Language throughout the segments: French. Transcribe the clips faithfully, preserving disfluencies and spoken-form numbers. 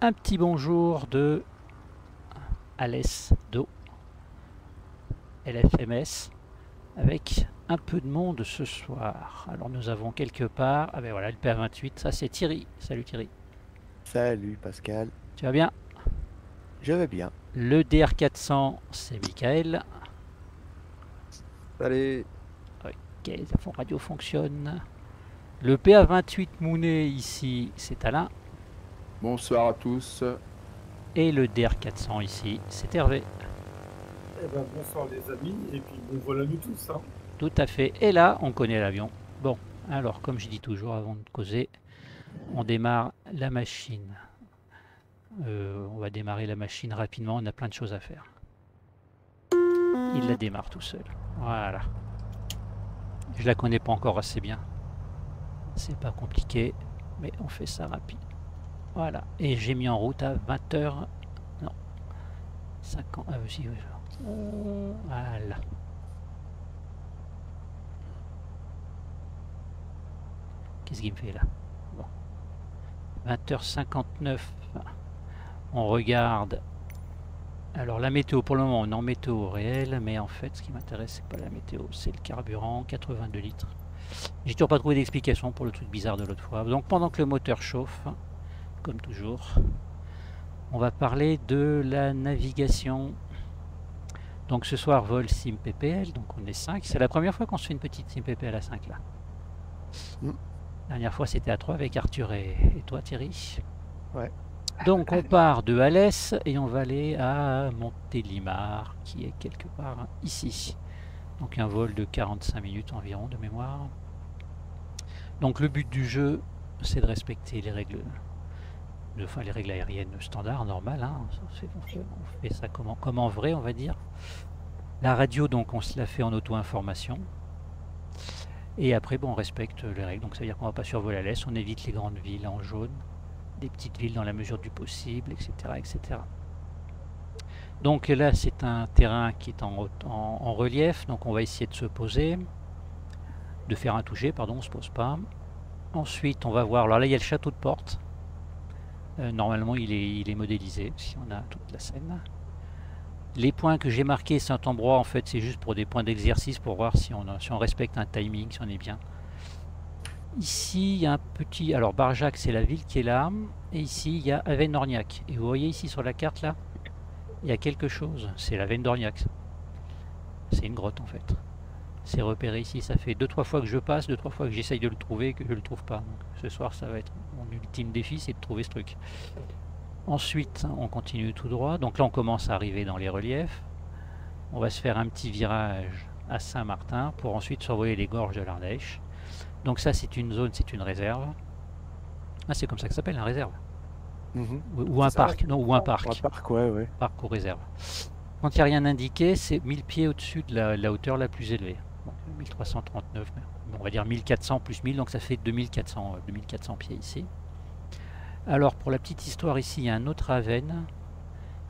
Un petit bonjour de Alès d'eau, L F M S, avec un peu de monde ce soir. Alors nous avons quelque part, ah ben voilà le P A vingt-huit, ça c'est Thierry. Salut Thierry. Salut Pascal. Tu vas bien? Je vais bien. Le D R quatre cents, c'est Michael. Salut. Ok, la fond radio fonctionne. Le P A vingt-huit Mounet ici, c'est Alain. Bonsoir à tous. Et le D R quatre cents ici, c'est Hervé. Eh ben, bonsoir les amis, et puis bon voilà nous tous. Hein. Tout à fait. Et là, on connaît l'avion. Bon, alors comme je dis toujours avant de causer, on démarre la machine. Euh, on va démarrer la machine rapidement, on a plein de choses à faire. Il la démarre tout seul. Voilà. Je la connais pas encore assez bien. C'est pas compliqué, mais on fait ça rapide. Voilà. Et j'ai mis en route à vingt heures. Non. cinquante. Ah oui, oui. Voilà. Qu'est-ce qu'il me fait là? Bon. vingt heures cinquante-neuf. On regarde. Alors la météo, pour le moment on est en météo réelle, mais en fait ce qui m'intéresse c'est pas la météo, c'est le carburant, quatre-vingt-deux litres. J'ai toujours pas trouvé d'explication pour le truc bizarre de l'autre fois. Donc pendant que le moteur chauffe, comme toujours, on va parler de la navigation. Donc ce soir vol SimPPL, donc on est cinq. C'est la première fois qu'on se fait une petite SimPPL à cinq là. Mm. La dernière fois c'était à trois avec Arthur et, et toi Thierry. Ouais. Donc on part de Alès et on va aller à Montélimar qui est quelque part ici. Donc un vol de quarante-cinq minutes environ de mémoire. Donc le but du jeu c'est de respecter les règles, enfin les règles aériennes standard, normales. Hein. On fait ça comme en, comme en vrai on va dire. La radio donc on se la fait en auto-information. Et après bon, on respecte les règles, donc ça veut dire qu'on ne va pas survoler Alès, on évite les grandes villes en jaune. Des petites villes dans la mesure du possible, et cetera et cetera. Donc là, c'est un terrain qui est en, en, en relief, donc on va essayer de se poser, de faire un toucher, pardon, on ne se pose pas. Ensuite, on va voir, alors là, il y a le château de Portes. Euh, normalement, il est, il est modélisé, si on a toute la scène. Les points que j'ai marqués, Saint-Ambroix, en fait, c'est juste pour des points d'exercice, pour voir si on, a, si on respecte un timing, si on est bien. Ici, il y a un petit... Alors, Barjac, c'est la ville qui est là. Et ici, il y a Aven d'Orgnac. Et vous voyez ici, sur la carte, là, il y a quelque chose. C'est l'Aven d'Orgnac. C'est une grotte, en fait. C'est repéré ici. Ça fait deux trois fois que je passe, deux trois fois que j'essaye de le trouver, que je ne le trouve pas. Donc, ce soir, ça va être mon ultime défi, c'est de trouver ce truc. Ensuite, on continue tout droit. Donc là, on commence à arriver dans les reliefs. On va se faire un petit virage à Saint-Martin pour ensuite survoler les Gorges de l'Ardèche. Donc ça c'est une zone, c'est une réserve. Ah c'est comme ça que ça s'appelle, une réserve. Mm-hmm. Ou, ou un parc, non, ou un parc. Un parc, ouais, ouais. Parc ou réserve. Quand il n'y a rien indiqué, c'est mille pieds au-dessus de la, la hauteur la plus élevée. Donc, mille trois cent trente-neuf, on va dire mille quatre cents plus mille, donc ça fait deux mille quatre cents pieds ici. Alors pour la petite histoire ici, il y a un autre aven,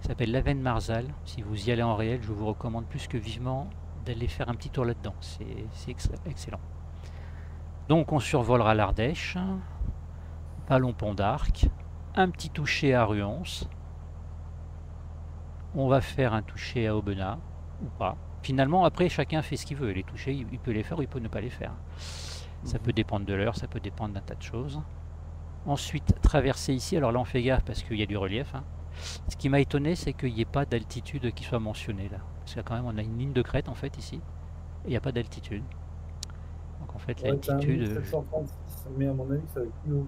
qui s'appelle l'aven Marzal. Si vous y allez en réel, je vous recommande plus que vivement d'aller faire un petit tour là-dedans. C'est ex excellent. Donc on survolera l'Ardèche, Vallon-Pont-d'Arc, un petit toucher à Ruance, on va faire un toucher à Aubenas, ou pas. Finalement après chacun fait ce qu'il veut, les touchés il peut les faire ou il peut ne pas les faire. Ça peut dépendre de l'heure, ça peut dépendre d'un tas de choses. Ensuite traverser ici, alors là on fait gaffe parce qu'il y a du relief. Hein. Ce qui m'a étonné c'est qu'il n'y ait pas d'altitude qui soit mentionnée là. Parce que là quand même on a une ligne de crête en fait ici, et il n'y a pas d'altitude. En fait, ouais, l'altitude. Mais à mon avis, ça va être plus haut.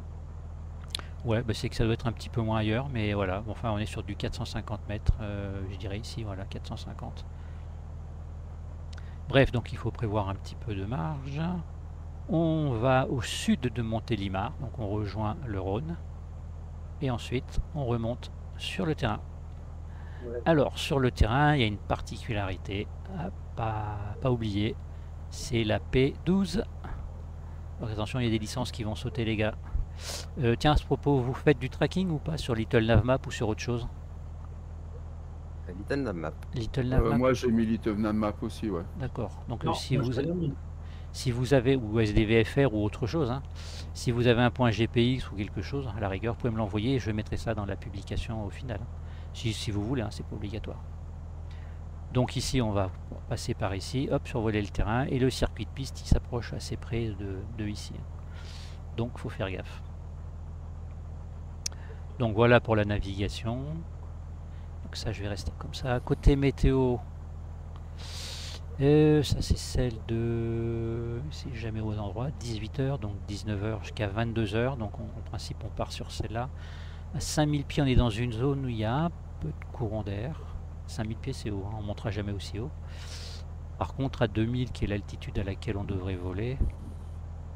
Ouais, bah c'est que ça doit être un petit peu moins ailleurs, mais voilà. Bon, enfin, on est sur du quatre cent cinquante mètres, euh, je dirais ici, voilà, quatre cent cinquante. Bref, donc il faut prévoir un petit peu de marge. On va au sud de Montélimar, donc on rejoint le Rhône. Et ensuite, on remonte sur le terrain. Ouais. Alors, sur le terrain, il y a une particularité à pas, pas oublier. C'est la P douze. Alors, attention, il y a des licences qui vont sauter, les gars. Euh, tiens, à ce propos, vous faites du tracking ou pas sur Little Navmap ou sur autre chose? Little Navmap. Little Navmap. Euh, moi, j'ai mis Little Navmap aussi, ouais. D'accord. Donc, non, si vous, a... Si vous avez, ou S D V F R ou autre chose, hein, si vous avez un point G P X ou quelque chose, à la rigueur, vous pouvez me l'envoyer et je mettrai ça dans la publication au final. Hein. Si, si vous voulez, hein, c'est pas obligatoire. Donc ici, on va passer par ici, hop, survoler le terrain, et le circuit de piste, il s'approche assez près de, de ici. Donc, faut faire gaffe. Donc voilà pour la navigation. Donc ça, je vais rester comme ça. Côté météo, euh, ça c'est celle de, c'est jamais aux endroits, dix-huit heures, donc dix-neuf heures jusqu'à vingt-deux heures. Donc on, en principe, on part sur celle-là. À cinq mille pieds, on est dans une zone où il y a un peu de courant d'air. cinq mille pieds c'est haut, hein. On ne montera jamais aussi haut. Par contre à deux mille qui est l'altitude à laquelle on devrait voler,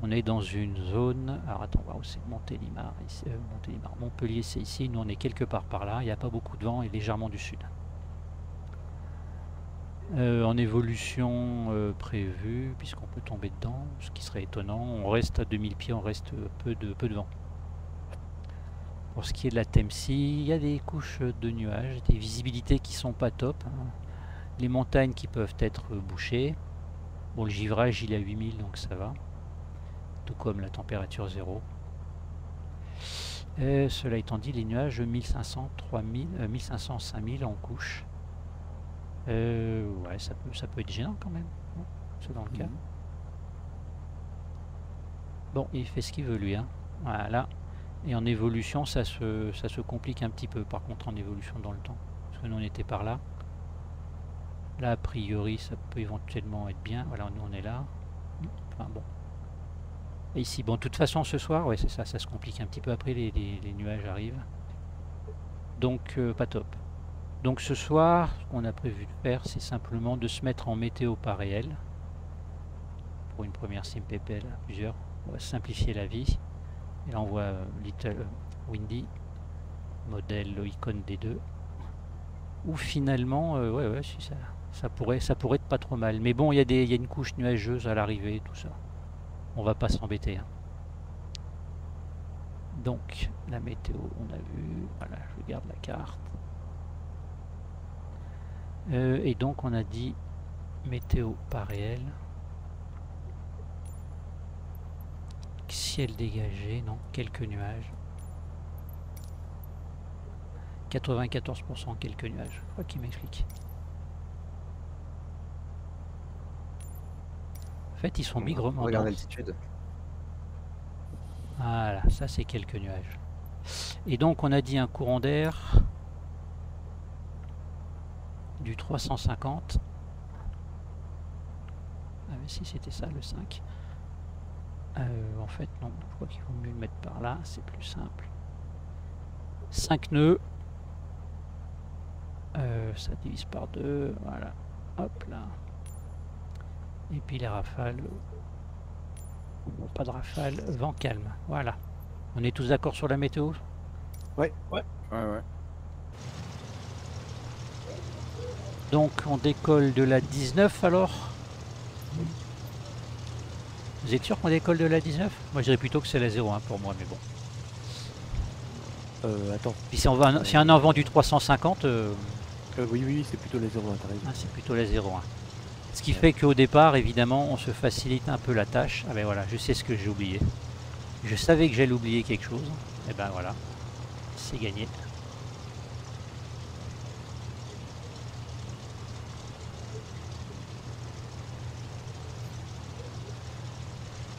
on est dans une zone, alors attends, wow, c'est Montélimar, ici, euh, Montélimar, Montpellier c'est ici, nous on est quelque part par là, il n'y a pas beaucoup de vent et légèrement du sud. Euh, en évolution euh, prévue, puisqu'on peut tomber dedans, ce qui serait étonnant, on reste à deux mille pieds, on reste peu de, peu de vent. Pour ce qui est de la Temsi, il y a des couches de nuages, des visibilités qui sont pas top, hein. Les montagnes qui peuvent être bouchées, bon le givrage il est à huit mille donc ça va, tout comme la température zéro. Et cela étant dit, les nuages mille cinq cents, trois mille, euh, mille cinq cents, cinq mille en couche, euh, ouais ça peut, ça peut être gênant quand même, selon le cas. Mmh. Bon, il fait ce qu'il veut lui, hein. Voilà. Et en évolution, ça se, ça se complique un petit peu, par contre en évolution dans le temps. Parce que nous on était par là. Là a priori ça peut éventuellement être bien. Voilà, nous on est là. Enfin bon. Et ici, bon de toute façon ce soir, ouais c'est ça, ça se complique un petit peu. Après les, les, les nuages arrivent. Donc euh, pas top. Donc ce soir, ce qu'on a prévu de faire, c'est simplement de se mettre en météo pas réel. Pour une première SimPPL à plusieurs. On va simplifier la vie. Et là on voit Little Windy, modèle icône D deux, où finalement, euh, ouais ouais, si ça, ça, pourrait, ça pourrait être pas trop mal. Mais bon, il y, y a une couche nuageuse à l'arrivée, tout ça. On va pas s'embêter. Hein. Donc, la météo, on a vu. Voilà, je garde la carte. Euh, et donc, on a dit météo pas réel. Ciel dégagé, non, quelques nuages. quatre-vingt-quatorze pour cent quelques nuages. Je crois qu'il m'explique. En fait, ils sont migrement. Regarde l'altitude. Voilà, ça c'est quelques nuages. Et donc on a dit un courant d'air du trois cent cinquante. Ah mais si c'était ça le cinq. Euh, en fait non, je crois qu'il vaut mieux le mettre par là, c'est plus simple. cinq nœuds, euh, ça divise par deux, voilà, hop là. Et puis les rafales, pas de rafales, vent calme, voilà. On est tous d'accord sur la météo? Ouais, ouais, ouais, ouais. Donc on décolle de la dix-neuf alors? Vous êtes sûr qu'on décolle de la dix-neuf? Moi je dirais plutôt que c'est la zéro un, hein, pour moi, mais bon. Euh, attends. Puis si on va un, si un envent du trois cent cinquante... Euh... Euh, oui, oui, c'est plutôt la zéro un, t'as raison. Ah, c'est plutôt la zéro un. Ce qui ouais. fait qu'au départ, évidemment, on se facilite un peu la tâche. Ah ben voilà, je sais ce que j'ai oublié. Je savais que j'allais oublier quelque chose. Et ben voilà, c'est gagné.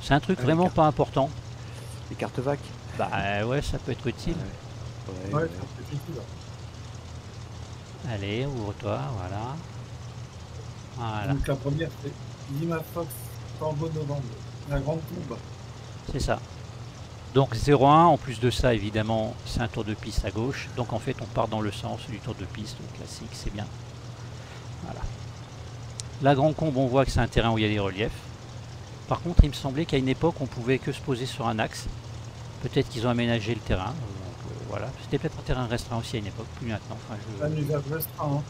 C'est un truc ah, vraiment pas important. Les cartes V A C. Bah ouais, ça peut être utile. Ouais, ouais, ouais. Allez, ouvre-toi, voilà. Voilà. Donc la première, c'est Lima Fox, Corbeau Novembre, la Grande Combe. C'est ça. Donc zéro un, en plus de ça, évidemment, c'est un tour de piste à gauche. Donc en fait, on part dans le sens du tour de piste classique, c'est bien. Voilà. La Grande Combe, on voit que c'est un terrain où il y a des reliefs. Par contre, il me semblait qu'à une époque, on pouvait que se poser sur un axe. Peut-être qu'ils ont aménagé le terrain. Donc, euh, voilà. C'était peut-être un terrain restreint aussi à une époque, plus maintenant. Enfin, je... Un usage restreint. Hein.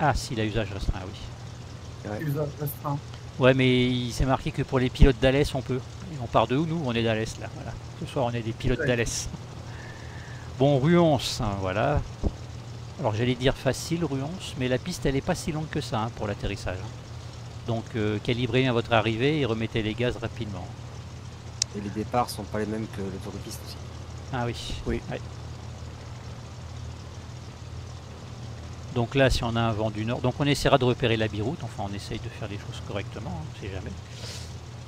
Ah si, la usage restreint, oui. Ouais. Usage restreint. Ouais, mais il s'est marqué que pour les pilotes d'Alès, on peut. Et on part de où nous? On est d'Alès, là. Voilà. Ce soir, on est des pilotes ouais. d'Alès. Bon, Ruance, hein, voilà. Alors, j'allais dire facile, Ruance, mais la piste, elle n'est pas si longue que ça hein, pour l'atterrissage. Hein. Donc euh, calibrez à votre arrivée et remettez les gaz rapidement. Et les départs sont pas les mêmes que le tour de piste aussi. Ah oui. Oui. Ouais. Donc là, si on a un vent du nord, donc on essaiera de repérer la biroute, enfin on essaye de faire les choses correctement, hein, on ne sait jamais.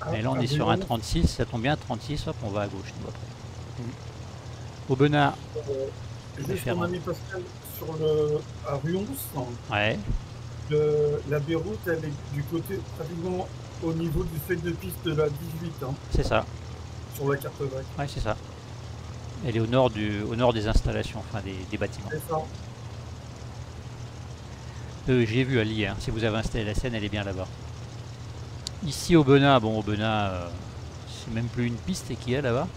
Ah, mais là on est sur un trente-six, ça tombe bien, trente-six, hop, on va à gauche. Au Aubenas. Juste mon ami Pascal, sur le, à Ruance, ouais. le, la biroute, elle est du côté, pratiquement au niveau du seuil de piste de la dix-huit. Hein, c'est ça. Sur la carte V A C. Oui, c'est ça. Elle est au nord, du, au nord des installations, enfin des, des bâtiments. C'est ça. Euh, j'ai vu Ali, hein, si vous avez installé la scène, elle est bien là-bas. Ici au Aubenas, bon au Aubenas, euh, c'est même plus une piste qui est là-bas.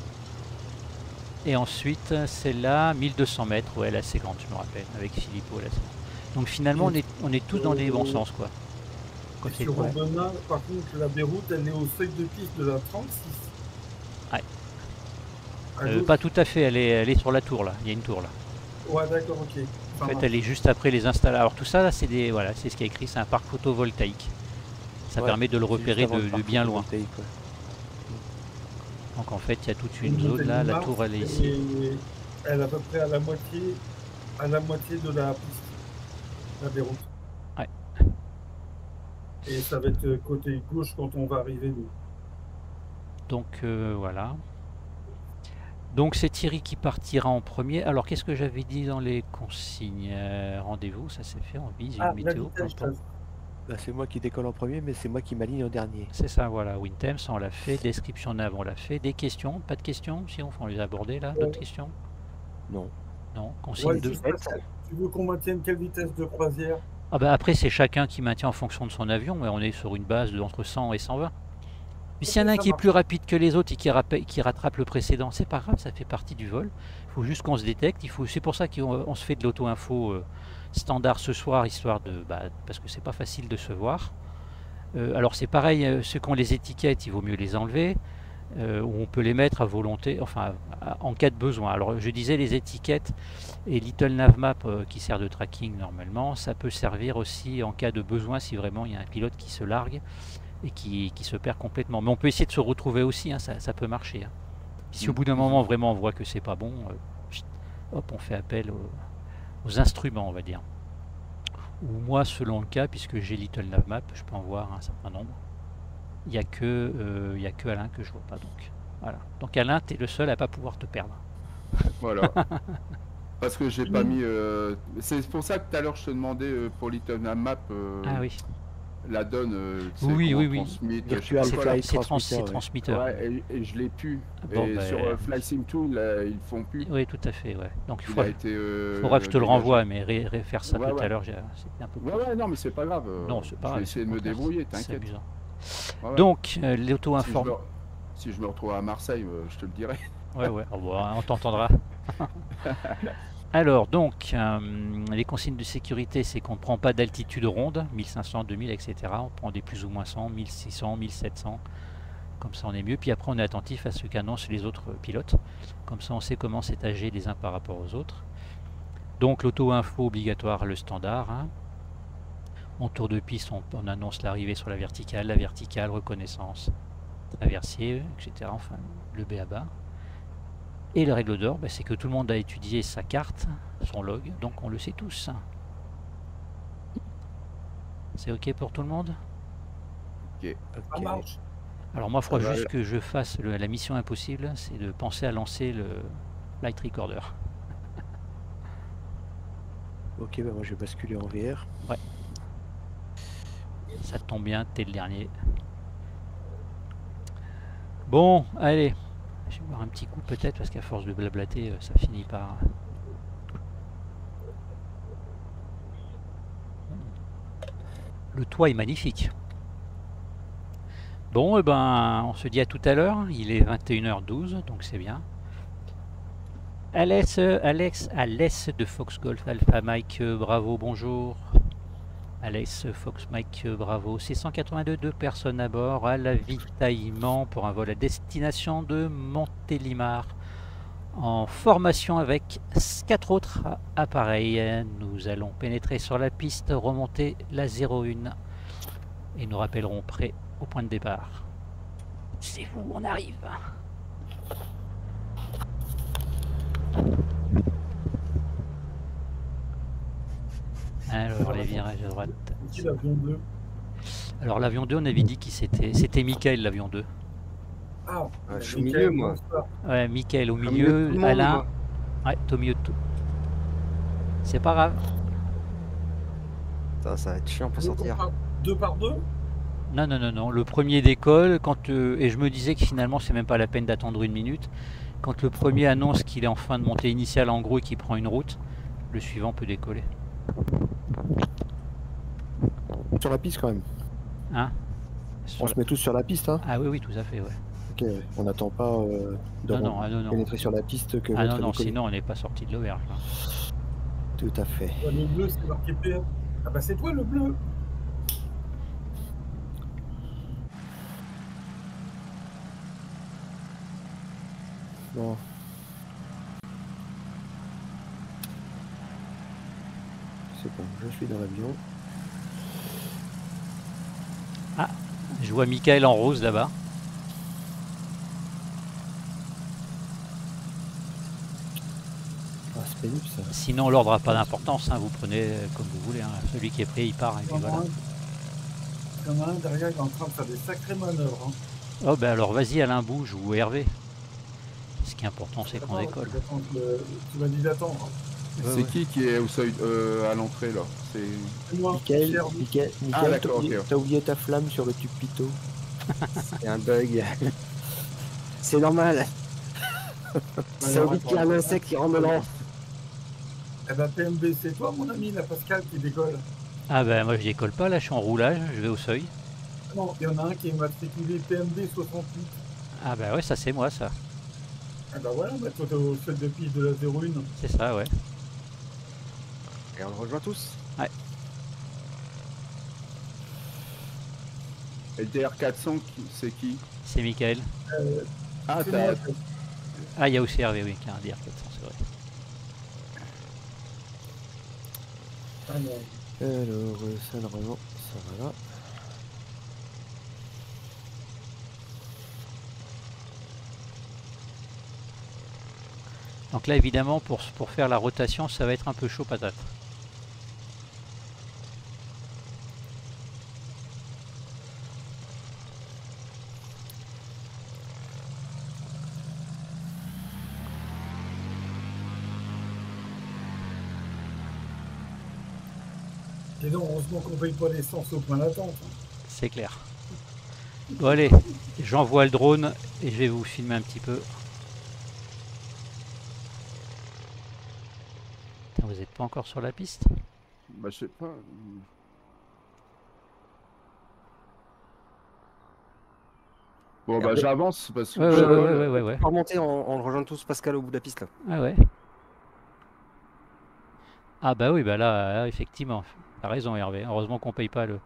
Et ensuite, c'est là, mille deux cents mètres, ouais, là c'est grande, je me rappelle, avec Filippo là. Donc finalement, on est, on est tous dans les bons sens, quoi. Et sur Aubenas, par contre, la déroute, elle est au seuil de piste de la trente-six. Ouais. Euh, pas tout à fait, elle est, elle est sur la tour là, il y a une tour là. Ouais, d'accord, ok. En fait, elle est juste après les installations. Alors tout ça, c'est des, voilà, c'est ce qui est écrit, c'est un parc photovoltaïque. Ça ouais, permet de le repérer de, le de bien loin. Ouais. Donc en fait, il y a toute une zone là. La tour, elle est ici. Elle est à peu près à la moitié, à la moitié de la piste, la déroute. Ouais. Et ça va être côté gauche quand on va arriver nous. Donc euh, voilà. Donc c'est Thierry qui partira en premier. Alors qu'est-ce que j'avais dit dans les consignes euh, rendez-vous, ça s'est fait en vise, ah, météo. Bah, c'est moi qui décolle en premier, mais c'est moi qui m'aligne en dernier. C'est ça, voilà. Wintems, on l'a fait. Description nav, on l'a fait. Des questions, pas de questions, si on, on les a abordées là. D'autres questions? Non. Non. Consigne ouais, deux. Tu veux qu'on maintienne quelle vitesse de croisière? Ah bah après c'est chacun qui maintient en fonction de son avion, mais on est sur une base de entre cent et cent vingt. Mais s'il y en a un qui est plus rapide que les autres et qui, qui rattrape le précédent, c'est pas grave, ça fait partie du vol. Il faut juste qu'on se détecte. Il faut, c'est pour ça qu'on se fait de l'auto-info euh, standard ce soir, histoire de, bah, parce que c'est pas facile de se voir. Euh, alors c'est pareil, euh, ceux qui ont les étiquettes, il vaut mieux les enlever. Euh, ou on peut les mettre à volonté, enfin à, à, en cas de besoin. Alors je disais les étiquettes et Little Navmap euh, qui sert de tracking normalement, ça peut servir aussi en cas de besoin si vraiment il y a un pilote qui se largue et qui, qui se perd complètement. Mais on peut essayer de se retrouver aussi, hein, ça, ça peut marcher. Hein. Si au bout d'un moment, vraiment, on voit que c'est pas bon, euh, pchit, hop, on fait appel aux, aux instruments, on va dire. Ou moi, selon le cas, puisque j'ai Little Navmap, je peux en voir un certain nombre. Il n'y a, euh, a que Alain que je vois pas, donc. Voilà. Donc Alain, tu es le seul à pas pouvoir te perdre. Voilà. Parce que j'ai pas mis... Euh... C'est pour ça que tout à l'heure, je te demandais euh, pour Little Navmap... Euh... Ah oui. La donne, euh, oui, oui, oui. C'est transmetteur. Et je l'ai pu. Bon, et bah, sur euh, FlySim deux, là, ils font plus. Oui, tout à fait. Ouais. Donc il faudra, il été, euh, faudra que je te le renvoie, mais ré refaire ça ouais, tout ouais. à l'heure, c'était un peu. Ouais, ouais, non, mais c'est pas grave. Non, c'est pas grave. Je vais essayer de me débrouiller, t'inquiète. Ouais. Donc, euh, l'auto-informe. Si, si je me retrouve à Marseille, euh, je te le dirai. Ouais, ouais, oh, bon, on t'entendra. Alors donc, euh, les consignes de sécurité, c'est qu'on ne prend pas d'altitude ronde, mille cinq cents, deux mille, et cetera. On prend des plus ou moins cent, mille six cents, mille sept cents, comme ça on est mieux. Puis après on est attentif à ce qu'annoncent les autres pilotes, comme ça on sait comment s'étager les uns par rapport aux autres. Donc l'auto-info obligatoire, le standard. Hein. En tour de piste, on, on annonce l'arrivée sur la verticale, la verticale, reconnaissance, traversier, et cetera. Enfin, le B A B A. Et la règle d'or, bah, c'est que tout le monde a étudié sa carte, son log, donc on le sait tous. C'est ok pour tout le monde? Ok. okay. Alors moi, il faudra juste que je fasse le, la mission impossible, c'est de penser à lancer le Light Recorder. Ok, bah moi je vais basculer en V R. Ouais. Ça tombe bien, t'es le dernier. Bon, allez. Je vais boire un petit coup peut-être parce qu'à force de blablater ça finit par... Le toit est magnifique. Bon, eh ben, on se dit à tout à l'heure. Il est vingt et une heures douze, donc c'est bien. Alès, Alex, Alès de Fox Golf Alpha Mike, bravo, bonjour. Alès, Fox Mike, bravo. C'est cent quatre-vingt-deux, deux personnes à bord à l'avitaillement pour un vol à destination de Montélimar en formation avec quatre autres appareils. Nous allons pénétrer sur la piste, remonter la zéro un et nous rappellerons prêt au point de départ. C'est où on arrive. Alors les virages à droite. L'avion deux. Alors l'avion deux, on avait dit qui c'était. C'était Michael l'avion deux. Ah, ouais, je suis au milieu moi. Ouais, Michael au milieu, milieu Alain. Ouais, t'es au milieu de tout. C'est pas grave. Ça, ça va être chiant pour deux sortir. Par, deux par deux? Non, non, non, non. Le premier décolle quand euh, et je me disais que finalement c'est même pas la peine d'attendre une minute. Quand le premier annonce qu'il est en fin de montée initiale en gros et qu'il prend une route, le suivant peut décoller. Sur la piste quand même. Hein? On se met tous sur la piste, hein? Ah oui, oui, tout à fait, ouais. Ok, on n'attend pas euh, de non, non, non, pénétrer non. sur la piste que. Ah non, non, sinon on n'est pas sorti de l'auberge. Tout à fait. Ouais, le bleu, c'est marqué P A. Ah bah c'est toi le bleu. Bon. C'est bon, je suis dans l'avion. Ah, je vois Michael en rose là-bas. Ah, c'est pénible ça. Sinon l'ordre n'a pas d'importance, hein, vous prenez comme vous voulez. Hein. Celui qui est pris, il part. Il y en a un derrière, il est en train de faire des sacrées manœuvres. Hein. Oh ben alors vas-y Alain, bouge, ou Hervé. Ce qui est important, c'est qu'on décolle. Tu m'as dit d'attendre. C'est ouais, qui ouais. qui est au seuil, euh, à l'entrée là? C'est moi. Michael, Michael, Michael, ah, t'as oublié, okay. oublié ta flamme sur le tube Pito. C'est un bug. C'est normal. C'est envie qu'il y a un insecte qui rentre dedans. Eh ben P M B, c'est toi mon ami, la Pascal qui décolle. Ah ben moi je décolle pas, là je suis en roulage, je vais au seuil. Non, il y en a un qui est matriculé P M B soixante-huit. Ah ben ouais, ça c'est moi ça. Ah ben voilà, bah toi t'es au seuil de piste de la zéro un. C'est ça, ouais. Et on le rejoint tous. Ouais. Et le D R quatre cents, c'est qui? C'est Michael. Euh, ah, il ah, y a aussi Hervé, oui, qui a un D R quatre cents, c'est vrai. Ah, mais... Alors, ça le revend, ça va là. Donc là, évidemment, pour, pour faire la rotation, ça va être un peu chaud patate. Et non, heureusement qu'on ne paye pas l'essence au point d'attente. C'est clair. Bon, allez, j'envoie le drone et je vais vous filmer un petit peu. Vous n'êtes pas encore sur la piste? Bah je sais pas. Bon bah j'avance parce que... Ouais ouais ouais, ouais, ouais, ouais. On va remonter, on, on le rejoint tous Pascal au bout de la piste là. Ah ouais. Ah bah oui bah là, là effectivement, t'as raison Hervé, heureusement qu'on paye pas le...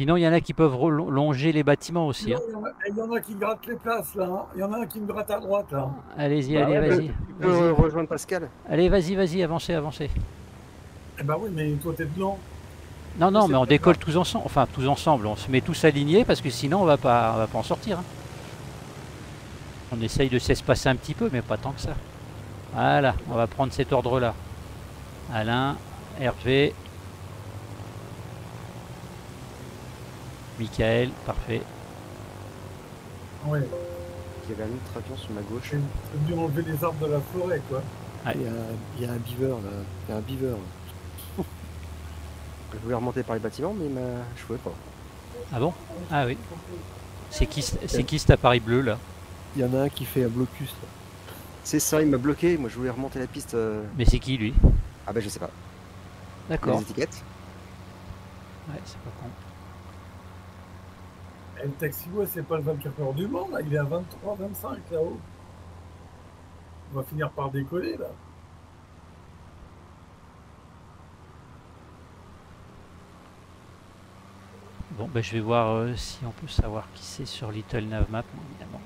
Sinon il y en a qui peuvent longer les bâtiments aussi. Non, hein. Il y en a qui grattent les places là, il y en a un qui me gratte à droite là. Allez-y, bah, allez, vas-y. Tu peux vas rejoindre Pascal. Allez, vas-y, vas-y, avancez, avancez. Eh ben oui, mais toi t'es dedans. Non, non, mais on décolle pas. tous ensemble, enfin tous ensemble, on se met tous alignés parce que sinon on va pas, on va pas en sortir. Hein. On essaye de s'espacer un petit peu, mais pas tant que ça. Voilà, on va prendre cet ordre là. Alain, Hervé... Michael, parfait. Ouais. Il y avait un autre avion sur ma gauche. C'est venu enlever les arbres de la forêt, quoi. Ah, il, y a, il y a un beaver, là. Il y a un beaver. Là. Je voulais remonter par les bâtiments, mais ma... je pouvais pas. Ah bon? Ah oui. C'est qui, c'est qui cet appareil bleu, là? Il y en a un qui fait un blocus, là. C'est ça, il m'a bloqué. Moi, je voulais remonter la piste. Euh... Mais c'est qui, lui? Ah ben, je sais pas. D'accord. Les étiquettes. Ouais, c'est pas con. Et le taxiway, c'est pas le vingt-quatre heures du Mans, là, il est à vingt-trois vingt-cinq là-haut. On va finir par décoller là. Bon, ben je vais voir euh, si on peut savoir qui c'est sur Little Navmap, évidemment.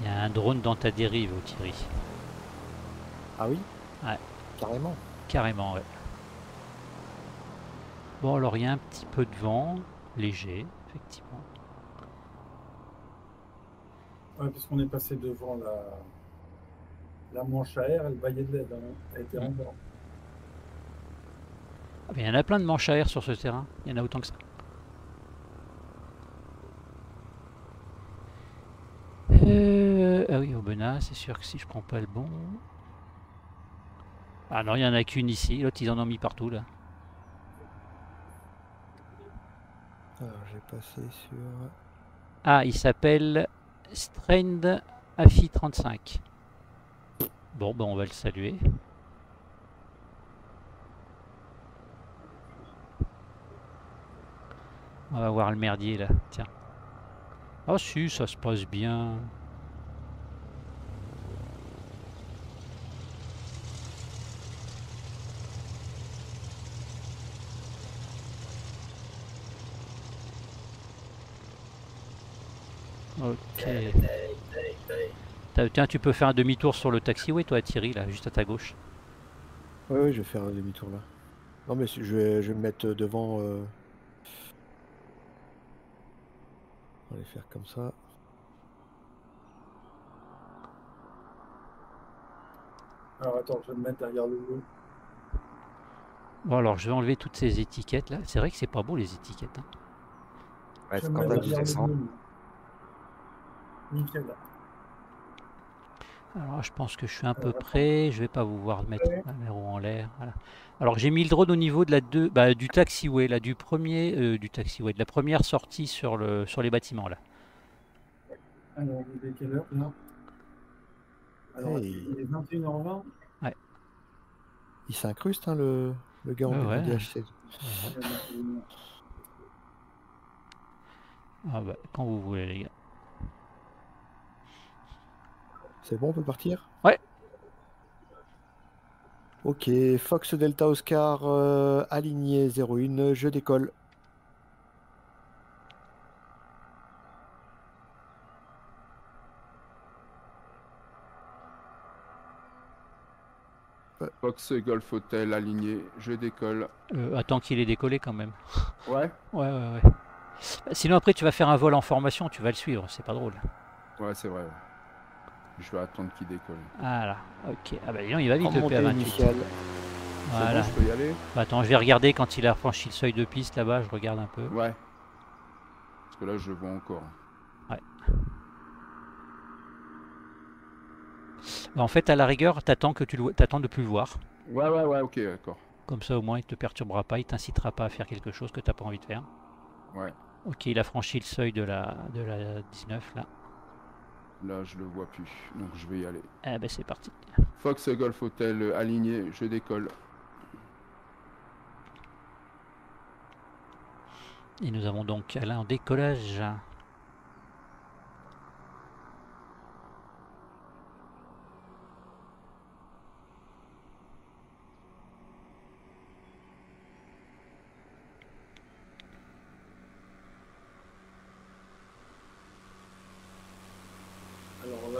Il y a un drone dans ta dérive, Thierry. Ah oui? Ouais. Carrément. Carrément, ouais. Bon, alors il y a un petit peu de vent, léger, effectivement. Ouais, puisqu'on est passé devant la, la Manche à air, elle baillait de l'aide, hein. Elle était en bord. Ah, mais il y en a plein de manches à air sur ce terrain, il y en a autant que ça. Euh, ah oui, Aubenas, c'est sûr que si je prends pas le bon... Ah non, il n'y en a qu'une ici, l'autre ils en ont mis partout là. Alors j'ai passé sur... Ah, il s'appelle Strand Afi trente-cinq. Bon, ben on va le saluer. On va voir le merdier là, tiens. Ah oh, si, ça se passe bien. Ok. Tiens, tu peux faire un demi-tour sur le taxiway, toi, Thierry, là, juste à ta gauche. Oui, oui, je vais faire un demi-tour là. Non, mais je vais, je vais me mettre devant. Euh... On va les faire comme ça. Alors attends, je vais me mettre derrière le loup. Bon alors je vais enlever toutes ces étiquettes là. C'est vrai que c'est pas beau les étiquettes. Hein. Ouais, c'est quand même intéressant. Nickel là. Alors je pense que je suis à peu près. Je vais pas vous voir mettre ouais. la roue en l'air. Voilà. Alors j'ai mis le drone au niveau de la deux, bah, du taxiway là, du premier, euh, du taxiway, de la première sortie sur le, sur les bâtiments là. Alors il est quelle heure là? Alors hey. Il est vingt et une heures vingt. Ouais. Il s'incruste hein, le, le gars en D H C. Ah bah quand vous voulez les gars. C'est bon, on peut partir? Ouais. Ok, Fox Delta Oscar euh, aligné zéro un, je décolle. Fox Golf Hotel aligné, je décolle. Euh, attends qu'il ait décollé quand même. Ouais. Ouais, ouais, ouais. Sinon après tu vas faire un vol en formation, tu vas le suivre, c'est pas drôle. Ouais, c'est vrai. Je vais attendre qu'il décolle. Voilà, ok. Ah bah non, il va vite le P A vingt-huit. Voilà. Bon, je peux y aller. Bah, attends, je vais regarder quand il a franchi le seuil de piste là-bas, je regarde un peu. Ouais. Parce que là, je le vois encore. Ouais. Bah, en fait, à la rigueur, t'attends que tu le... t'attends de plus le voir. Ouais, ouais, ouais, ok, d'accord. Comme ça, au moins, il te perturbera pas, il t'incitera pas à faire quelque chose que t'as pas envie de faire. Ouais. Ok, il a franchi le seuil de la, de la dix-neuf là. Là, je le vois plus, donc je vais y aller. Eh ben, c'est parti. Fox Golf Hotel aligné, je décolle. Et nous avons donc Alain en décollage.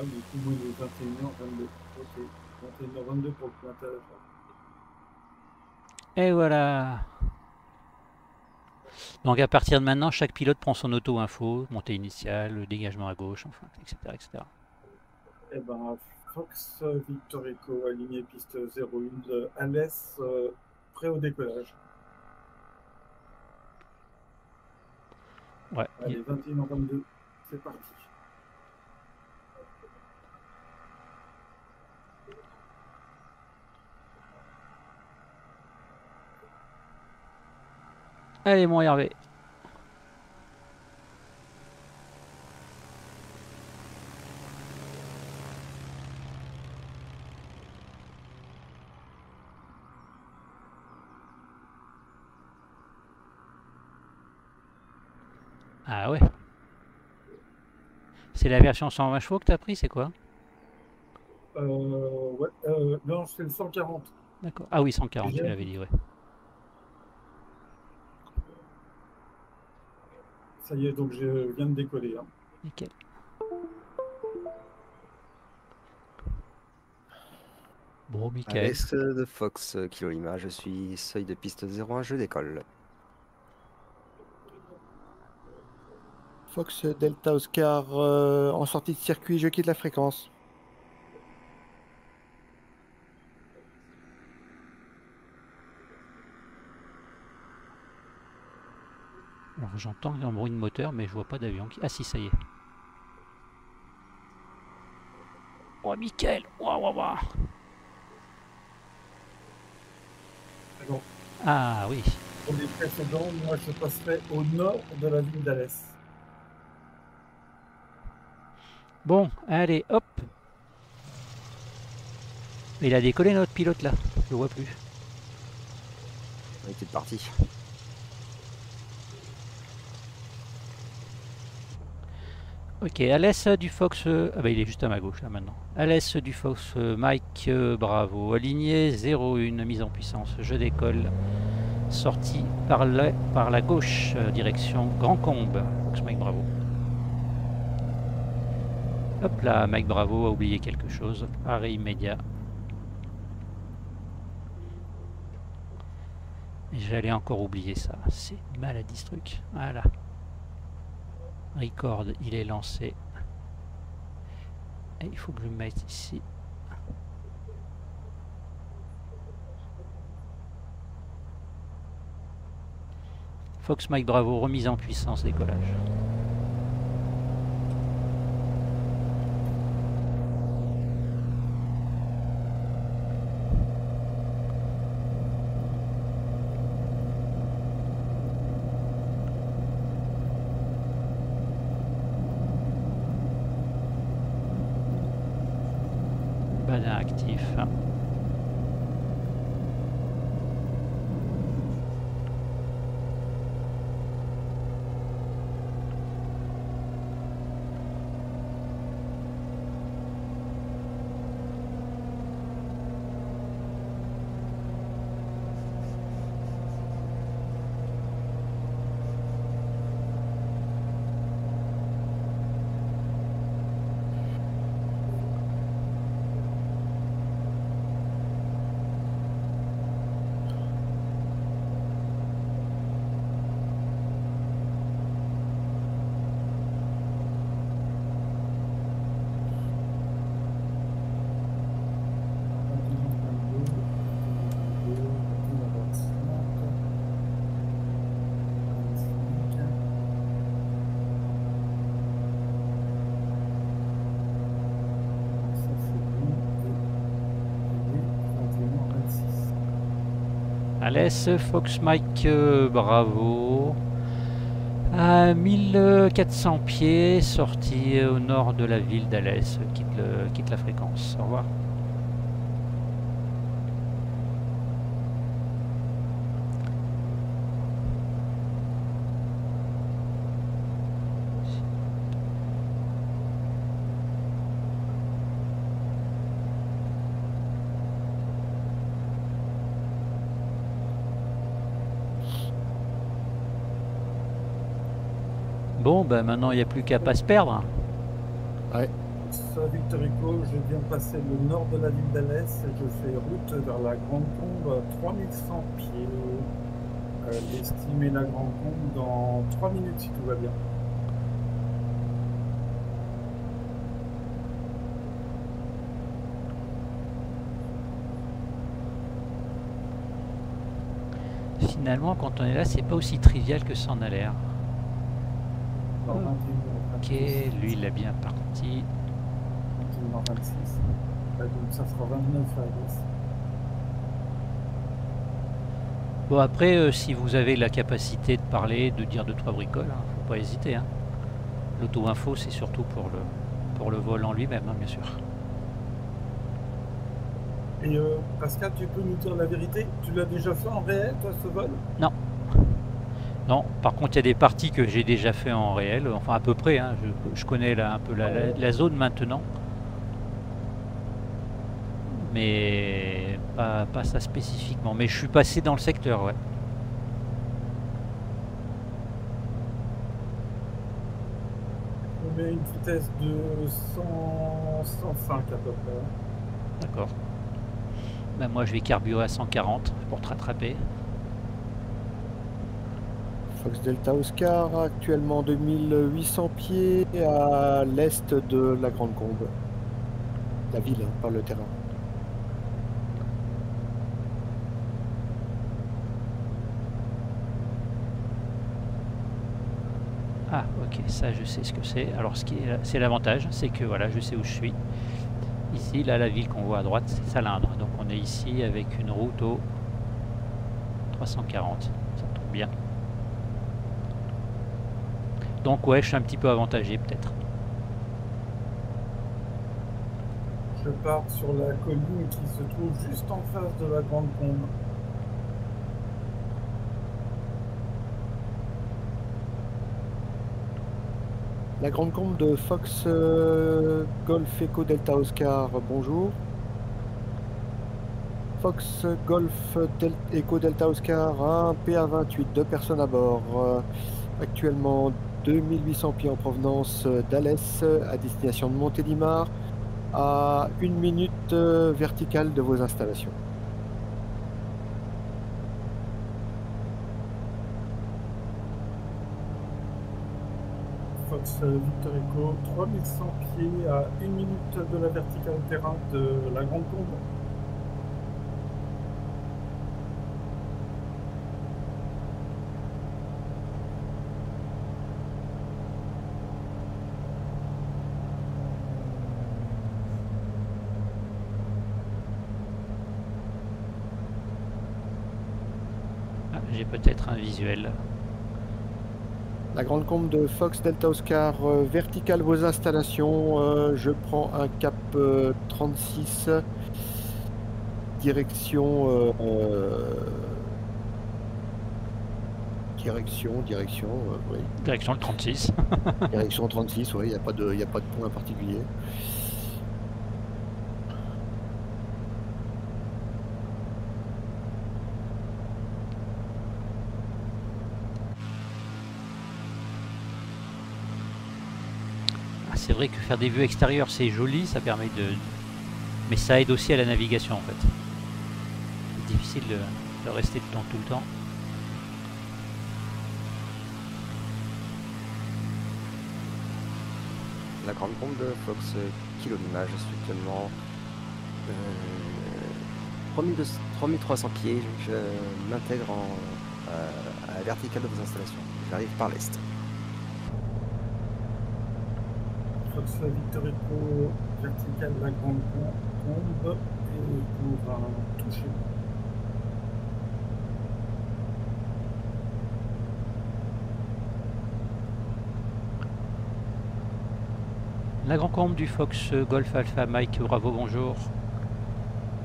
Du coup, moi, il est vingt et une heures vingt-deux. Ok, vingt et une heures vingt-deux pour le pointer à la fin. Et voilà. Donc, à partir de maintenant, chaque pilote prend son auto-info, montée initiale, le dégagement à gauche, enfin, et cetera et cetera. Et ben, Fox Victor Echo aligné piste zéro un, Alès, euh, prêt au décollage. Ouais. Allez, il... vingt et une heures vingt-deux, c'est parti. Allez mon Hervé. Ah ouais. C'est la version cent vingt chevaux que t'as pris, c'est quoi? Euh ouais, euh, non, c'est le cent quarante. D'accord. Ah oui, cent quarante, tu l'avais dit, ouais. Ça y est, donc je viens de décoller. Hein. Nickel. Bon, Michael. Alès de Fox, Kilo Lima, je suis seuil de piste zéro un, je décolle. Fox Delta Oscar, euh, en sortie de circuit, je quitte la fréquence. Alors j'entends un bruit de moteur, mais je vois pas d'avion qui... Ah si, ça y est. Oh, Michael, waouh, waouh, waouh. Bon. Ah oui. Pour les précédents, moi je passerai au nord de la ville d'Alès. Bon, allez, hop. Il a décollé notre pilote là, je le vois plus. Oui, c'est parti. Ok, Alès du Fox, euh, ah bah il est juste à ma gauche là maintenant. Alès du Fox, euh, Mike, euh, bravo, aligné zéro un, mise en puissance, je décolle. Sortie par la, par la gauche, euh, direction Grande Combe. Fox Mike, bravo. Hop là, Mike, bravo, a oublié quelque chose. Arrêt immédiat. J'allais encore oublier ça, c'est une maladie ce truc, voilà. Record, il est lancé. Et il faut que je le mette ici. Fox Mike bravo, remise en puissance, décollage. Alès, Fox Mike, euh, bravo. À mille quatre cents pieds, sortie au nord de la ville d'Alès, quitte, quitte la fréquence. Au revoir. Bon, ben maintenant il n'y a plus qu'à pas se perdre. Ouais. Sur Victor Hugo, je viens passer le nord de la ville d'Alès et je fais route vers la Grande Combe à trois mille cent pieds. Euh, J'estime la Grande Combe dans trois minutes si tout va bien. Finalement, quand on est là, c'est pas aussi trivial que ça en a l'air. Ok, lui il a bien parti. vingt-six. Donc ça sera vingt-neuf à Alès. Bon, après, euh, si vous avez la capacité de parler, de dire deux trois bricoles, hein, faut pas hésiter. Hein. L'auto-info, c'est surtout pour le, pour le vol en lui-même, hein, bien sûr. Et euh, Pascal, tu peux nous dire la vérité? Tu l'as déjà fait en réel, toi, ce vol? Non. Non, par contre, il y a des parties que j'ai déjà fait en réel, enfin à peu près, hein. je, je connais la, un peu la, la, la zone maintenant, mais pas, pas ça spécifiquement, mais je suis passé dans le secteur, ouais. On met une vitesse de cent, cent cinq à peu près. D'accord. Bah moi je vais carburer à cent quarante pour te rattraper. Fox Delta Oscar, actuellement deux mille huit cents pieds à l'est de la Grande Combe. La ville, hein, pas le terrain. Ah ok, ça je sais ce que c'est. Alors ce qui est, c'est l'avantage, c'est que voilà, je sais où je suis. Ici, là, la ville qu'on voit à droite, c'est Salindres. Donc on est ici avec une route au trois cent quarante. Ça tombe bien. Donc ouais, je suis un petit peu avantagé peut-être. Je pars sur la colline qui se trouve juste en face de la Grande Combe. La Grande Combe de Fox euh, Golf Echo Delta Oscar, bonjour. Fox Golf Del Echo Delta Oscar un P A vingt-huit, deux personnes à bord. Euh, actuellement deux mille huit cents pieds en provenance d'Alès à destination de Montélimar à une minute verticale de vos installations. Fox Victor Echo, trois mille cent pieds à une minute de la verticale terrain de la Grande Combe. J'ai peut-être un visuel. La Grande Combe de Fox Delta Oscar, euh, verticale vos installations. Euh, je prends un cap euh, trente-six, direction, euh, euh, direction, direction, euh, oui. Direction le trente-six. Direction trente-six, oui. Il n'y a pas de, il n'y a pas de point particulier. C'est vrai que faire des vues extérieures, c'est joli, ça permet de... Mais ça aide aussi à la navigation, en fait. C'est difficile de, de rester dedans tout le temps. La Grande Combe de Fox Kilomage, actuellement euh, trois mille trois cents pieds, je m'intègre euh, à la verticale de vos installations. J'arrive par l'est. Fox Victor Echo, verticale la Grande Combe et pour un toucher. La Grande Combe du Fox Golf Alpha Mike, bravo, bonjour.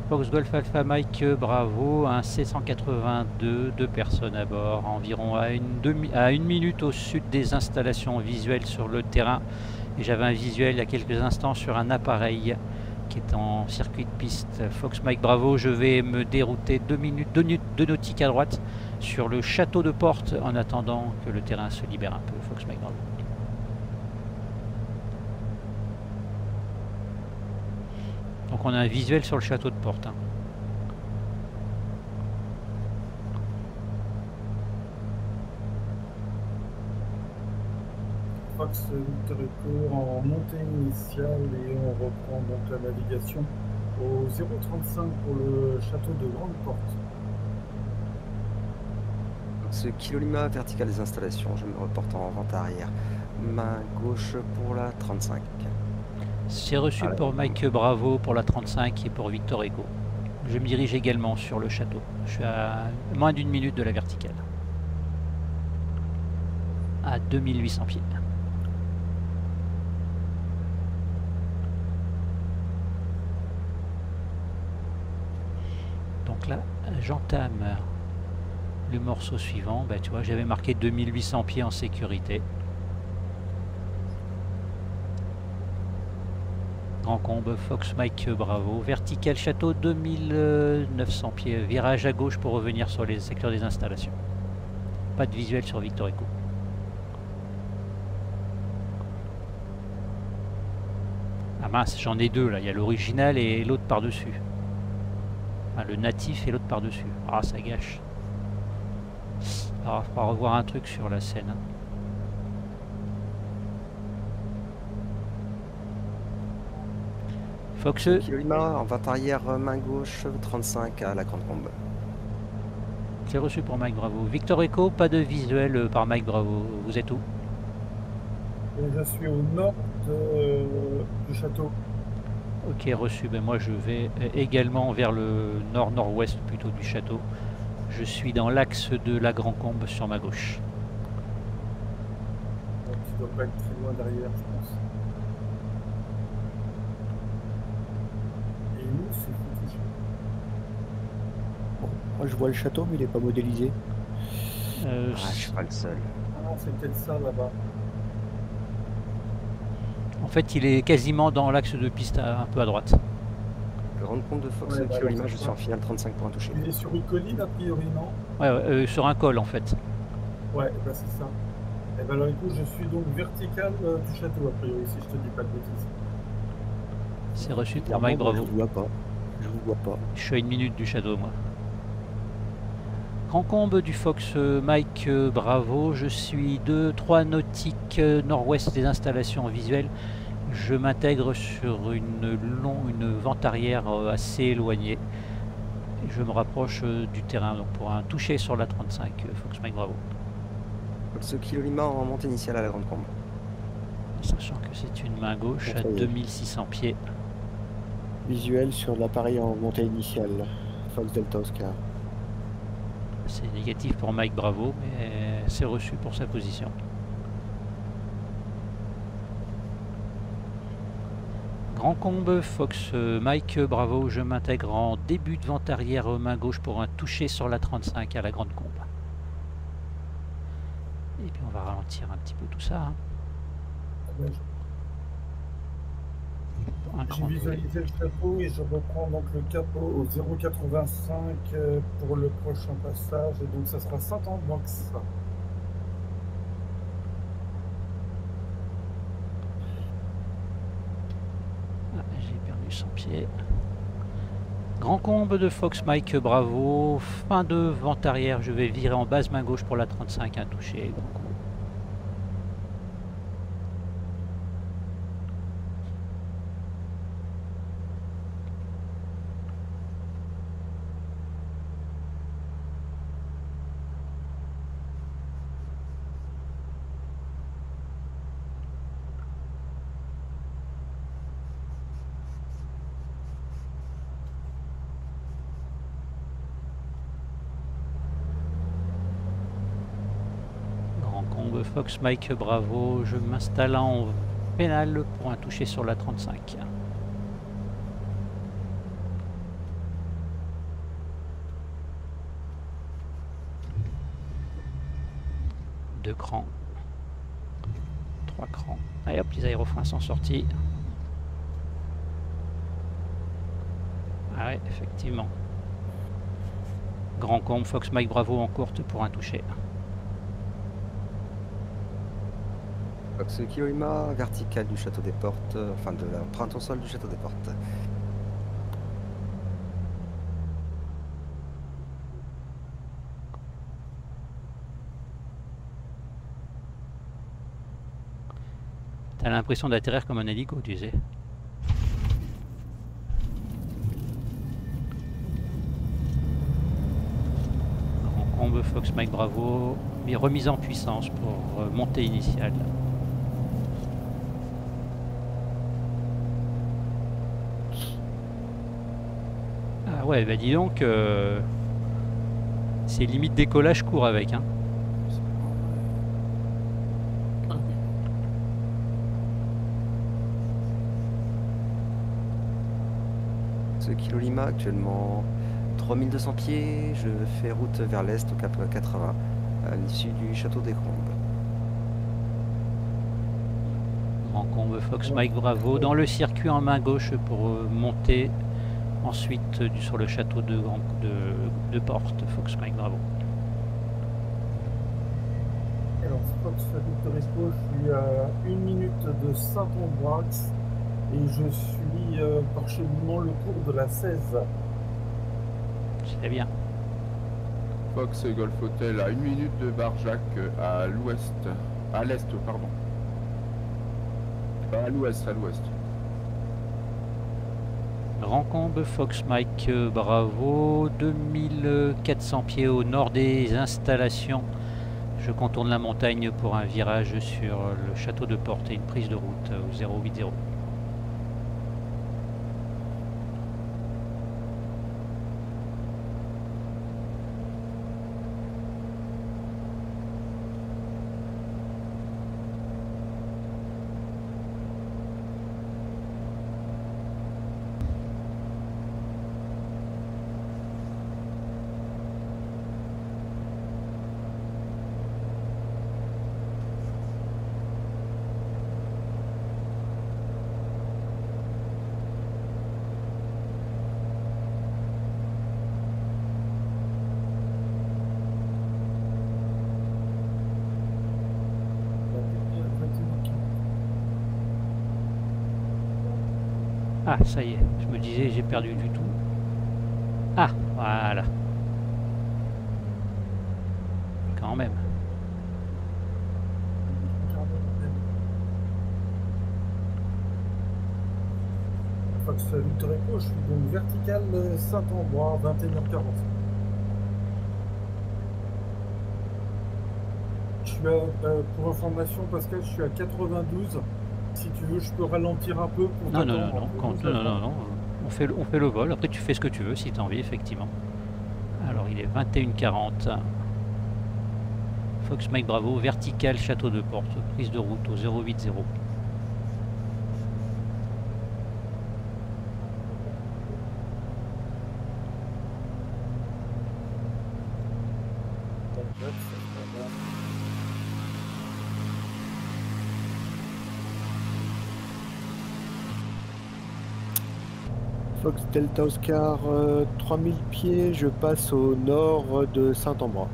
Fox Golf Alpha Mike, bravo, un C cent quatre-vingt-deux, deux personnes à bord, environ à une, demi, à une minute au sud des installations visuelles sur le terrain. J'avais un visuel il y a quelques instants sur un appareil qui est en circuit de piste. Fox Mike bravo, je vais me dérouter deux minutes, deux minutes de nautique à droite sur le château de Portes en attendant que le terrain se libère un peu. Fox Mike bravo. Donc on a un visuel sur le château de Portes. Hein. Fox Victor Echo en montée initiale et on reprend donc la navigation au zéro trente-cinq pour le château de Grande Porte. Fox Kilo Lima, verticale des installations, je me reporte en vente arrière. Main gauche pour la trente-cinq. C'est reçu Allez. Pour Mike bravo pour la trente-cinq et pour Victor Echo. Je me dirige également sur le château. Je suis à moins d'une minute de la verticale. À deux mille huit cents pieds. Donc là, j'entame le morceau suivant. Bah, tu vois, j'avais marqué deux mille huit cents pieds en sécurité. Grand Combe, Fox Mike, bravo. Vertical château, deux mille neuf cents pieds. Virage à gauche pour revenir sur les secteurs des installations. Pas de visuel sur Victor Echo. Ah mince, j'en ai deux là. Il y a l'original et l'autre par-dessus. Enfin, le natif et l'autre par-dessus. Ah, ça gâche. Alors, il faudra revoir un truc sur la scène. Fox. Montélimar, vente arrière, main gauche, trente-cinq à la Grande Combe. C'est reçu pour Mike Bravo. Victor Echo, pas de visuel par Mike Bravo. Vous êtes où? Je suis au nord de, euh, du château. Ok, reçu. Ben moi, je vais également vers le nord-nord-ouest plutôt du château. Je suis dans l'axe de la Grande Combe sur ma gauche. Donc, tu dois pas être très loin derrière, je pense. Et nous, c'est foutu. Bon, moi, je vois le château, mais il n'est pas modélisé. Euh, ah, je suis pas le seul. Ah non, c'est peut-être ça là-bas. En fait, il est quasiment dans l'axe de piste, un peu à droite. Le Grande Combe de Fox, ouais, bah, Kilo Lima, je suis en finale trente-cinq points touchés. Il est sur une colline, a priori, non? Ouais, euh, sur un col, en fait. Ouais, bah, c'est ça. Et bah, alors, du coup, je suis donc vertical euh, du château, a priori, si je te dis pas de bêtises. C'est reçu par Mike Bravo. Je vous vois pas. Je vous vois pas. Je suis à une minute du château, moi. Grande Combe du Fox, Mike Bravo, je suis deux trois nautiques nord-ouest des installations visuelles. Je m'intègre sur une, long, une vente arrière assez éloignée. Je me rapproche du terrain donc pour un toucher sur la trente-cinq, Fox Mike Bravo. Fox Kilolima en montée initiale à la Grande Combe. Sachant que c'est une main gauche à deux mille six cents pieds. Visuel sur l'appareil en montée initiale, Fox Delta Oscar. C'est négatif pour Mike Bravo, mais c'est reçu pour sa position. Grande Combe, Fox, Mike Bravo, je m'intègre en début de vente arrière main gauche pour un toucher sur la trente-cinq à la Grande Combe. Et puis on va ralentir un petit peu tout ça. Hein. Ouais. J'ai visualisé le chapeau et je reprends donc le capot au zéro quatre-vingt-cinq pour le prochain passage et donc ça sera Saint-Ambroix. Ah, j'ai perdu cent pieds. Grande Combe de Fox Mike Bravo, fin de vente arrière, je vais virer en base main gauche pour la trente-cinq, un toucher. Fox Mike Bravo, je m'installe en pénal pour un toucher sur la trente-cinq. Deux crans, trois crans. Allez hop, les aérofreins sont sortis. Ah ouais, effectivement. Grande Combe, Fox Mike Bravo en courte pour un toucher. Fox Kiyoima, vertical du château des portes, enfin de la empreinte au sol du château des portes. T'as l'impression d'atterrir comme un hélico, tu sais. Combe Fox Mike Bravo, remise en puissance pour euh, montée initiale. Ouais, bah dis donc, euh, c'est limite décollage court avec. Hein. Ce Kilo Lima actuellement trois mille deux cents pieds, je fais route vers l'est au cap quatre-vingts, à l'issue du château des Combes. Grande Combe Fox Mike Bravo dans le circuit en main gauche pour euh, monter. Ensuite, sur le château de, de, de Portes, Fox Mike Bravo. Alors, Fox Victor Espo, je suis à une minute de Saint-Ambroix et je suis euh, par cheminement le cours de la seize. c'était bien. Fox Golf Hotel à une minute de Barjac, à l'ouest, à l'est, pardon. Pas à l'ouest, à l'ouest. Grande Fox Mike Bravo, deux mille quatre cents pieds au nord des installations. Je contourne la montagne pour un virage sur le château de Portes et une prise de route au zéro huit zéro. Ah, ça y est, je me disais, j'ai perdu du tout. Ah, voilà. Quand même. Fox Victor Echo, je suis donc vertical Saint-Ambroix, vingt et une heures quarante. Je suis à, euh, pour information, Pascal, je suis à quatre-vingt-douze. Si tu veux, je peux ralentir un peu pour... Non, non, non, non, compte, non, non, non, on fait, on fait le vol, après tu fais ce que tu veux, si tu as envie, effectivement. Alors, il est vingt et une heures quarante. Fox Mike Bravo, vertical, château de Portes, prise de route au zéro huit zéro. Fox Delta Oscar, euh, trois mille pieds, je passe au nord de Saint-Ambroix.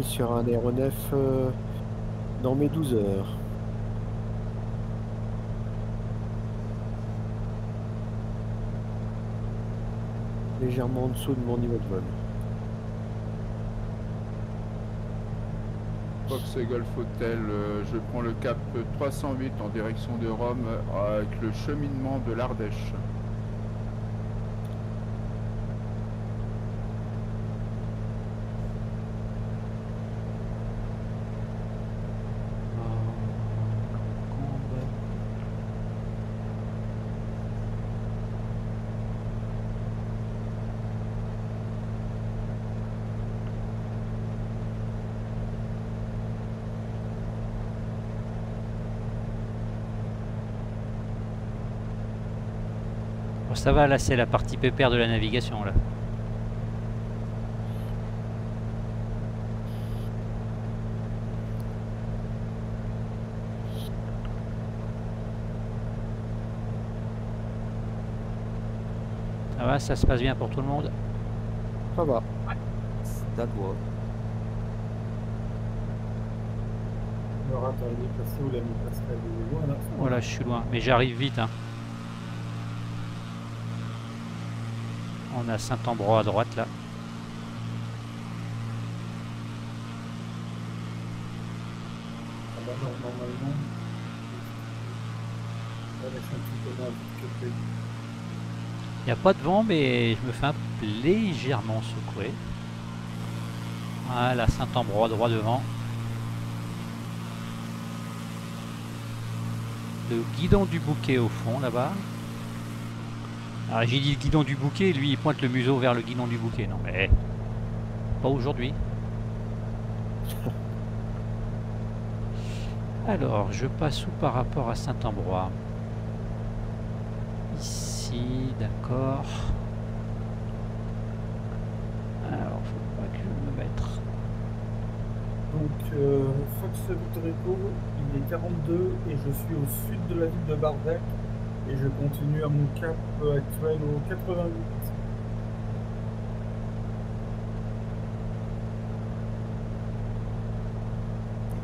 Sur un aéronef euh, normé douze heures. Légèrement en dessous de mon niveau de vol. Fox Golf Hotel, euh, je prends le cap trois cent huit en direction de Rome avec le cheminement de l'Ardèche. Ça va, là c'est la partie pépère de la navigation là. Ça va, ça se passe bien pour tout le monde? Ça va. Ça doit. Voilà, je suis loin, mais j'arrive vite hein. On a Saint-Ambroix à droite là. Il n'y a pas de vent, mais je me fais un peu légèrement secouer. Voilà, Saint-Ambroix droit devant. Le guidon du bouquet au fond là-bas. Alors j'ai dit le guidon du bouquet, lui il pointe le museau vers le guidon du bouquet. Non mais pas aujourd'hui. Alors je passe où par rapport à Saint-Ambroix? Ici, d'accord. Alors faut pas que je me mette. Donc euh, Fox Victorico, il est quarante-deux et je suis au sud de la ville de Barjac et je continue à mon cap actuel au quatre-vingt-huit.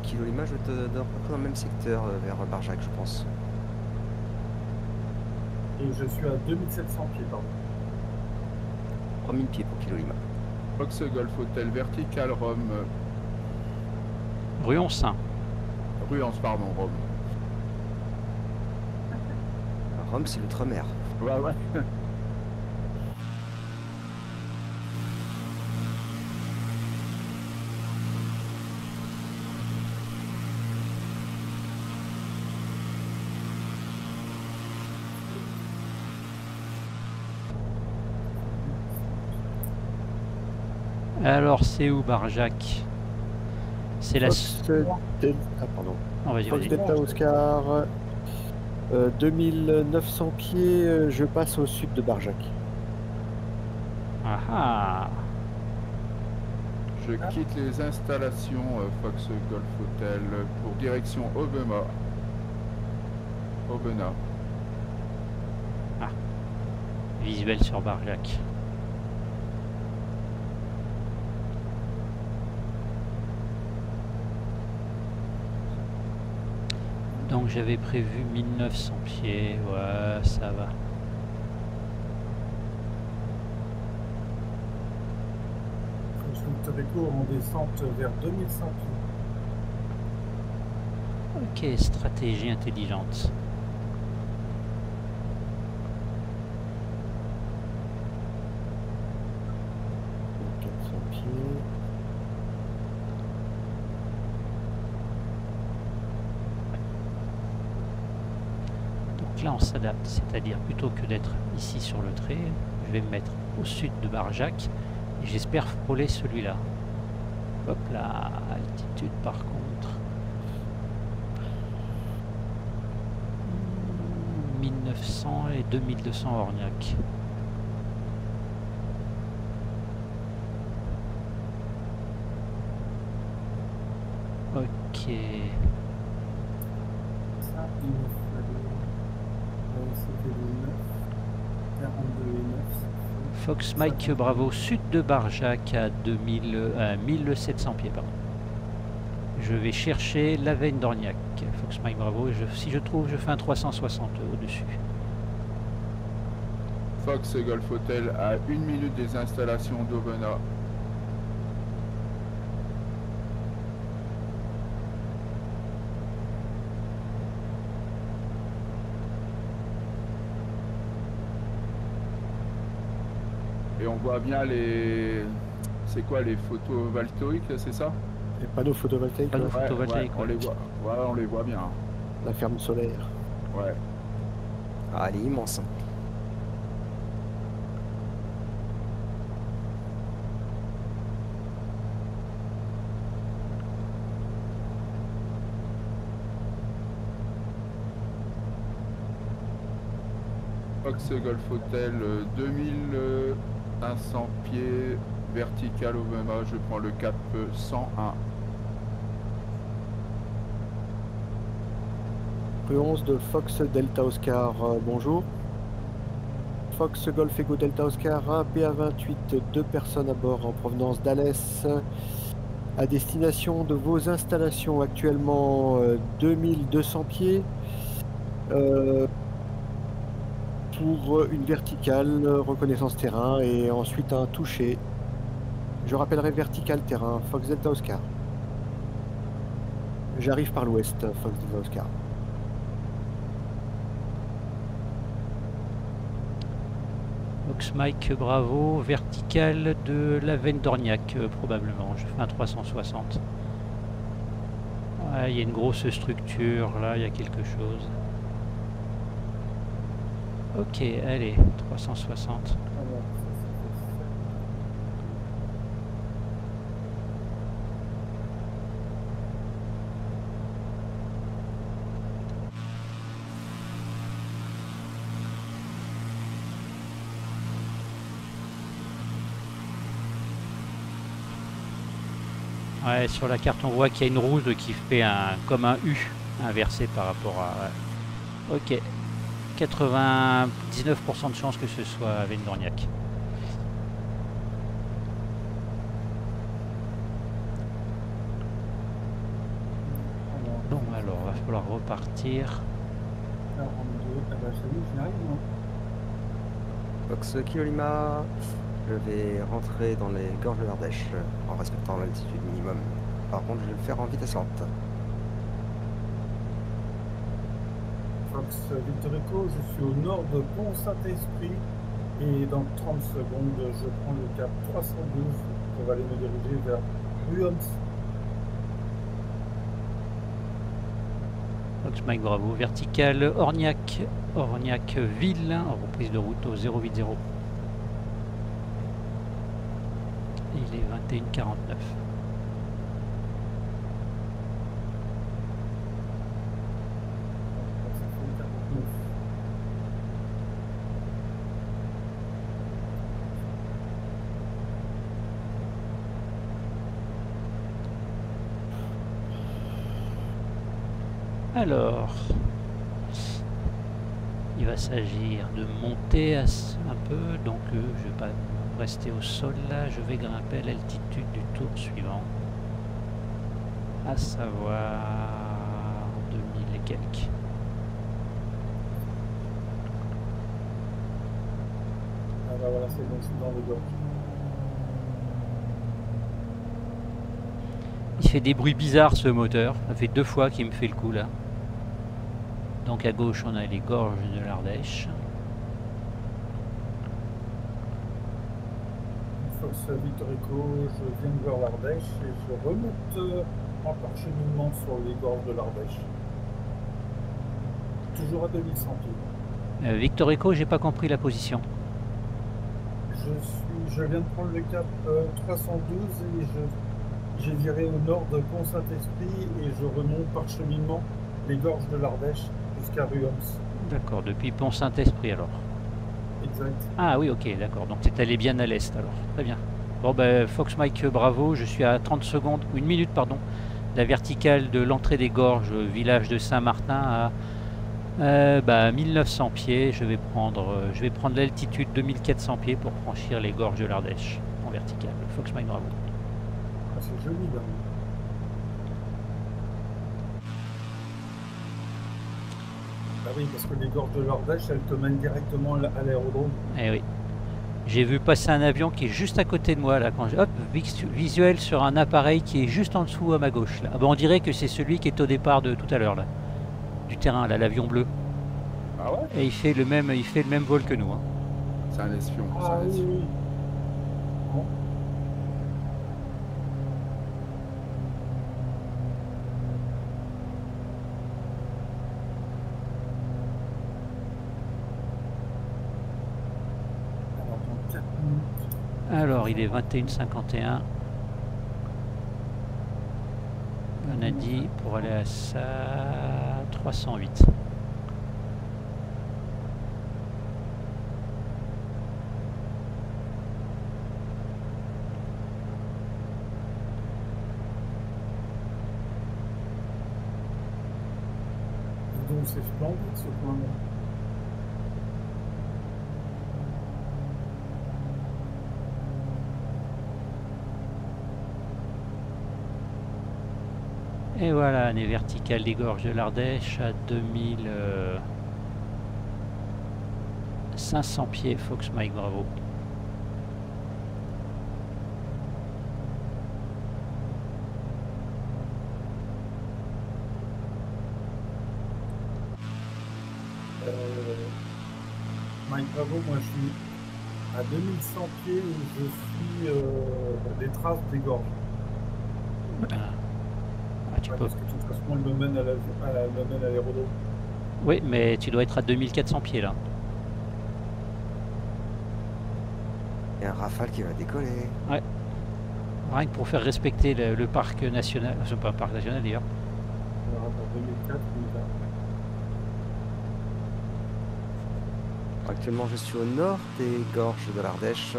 Kilo Lima, je te donne dans le même secteur vers Barjac, je pense. Et je suis à deux mille sept cents pieds, pardon. trois mille pieds pour Kilo Lima. Fox Golf Hotel, vertical Rome. Ruance. Ruance, pardon, Rome. Rome, c'est l'outre-mer. Ouais, ouais. Alors, c'est où Barjac? C'est la... Delta... Ah, pardon. Oh, vas-y, vas-y. Delta Oscar, euh, deux mille neuf cents pieds, je passe au sud de Barjac. Ah ah. Je quitte les installations Fox Golf Hotel pour direction Aubenas. Aubenas. Ah. Visuel sur Barjac. Donc j'avais prévu mille neuf cents pieds, ouais, ça va. En descente vers deux mille cent pieds. Ok, stratégie intelligente. quatre cents pieds. Là on s'adapte, c'est-à-dire plutôt que d'être ici sur le trait, je vais me mettre au sud de Barjac et j'espère frôler celui-là. Hop là, altitude par contre. mille neuf cents et deux mille deux cents Orgnac. Ok. Fox Mike Bravo, sud de Barjac à, à mille sept cents pieds. Pardon. Je vais chercher l'Aven d'Orgnac. Fox Mike Bravo, et je, si je trouve, je fais un trois cent soixante au-dessus. Fox Golf Hotel à une minute des installations d'Aubenas. On voit bien les... C'est quoi les photovoltaïques, c'est ça? Les panneaux photovoltaïques. Panneaux ouais, photovoltaïques ouais, on les voit. Ouais, on les voit bien. La ferme solaire. Ouais. Ah, elle est immense. Fox Golf Hotel deux mille cent pieds, vertical au Vema, je prends le cap cent un. Ruance de Fox Delta Oscar, bonjour. Fox Golf Ego Delta Oscar, P A vingt-huit, deux personnes à bord en provenance d'Alès, à destination de vos installations, actuellement deux mille deux cents pieds. Euh, pour une verticale, reconnaissance terrain et ensuite un toucher. Je rappellerai verticale terrain, Fox Delta Oscar. J'arrive par l'ouest, Fox Delta Oscar. Fox Mike Bravo, verticale de l'Aven d'Orgnac euh, probablement, je fais un trois cent soixante. Ouais, il y a une grosse structure, là il y a quelque chose. Ok, allez, trois cent soixante. Ouais, sur la carte, on voit qu'il y a une route qui fait un, comme un U inversé par rapport à... Ok. quatre-vingt-dix-neuf pour cent de chance que ce soit à Aven d'Orgnac. Non, alors, il va falloir repartir. Box Kilolima, je vais rentrer dans les Gorges de l'Ardèche en respectant l'altitude minimum. Par contre, je vais le faire en vitesse lente. Fox Victorico, je suis au nord de Pont-Saint-Esprit et dans trente secondes, je prends le cap trois cent douze pour aller me diriger vers Ruance. Fox Mike Bravo, vertical Orgnac, Orgnac-Ville, reprise de route au zéro huit zéro. Il est vingt et une quarante-neuf. Alors, il va s'agir de monter un peu, donc euh, je ne vais pas rester au sol là, je vais grimper à l'altitude du tour suivant, à savoir deux mille et quelques. Ah bah voilà, c'est bon, c'est dans le gorge. Il fait des bruits bizarres ce moteur, ça fait deux fois qu'il me fait le coup là. Donc à gauche on a les Gorges de l'Ardèche. Fox Victorico, je viens de voir l'Ardèche et je remonte en parcheminement sur les Gorges de l'Ardèche. Toujours à deux mille cent tours. Euh, Victorico, j'ai pas compris la position. Je, suis, je viens de prendre le cap trois cent douze et je, j'ai viré au nord de Pont-Saint-Esprit et je remonte parcheminement les Gorges de l'Ardèche jusqu'à Ruance. D'accord, depuis Pont-Saint-Esprit alors. Exact. Ah oui, ok, d'accord, donc c'est allé bien à l'est alors, très bien. Bon ben, Fox Mike Bravo, je suis à trente secondes, une minute pardon, la verticale de l'entrée des Gorges, village de Saint-Martin à euh, bah, mille neuf cents pieds, je vais prendre, euh, je vais prendre l'altitude deux mille quatre cents pieds pour franchir les Gorges de l'Ardèche en verticale. Fox Mike Bravo. Ah, c'est joli là. Ah oui, parce que les Gorges de l'Ardèche, elles te mènent directement à l'aérodrome. Eh oui. J'ai vu passer un avion qui est juste à côté de moi, là. Quand hop, visuel sur un appareil qui est juste en dessous à ma gauche. Là. Ah ben, on dirait que c'est celui qui est au départ de tout à l'heure, là. Du terrain, là, l'avion bleu. Ah ouais. Et il fait le même, il fait le même vol que nous. Hein. C'est un espion. Ah c'est un espion. Oui. Bon. Alors, il est vingt et une cinquante et un. On a dit pour aller à ça trois cent huit. Donc c'est splendide ce point. Et voilà, année verticale des Gorges de l'Ardèche à deux mille cinq cents pieds, Fox Mike Bravo. Euh, Mike Bravo, moi je suis à deux mille cent pieds où je suis euh, des traces des Gorges. Ah. Ouais, parce que de toute façon, elle me mène à l'aérodrome. Oui, mais tu dois être à deux mille quatre cents pieds là. Il y a un rafale qui va décoller. Ouais. Rien que pour faire respecter le, le parc national. C'est pas un parc national d'ailleurs. On aura pour deux mille quatre. Actuellement, je suis au nord des Gorges de l'Ardèche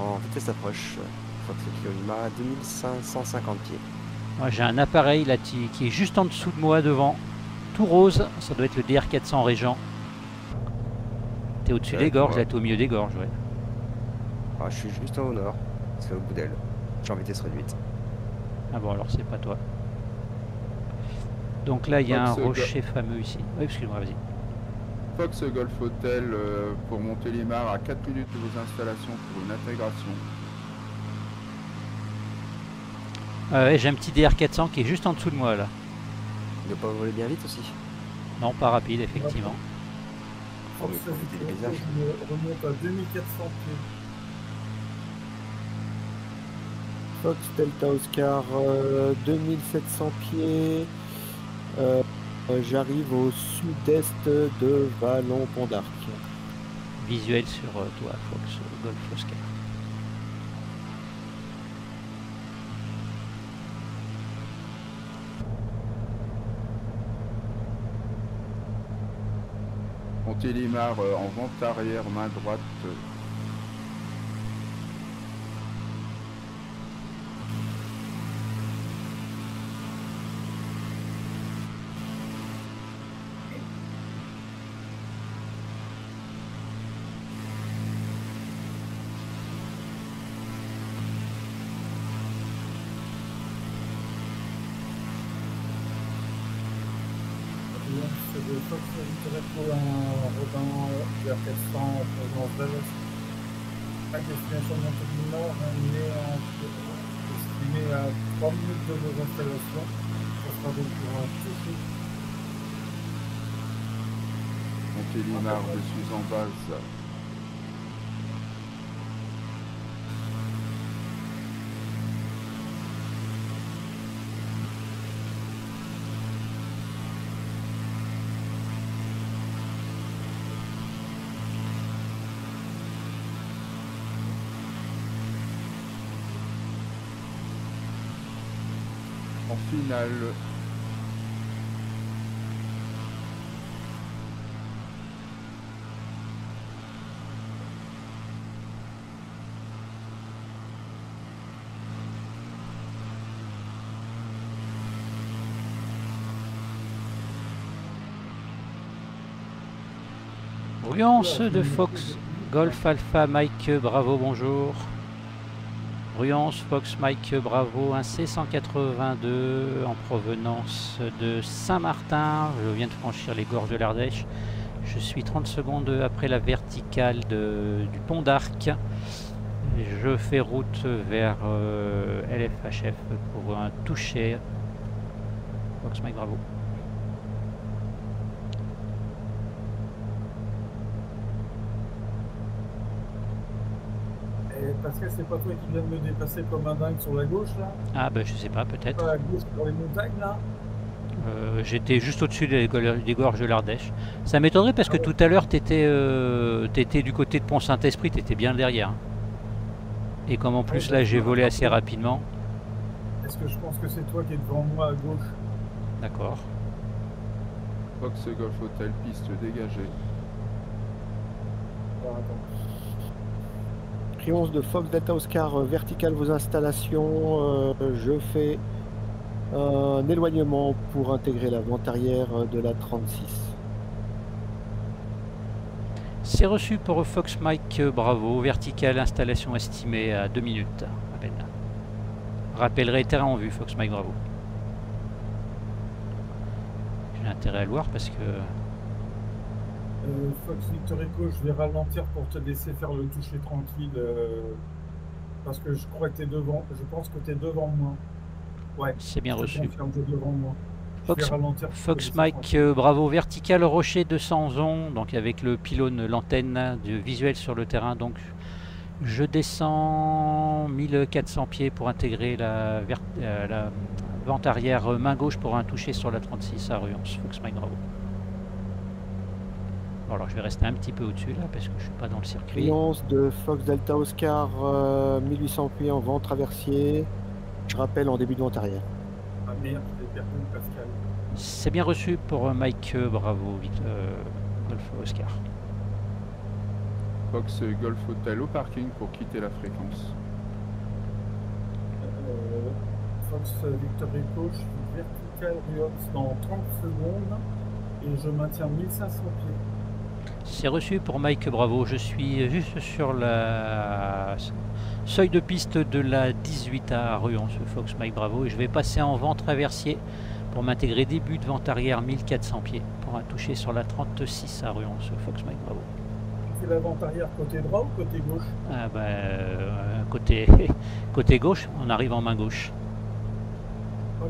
en vitesse d'approche. Je crois que c'est Cliolima à deux mille cinq cent cinquante pieds. Moi j'ai un appareil là qui est juste en dessous de moi devant, tout rose, ça doit être le D R quatre cents Régent. T'es au-dessus des gorges, là t'es au milieu des gorges, ouais. Ah, je suis juste au nord, c'est au bout d'elle. J'ai envie de se réduite. Ah bon, alors c'est pas toi. Donc là il y a Fox un rocher go... fameux ici. Oui, excuse-moi, vas-y. Fox Golf Hotel euh, pour Montélimar à quatre minutes de vos installations pour une intégration. Euh, ouais, j'ai un petit D R quatre cents qui est juste en dessous de moi là. Il ne doit pas voler bien vite aussi. Non, pas rapide, effectivement. On remonte à deux mille quatre cents pieds. Fox Delta Oscar euh, deux mille sept cents pieds. Euh, J'arrive au sud-est de Vallon-Pont-d'Arc. Visuel sur euh, toi, Fox Golf Oscar. Montélimar euh, en vente arrière, main droite. Montélimar, je suis en base. En finale. Ruance de Fox, Golf Alpha, Mike, bravo, bonjour. Ruance, Fox, Mike, bravo, un C cent quatre-vingt-deux en provenance de Saint-Martin. Je viens de franchir les gorges de l'Ardèche. Je suis trente secondes après la verticale de, du pont d'Arc. Je fais route vers euh, L F H F pour un toucher. Fox, Mike, bravo. Pascal, c'est pas toi qui vient de me dépasser comme un dingue sur la gauche là? Ah ben je sais pas, peut-être. À la gauche pour les montagnes là. Euh, J'étais juste au-dessus des, des gorges de l'Ardèche. Ça m'étonnerait parce que ah ouais. Tout à l'heure t'étais euh, t'étais du côté de Pont-Saint-Esprit, t'étais bien derrière. Et comme en plus ouais, là j'ai volé assez rapidement. Est-ce que je pense que c'est toi qui es devant moi à gauche? D'accord. Fox Golf Hotel, piste dégagée. Ah, attends. Ruance de Fox Delta Oscar, euh, vertical vos installations, euh, je fais un éloignement pour intégrer la vente arrière de la trente-six. C'est reçu pour Fox Mike, bravo, vertical, installation estimée à deux minutes à peine. Rappellerai terrain en vue, Fox Mike, bravo. J'ai intérêt à le voir parce que... Euh, Fox Victorico, je vais ralentir pour te laisser faire le toucher tranquille euh, parce que je crois que t'es devant, je pense que t'es devant moi. Ouais, c'est bien reçu. Devant moi. Fox, Fox Mike, euh, bravo, vertical rocher de Sampzon, donc avec le pylône, l'antenne visuelle sur le terrain. Donc je descends mille quatre cents pieds pour intégrer la, euh, la vente arrière main gauche pour un toucher sur la trente-six à Ruance. Fox Mike, bravo. Alors je vais rester un petit peu au-dessus là parce que je suis pas dans le circuit. Ruance de Fox Delta Oscar, euh, mille huit cents pieds en vent traversier. Je rappelle en début de vente arrière. Ah merde, j'ai perdu Pascal. C'est bien reçu pour Mike, bravo, vite, euh, Golf Oscar. Fox Golf Hotel au parking pour quitter la fréquence. Ruance, Victor Rico, je suis vertical Ruance dans trente secondes et je maintiens mille cinq cents pieds. C'est reçu pour Mike Bravo, je suis juste sur la seuil de piste de la dix-huit à Ruance, Fox Mike Bravo, et je vais passer en vent traversier pour m'intégrer début de vent arrière mille quatre cents pieds pour un toucher sur la trente-six à Ruance, Fox Mike Bravo. La vente arrière côté droit ou côté gauche? Ah bah, euh, côté, côté gauche, on arrive en main gauche. Ok.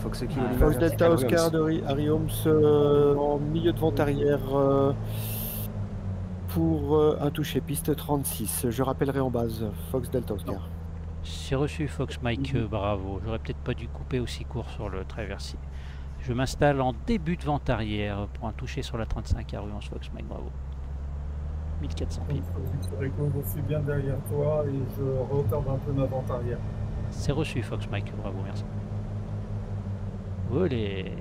Fox ah, Delta Oscar de Ariums euh, en milieu de vente arrière euh, pour euh, un toucher piste trente-six. Je rappellerai en base Fox Delta Oscar. C'est reçu Fox Mike mmh. Bravo. J'aurais peut-être pas dû couper aussi court sur le traversier. Je m'installe en début de vente arrière pour un toucher sur la trente-cinq à Ruance Fox Mike Bravo. mille quatre cents pieds. Je suis bien derrière toi et je retarde un peu ma vente arrière. C'est reçu, Fox Mike. Bravo, merci. Olé.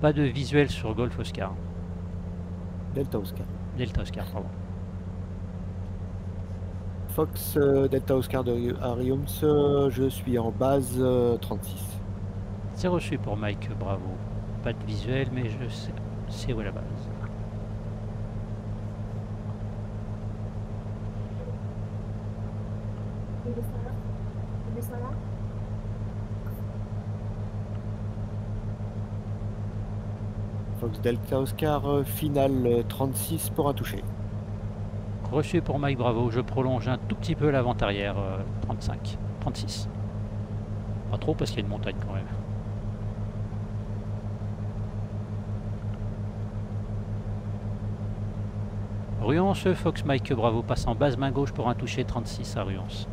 Pas de visuel sur Golf Oscar. Delta Oscar. Delta Oscar, pardon. Fox euh, Delta Oscar de Ariums, euh, je suis en base euh, trente-six. C'est reçu pour Mike, bravo. Pas de visuel, mais je sais. C'est où la base? Fox Delta Oscar final trente-six pour un toucher. Reçu pour Mike Bravo, je prolonge un tout petit peu l'avant arrière trente-cinq, trente-six. Pas trop parce qu'il y a une montagne quand même. Ruance, Fox Mike Bravo passe en base main gauche pour un toucher trente-six à Ruance.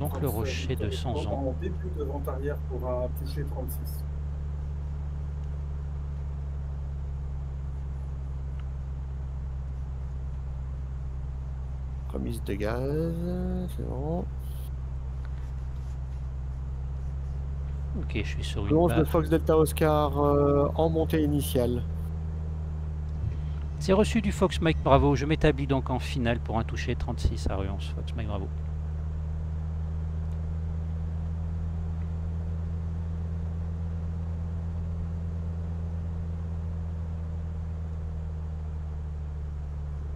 Donc le rocher de Sampzon. En début de vent arrière pour un toucher trente-six. Remise de gaz, c'est bon. Ok, je suis sur une base. De Fox Delta Oscar euh, en montée initiale. C'est reçu du Fox Mike Bravo. Je m'établis donc en finale pour un toucher trente-six à Ruance. Fox Mike Bravo.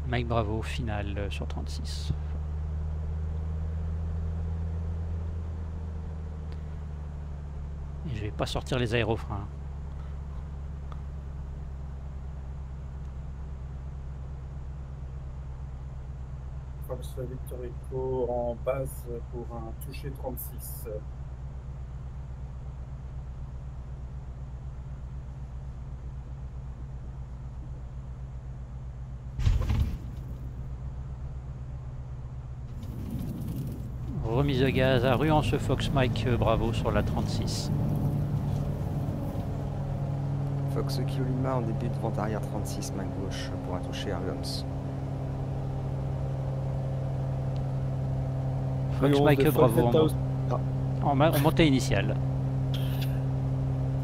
Mike Bravo, finale sur trente-six. Je vais pas sortir les aérofreins. Fox Victor Echo en base pour un toucher trente-six. Remise de gaz à Ruance Fox Mike Bravo sur la trente-six. Fox Kilima en début de vente arrière trente-six, main gauche pour un toucher à Ruance. Fox Mike Bravo en, en, en montée initiale.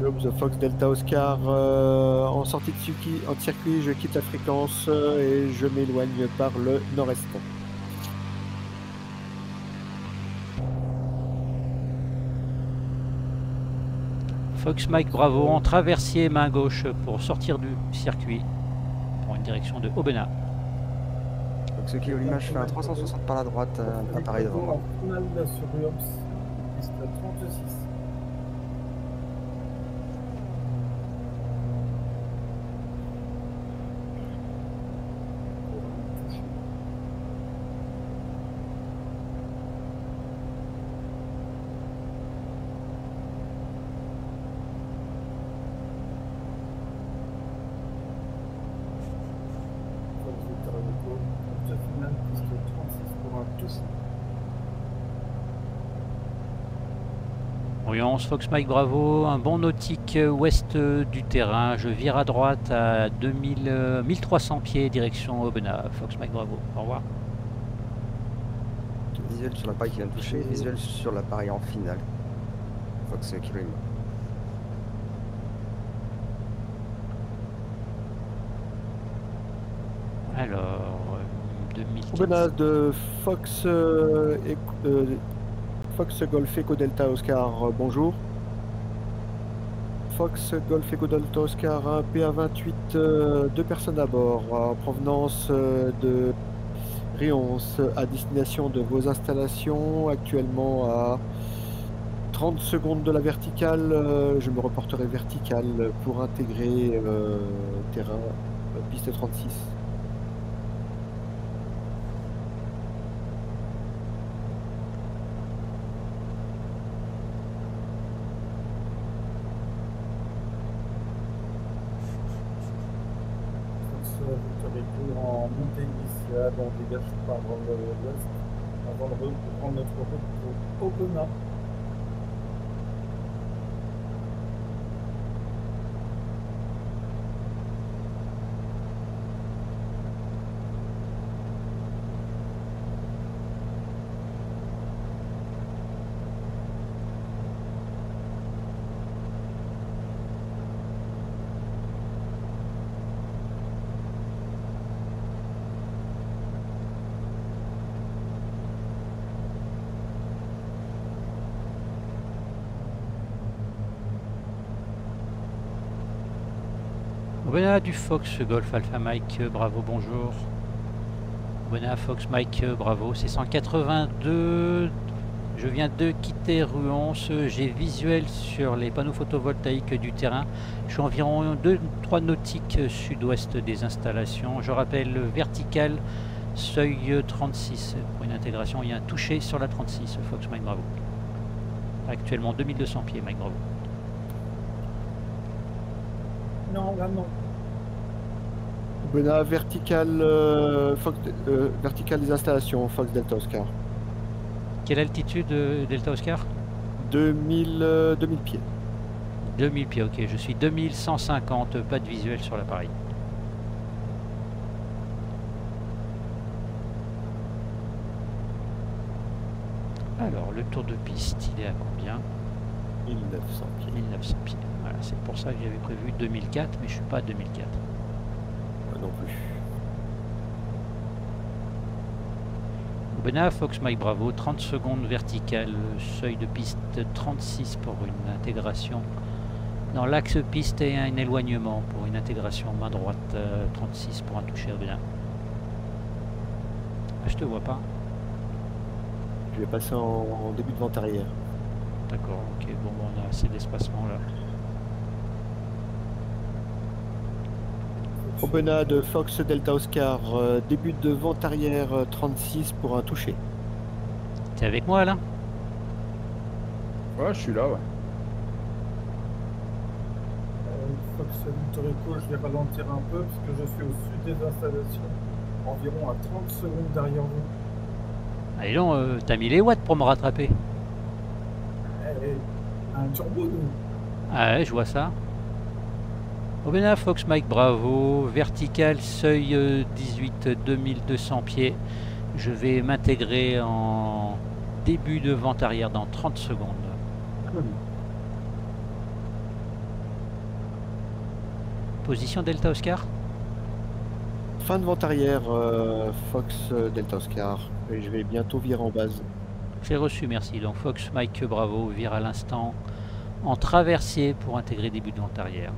The Fox Delta Oscar euh, en sortie de circuit, en circuit, je quitte la fréquence et je m'éloigne par le nord-est. Fox Mike Bravo en traversier main gauche pour sortir du circuit pour une direction de Aubenas. Fox Kilo Lima, je fais un trois cent soixante par la droite, un appareil devant. Fox Mike Bravo, un bon nautique ouest du terrain, je vire à droite à deux mille, mille trois cents pieds direction Aubenas, Fox Mike Bravo, au revoir. Visuel sur l'appareil qui vient de toucher, visuel sur l'appareil en finale, Fox Kilima. Alors, Aubenas de Fox, euh, euh, Fox Golf Eco Delta Oscar, euh, bonjour. Fox Golf Eco Delta Oscar un, P A vingt-huit, euh, deux personnes à bord, en provenance euh, de Ruance, à destination de vos installations, actuellement à trente secondes de la verticale, euh, je me reporterai verticale pour intégrer euh, terrain, euh, piste trente-six. On dégage pas avant l'ouest, avant le route, pour prendre notre route pour Aubenas. Aubenas du Fox Golf Alpha Mike, bravo, bonjour. Aubenas Fox Mike, bravo, c'est cent quatre-vingt-deux. Je viens de quitter Ruance, j'ai visuel sur les panneaux photovoltaïques du terrain. Je suis environ deux trois nautiques sud-ouest des installations. Je rappelle vertical, seuil trente-six. Pour une intégration, il y a un toucher sur la trente-six, Fox Mike, bravo. Actuellement deux mille deux cents pieds, Mike, bravo. Non, là non. Aubenas, vertical, euh, Fox, euh, vertical des installations, Fox Delta Oscar. Quelle altitude, euh, Delta Oscar? deux mille, euh, deux mille pieds. deux mille pieds, ok. Je suis deux mille cent cinquante, pas de visuel sur l'appareil. Alors, le tour de piste, il est à combien? Mille neuf cents pieds. mille neuf cents pieds. Voilà, c'est pour ça que j'avais prévu deux mille quatre, mais je suis pas à deux mille quatre. Non plus. Aubenas, Fox Mike bravo, trente secondes verticales, seuil de piste trente-six pour une intégration dans l'axe piste et un éloignement pour une intégration main droite, trente-six pour un toucher. Aubenas, ah, je te vois pas. Je vais passer en, en début de vente arrière. D'accord, ok, bon, on a assez d'espacement là. Aubenas de Fox Delta Oscar, euh, début de vente arrière trente-six pour un toucher. T'es avec moi Alain? Ouais, je suis là, ouais. Euh, Fox Lutorico, je vais ralentir un peu parce que je suis au sud des installations, environ à trente secondes derrière vous. Allez donc, euh, t'as mis les watts pour me rattraper. Allez, un turbo nous. Ah ouais, je vois ça. Aubenas, Fox Mike, bravo, vertical, seuil dix-huit, deux mille deux cents pieds. Je vais m'intégrer en début de vente arrière dans trente secondes. Position Delta Oscar? Fin de vente arrière, euh, Fox Delta Oscar. Et je vais bientôt virer en base. J'ai reçu, merci. Donc Fox Mike, bravo, vire à l'instant en traversier pour intégrer début de vente arrière.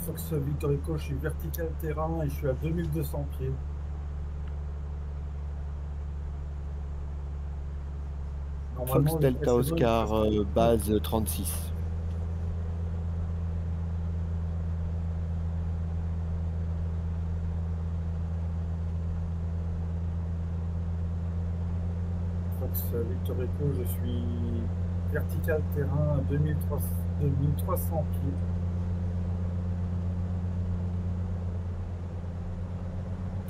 Fox Victorico, je suis vertical terrain et je suis à deux mille deux cents pieds. Fox Delta Oscar, euh, base trente-six. Fox Victorico, je suis vertical terrain à deux mille trois cents pieds.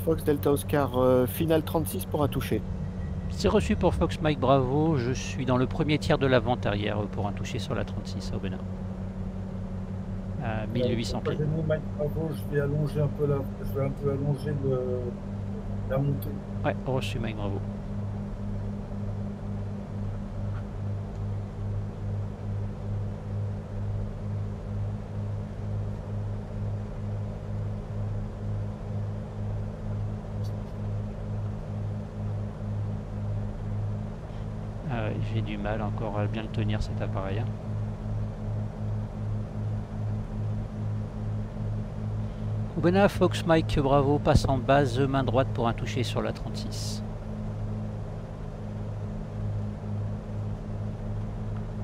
Fox Delta Oscar, euh, final trente-six pour un toucher. C'est reçu pour Fox Mike, bravo. Je suis dans le premier tiers de l'avant arrière pour un toucher sur la trente-six à Aubenas. À mille huit cents pieds. Mike, bravo, je vais allonger un peu la, je vais un peu allonger le, la montée. Ouais, reçu Mike, bravo. euh, il fait du mal encore à bien le tenir cet appareil. Hein. Aubenas, Fox, Mike, Bravo, passe en base, main droite pour un toucher sur la trente-six.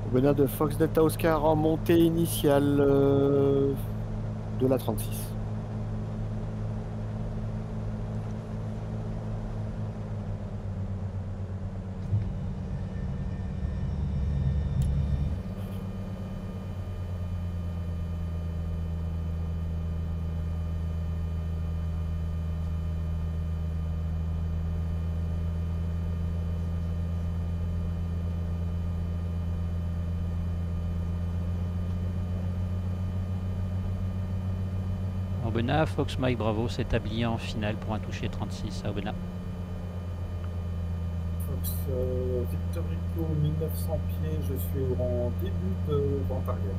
Aubenas de Fox Delta Oscar en montée initiale euh, de la trente-six. Aubenas, Fox, Mike, Bravo s'établit en finale pour un toucher trente-six à Aubenas. Fox, euh, Victor Rico, mille neuf cents pieds, je suis en début de vente arrière.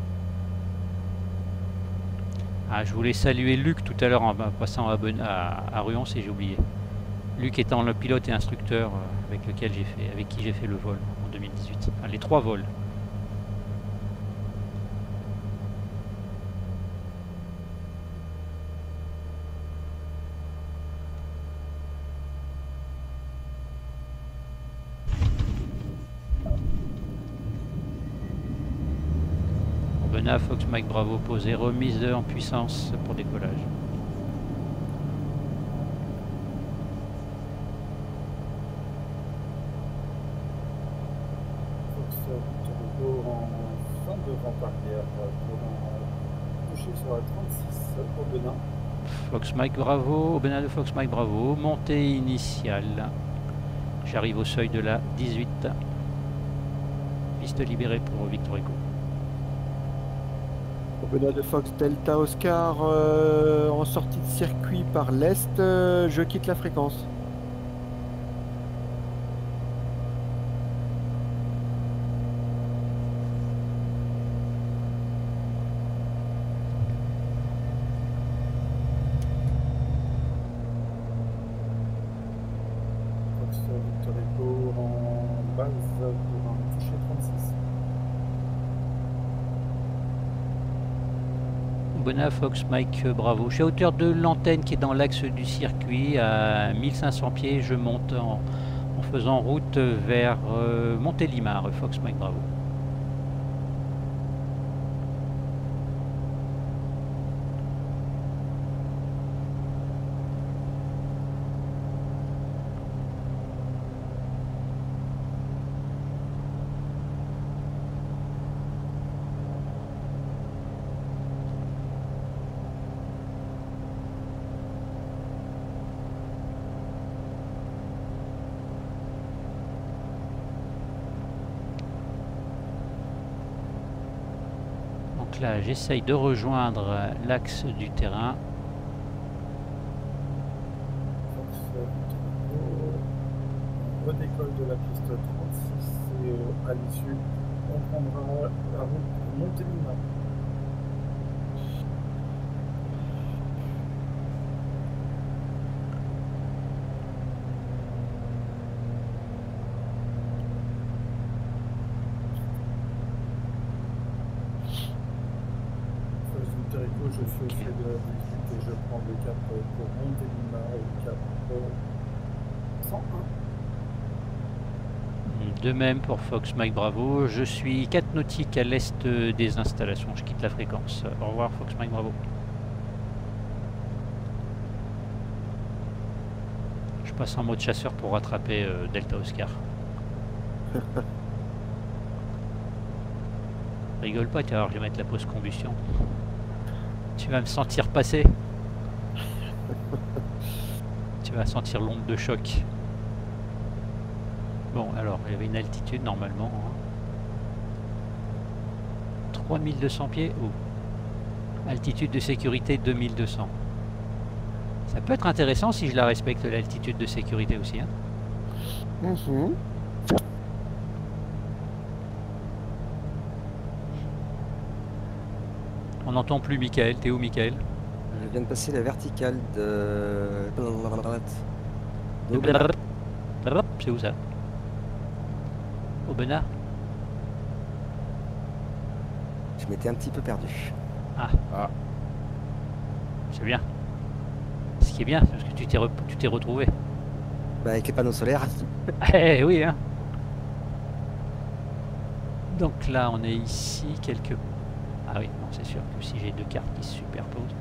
Ah, je voulais saluer Luc tout à l'heure en passant à, à, à Ruance et j'ai oublié. Luc étant le pilote et instructeur avec, lequel j'ai fait, avec qui j'ai fait le vol en deux mille dix-huit, enfin, les trois vols. Fox, Mike, Bravo, posé, remise en puissance pour décollage. Fox, Turbo en fin de rampe arrière pour toucher sur la trente-six, Aubenas. Fox, Mike, Bravo, Aubenas de Fox, Mike, Bravo, montée initiale. J'arrive au seuil de la dix-huit. Piste libérée pour Victorico. Aubenas de Fox Delta Oscar euh, en sortie de circuit par l'est, euh, je quitte la fréquence. Fox Victor Echo en base pour un toucher trente-six. Aubenas, Fox, Mike, Bravo. Je suis à hauteur de l'antenne qui est dans l'axe du circuit à mille cinq cents pieds. Je monte en, en faisant route vers euh, Montélimar. Fox, Mike, Bravo. Là, j'essaye de rejoindre l'axe du terrain. Redécolle de la piste trente-six et à l'issue, on prendra la route Montélimar. Je suis au sud de la dix-huit et je prends le cap pour Montélimar et le cap cent un. De même pour Fox, Mike, Bravo. Je suis quatre nautiques à l'est des installations. Je quitte la fréquence. Au revoir, Fox, Mike, Bravo. Je passe en mode chasseur pour rattraper euh, Delta Oscar. Rigole pas, alors je vais mettre la pause combustion. Tu vas me sentir passer. Tu vas sentir l'onde de choc. Bon, alors, il y avait une altitude normalement. Hein. trois mille deux cents pieds. Oh. Altitude de sécurité deux mille deux cents. Ça peut être intéressant si je la respecte, l'altitude de sécurité aussi. Hein. Mmh. On n'entend plus Michael, t'es où Michael? Je viens de passer la verticale de... de... C'est où ça? Aubenas? Je m'étais un petit peu perdu. Ah. ah. C'est bien. Ce qui est bien, c'est parce que tu t'es re tu t'es retrouvé. Bah avec les panneaux solaires. Eh oui hein. Donc là on est ici quelques... Ah oui, non c'est sûr que si j'ai deux cartes qui se superposent.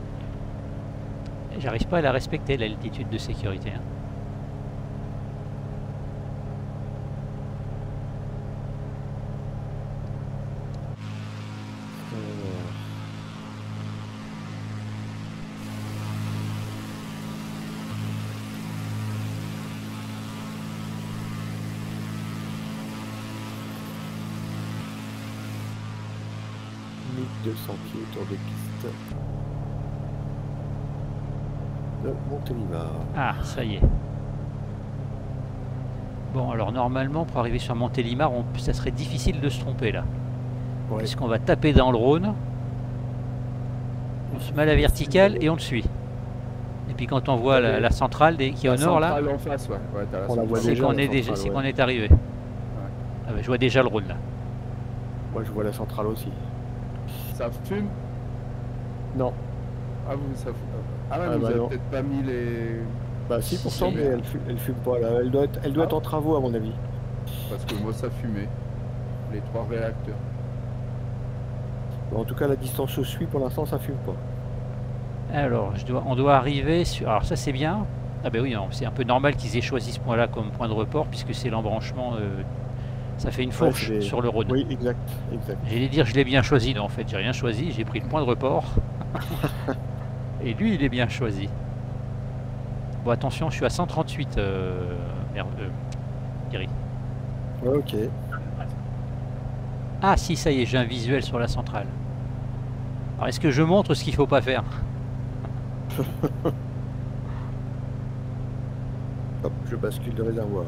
J'arrive pas à la respecter l'altitude de sécurité. Hein. mille deux cents pieds autour des pistes de Montélimar. Ah, ça y est. Bon, alors normalement, pour arriver sur Montélimar, on, ça serait difficile de se tromper là. Ouais. Puisqu'on va taper dans le Rhône, on se met à la verticale et on le suit. Et puis quand on voit la, la centrale des, qui est au nord là, c'est qu'on est arrivé. Ouais. Ah, bah, je vois déjà le Rhône là. Moi je vois la centrale aussi. Ça fume? Non. Ah vous, ça fume pas. Ah ouais, ah, vous bah avez peut-être pas mis les... Bah si, pourtant, mais elle fume, elle fume pas. Là. Elle doit être, elle doit ah. être en travaux, à mon avis. Parce que moi, ça fumait. Les trois réacteurs. Bon, en tout cas, la distance où je suis, pour l'instant, ça fume pas. Alors, je dois, on doit arriver sur... Alors ça, c'est bien. Ah ben oui, c'est un peu normal qu'ils aient choisi ce point-là comme point de report, puisque c'est l'embranchement... Euh... Ça fait une fourche ouais, sur le Rhône. Oui, exact. exact. J'allais dire, je l'ai bien choisi. Non, en fait, j'ai rien choisi. J'ai pris le point de report. Et lui, il est bien choisi. Bon, attention, je suis à cent trente-huit, euh, merde, euh, Thierry. Ouais, ok. Ah, si, ça y est, j'ai un visuel sur la centrale. Alors, est-ce que je montre ce qu'il ne faut pas faire? Hop, je bascule le réservoir.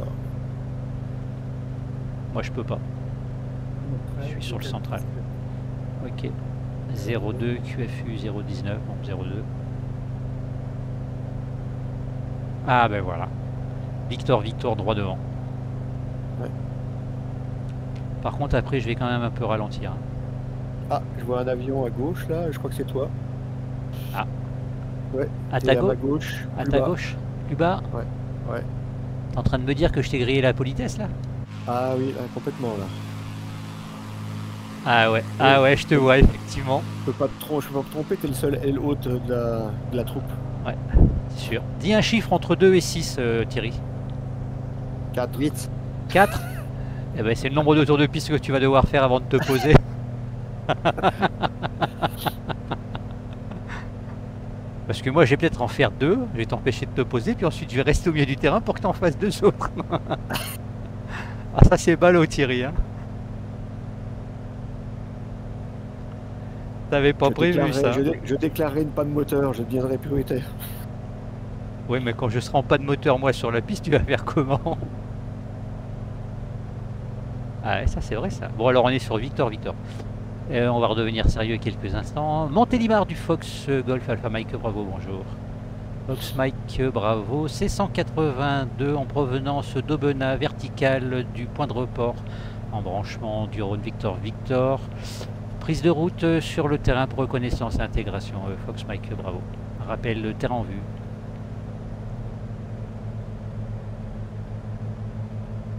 Moi je peux pas. Je suis sur le central. Ok. zéro deux Q F U zéro dix-neuf. Bon, zéro deux. Ah ben voilà. Victor Victor droit devant. Ouais. Par contre après je vais quand même un peu ralentir. Ah, je vois un avion à gauche là, je crois que c'est toi. Ah. Ouais. À ta gauche. À gauche. À ta gauche. Plus bas. Ouais. Ouais. T'es en train de me dire que je t'ai grillé la politesse là? Ah oui, là, complètement là. Ah ouais, ah ouais, je te vois effectivement. Je peux pas te tromper, je peux pas me tromper, t'es le seul aile haute de la, de la troupe. Ouais, c'est sûr. Dis un chiffre entre deux et six, euh, Thierry. quatre, huit. quatre. Eh ben c'est le nombre de tours de piste que tu vas devoir faire avant de te poser. Parce que moi, je vais peut-être en faire deux, je vais t'empêcher de te poser, puis ensuite je vais rester au milieu du terrain pour que t'en fasses deux autres. Ah ça c'est ballot Thierry hein. T'avais pas prévu ça. Je, dé, je déclarerai une panne moteur, je deviendrai prioritaire. Oui mais quand je serai en panne moteur moi sur la piste tu vas faire comment? Ah ouais, ça c'est vrai ça. Bon alors on est sur Victor Victor. Euh, on va redevenir sérieux quelques instants. Montélimar du Fox Golf Alpha Mike Bravo, bonjour. Fox Mike, bravo, C cent quatre-vingt-deux en provenance d'Aubenas, verticale du point de report, embranchement du Rhône Victor Victor, prise de route sur le terrain pour reconnaissance et intégration, Fox Mike, bravo, rappel le terrain en vue.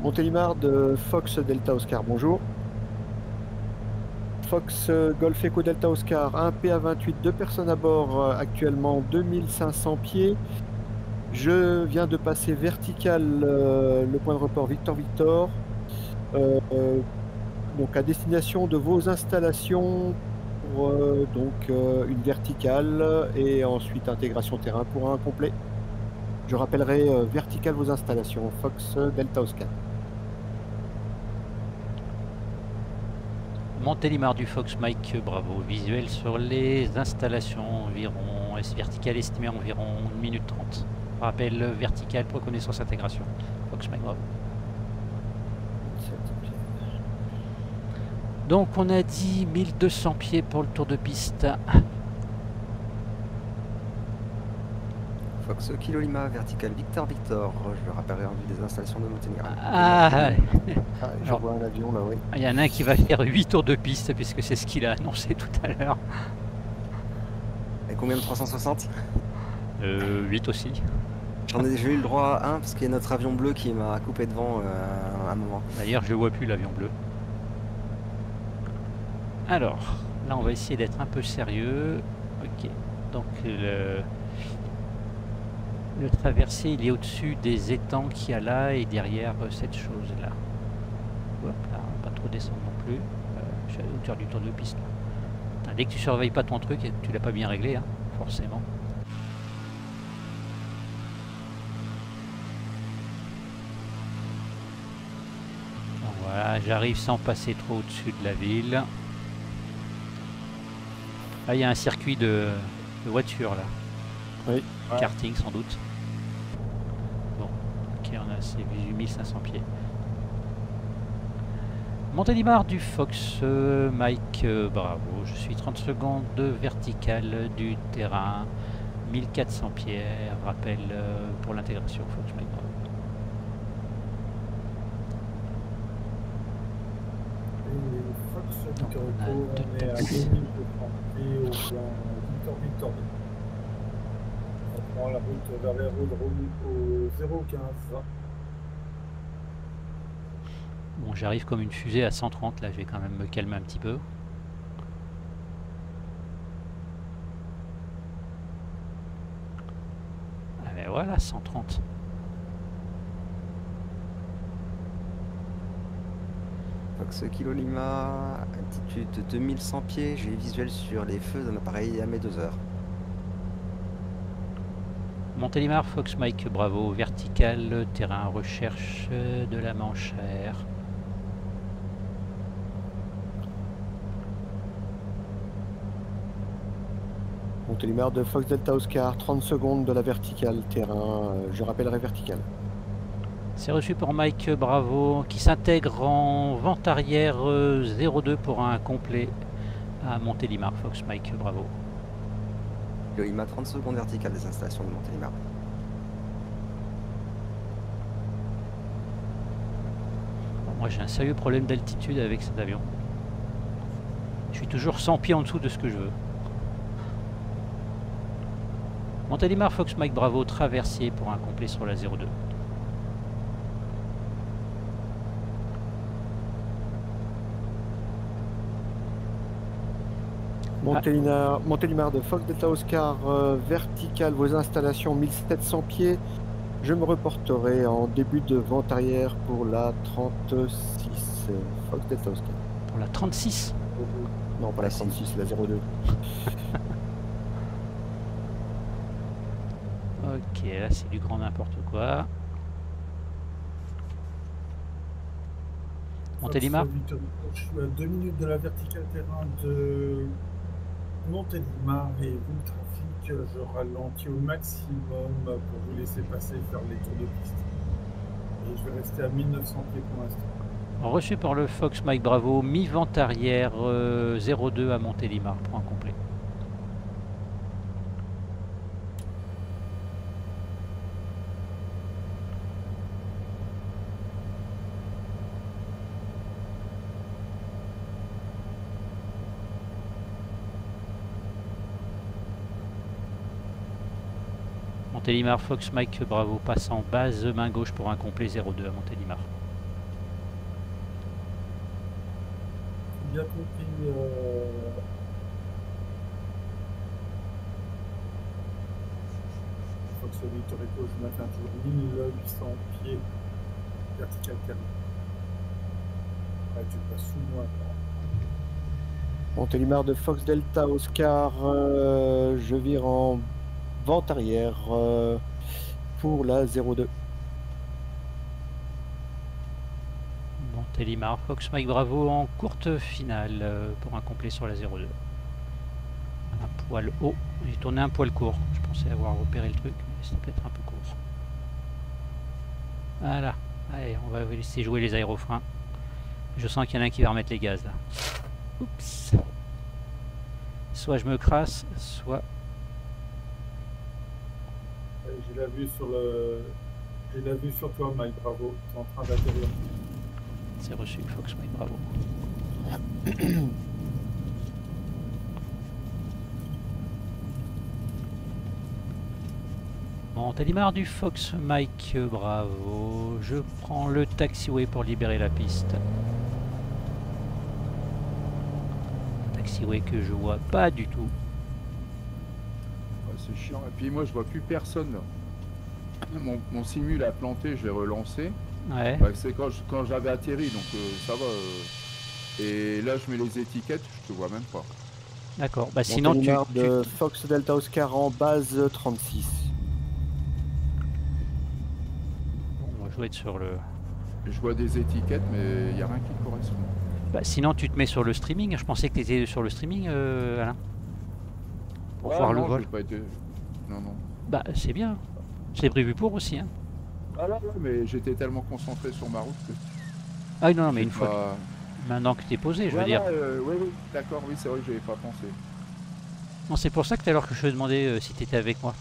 Montélimar de Fox Delta Oscar, bonjour. Fox Golf Eco Delta Oscar, un P A vingt-huit, deux personnes à bord, actuellement deux mille cinq cents pieds. Je viens de passer vertical euh, le point de report Victor Victor, euh, euh, donc à destination de vos installations, pour, euh, donc euh, une verticale et ensuite intégration terrain pour un complet. Je rappellerai euh, vertical vos installations, Fox Delta Oscar. Montélimar du Fox Mike, bravo. Visuel sur les installations, environ S verticale estimée environ une minute trente. Rappel vertical pour connaissance intégration. Fox Mike, bravo. Donc on a dit mille deux cents pieds pour le tour de piste. Fox Kilo Lima, vertical Victor Victor. Je le rappellerai en vue des installations de Montélimar. Ah, ah je vois un avion là, oui. Il y en a un qui va faire huit tours de piste, puisque c'est ce qu'il a annoncé tout à l'heure. Et combien de trois cent soixante? Euh, huit aussi. J'en ai déjà eu le droit à un, parce qu'il y a notre avion bleu qui m'a coupé devant euh, à un moment. D'ailleurs, je ne vois plus l'avion bleu. Alors, là on va essayer d'être un peu sérieux. Ok, donc le, le traversier il est au-dessus des étangs qu'il y a là et derrière euh, cette chose là. Hop là, on va pas trop descendre non plus. Euh, je suis à la hauteur du tour de piste. Attends, dès que tu surveilles pas ton truc, tu l'as pas bien réglé, hein, forcément. Donc, voilà, j'arrive sans passer trop au-dessus de la ville. Là, il y a un circuit de, de voiture là. Oui. Ouais. Karting sans doute. Bon, ok, on a ces mille cinq cents pieds. Montélimar du Fox, euh, Mike, euh, bravo. Je suis trente secondes de verticale du terrain, mille quatre cents pieds. Rappel euh, pour l'intégration Fox, Mike. Et Fox, Fox, au plan Victor Victor. On prend la route vers les routes de Rhône au zéro quinze. Bon, j'arrive comme une fusée à cent trente, là je vais quand même me calmer un petit peu. Ah ben voilà, cent trente. Fox Kilo Lima, altitude de deux mille cent pieds, j'ai visuel sur les feux d'un appareil à mes deux heures. Montélimar, Fox Mike, bravo, vertical, terrain recherche de la Manchère. Montélimar de Fox Delta Oscar, trente secondes de la verticale, terrain, je rappellerai verticale. C'est reçu pour Mike, bravo, qui s'intègre en vente arrière zéro deux pour un complet à Montélimar. Fox Mike, bravo. Il m'a trente secondes verticales des installations de Montélimar. Moi j'ai un sérieux problème d'altitude avec cet avion. Je suis toujours cent pieds en dessous de ce que je veux. Montélimar, Fox Mike, bravo, traversier pour un complet sur la zéro deux. Montélimar, Montélimar de Fox Delta Oscar, euh, vertical, vos installations mille sept cents pieds. Je me reporterai en début de vente arrière pour la trente-six. Fox Delta Oscar. Pour la trente-six? Non, pas la trente-six, la zéro deux. Ok, là c'est du grand n'importe quoi. Montélimar deux minutes de la verticale terrain de Montélimar et vous, le trafic, je ralentis au maximum pour vous laisser passer faire les tours de piste. Et je vais rester à mille neuf cents pieds pour l'instant. Reçu par le Fox Mike, bravo, mi-vente arrière euh, zéro deux à Montélimar, point complet. Montélimar, Fox Mike, bravo, passe en base, main gauche pour un complet zéro deux à Montélimar. Bien compris. Euh... Fox Victor Echo, je m'atteins toujours mille huit cents pieds vertical terme. Ah, tu passes sous moi. Montélimar de Fox Delta Oscar, euh, je vire en vente arrière euh, pour la zéro deux. Montélimar, Fox Mike, bravo, en courte finale euh, pour un complet sur la zéro deux. Un poil haut, j'ai tourné un poil court. Je pensais avoir repéré le truc, mais c'était peut-être un peu court. Voilà, allez, on va laisser jouer les aérofreins. Je sens qu'il y en a un qui va remettre les gaz là. Oups. Soit je me crasse, soit. J'ai Il a vu sur le... Il a vu sur toi, Mike, bravo. Tu es en train d'atterrir. C'est reçu, Fox, Mike, bravo. Montélimar du Fox, Mike, bravo. Je prends le taxiway pour libérer la piste. Taxiway que je vois pas du tout. Ouais, c'est chiant. Et puis moi, je vois plus personne là. Mon, mon simul a planté, je l'ai relancé. Ouais. Bah, c'est quand, quand j'avais atterri, donc euh, ça va. Euh, et là, je mets les étiquettes, je te vois même pas. D'accord. Bah sinon tu, tu... de Fox Delta Oscar en base trente-six. Bon, moi je vais être sur le. Je vois des étiquettes, mais il y a rien qui correspond. Bah sinon tu te mets sur le streaming. Je pensais que tu étais sur le streaming, euh, Alain. Pour ah, voir non, le vol. Pas été... Non non. Bah c'est bien. C'est prévu pour aussi, hein. Ah là, là, mais j'étais tellement concentré sur ma route que... Ah non, non mais une pas... fois que... Maintenant que t'es posé, je voilà, veux dire... Euh, oui, oui, d'accord, oui, c'est vrai que j'avais pas pensé. Non, c'est pour ça que tout à l'heure que je te demandais euh, si t'étais avec moi.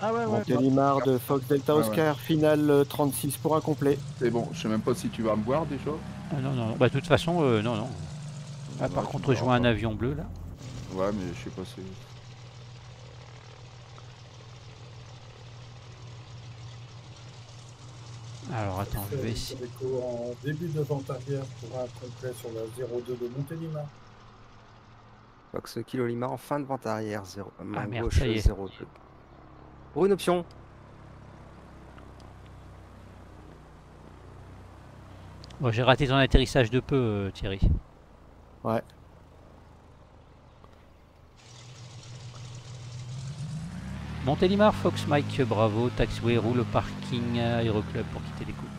Ah ouais, Montélimar ouais, de Fox Delta Oscar, ah, ouais. Finale trente-six pour un complet. C'est bon, je sais même pas si tu vas me voir déjà. Ah non, non, bah de toute façon, euh, non, non. Ah, bah, par contre, je vois un avion bleu, là. Ouais, mais je sais pas si... Alors attends, je vais essayer. En début de vente arrière pour un complet sur la zéro deux de Montélimar. Fox Kilo Lima en fin de vente arrière, zéro, main ah, merde, gauche zéro deux. Pour une option. Bon, j'ai raté ton atterrissage de peu, euh, Thierry. Ouais. Montélimar, Fox, Mike, bravo, taxiway, roule, parking, aéroclub pour quitter les coups.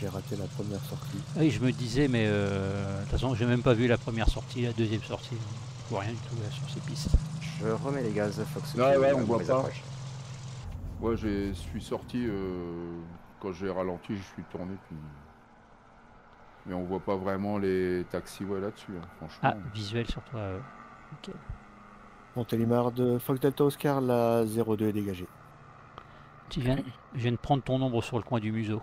J'ai raté la première sortie. Oui, je me disais, mais euh, de toute façon, j'ai même pas vu la première sortie, la deuxième sortie. Je vois rien du tout là, sur ces pistes. Je remets les gaz, Fox. Non, ouais, ouais, on voit pas. Moi, ouais, je suis sorti, euh, quand j'ai ralenti, je suis tourné, puis... Mais on voit pas vraiment les taxiways là-dessus, hein, franchement. Ah, visuel sur toi, euh... ok. Montélimar de Fox Delta Oscar, la zéro deux est dégagée. Tu viens, je viens de prendre ton ombre sur le coin du museau.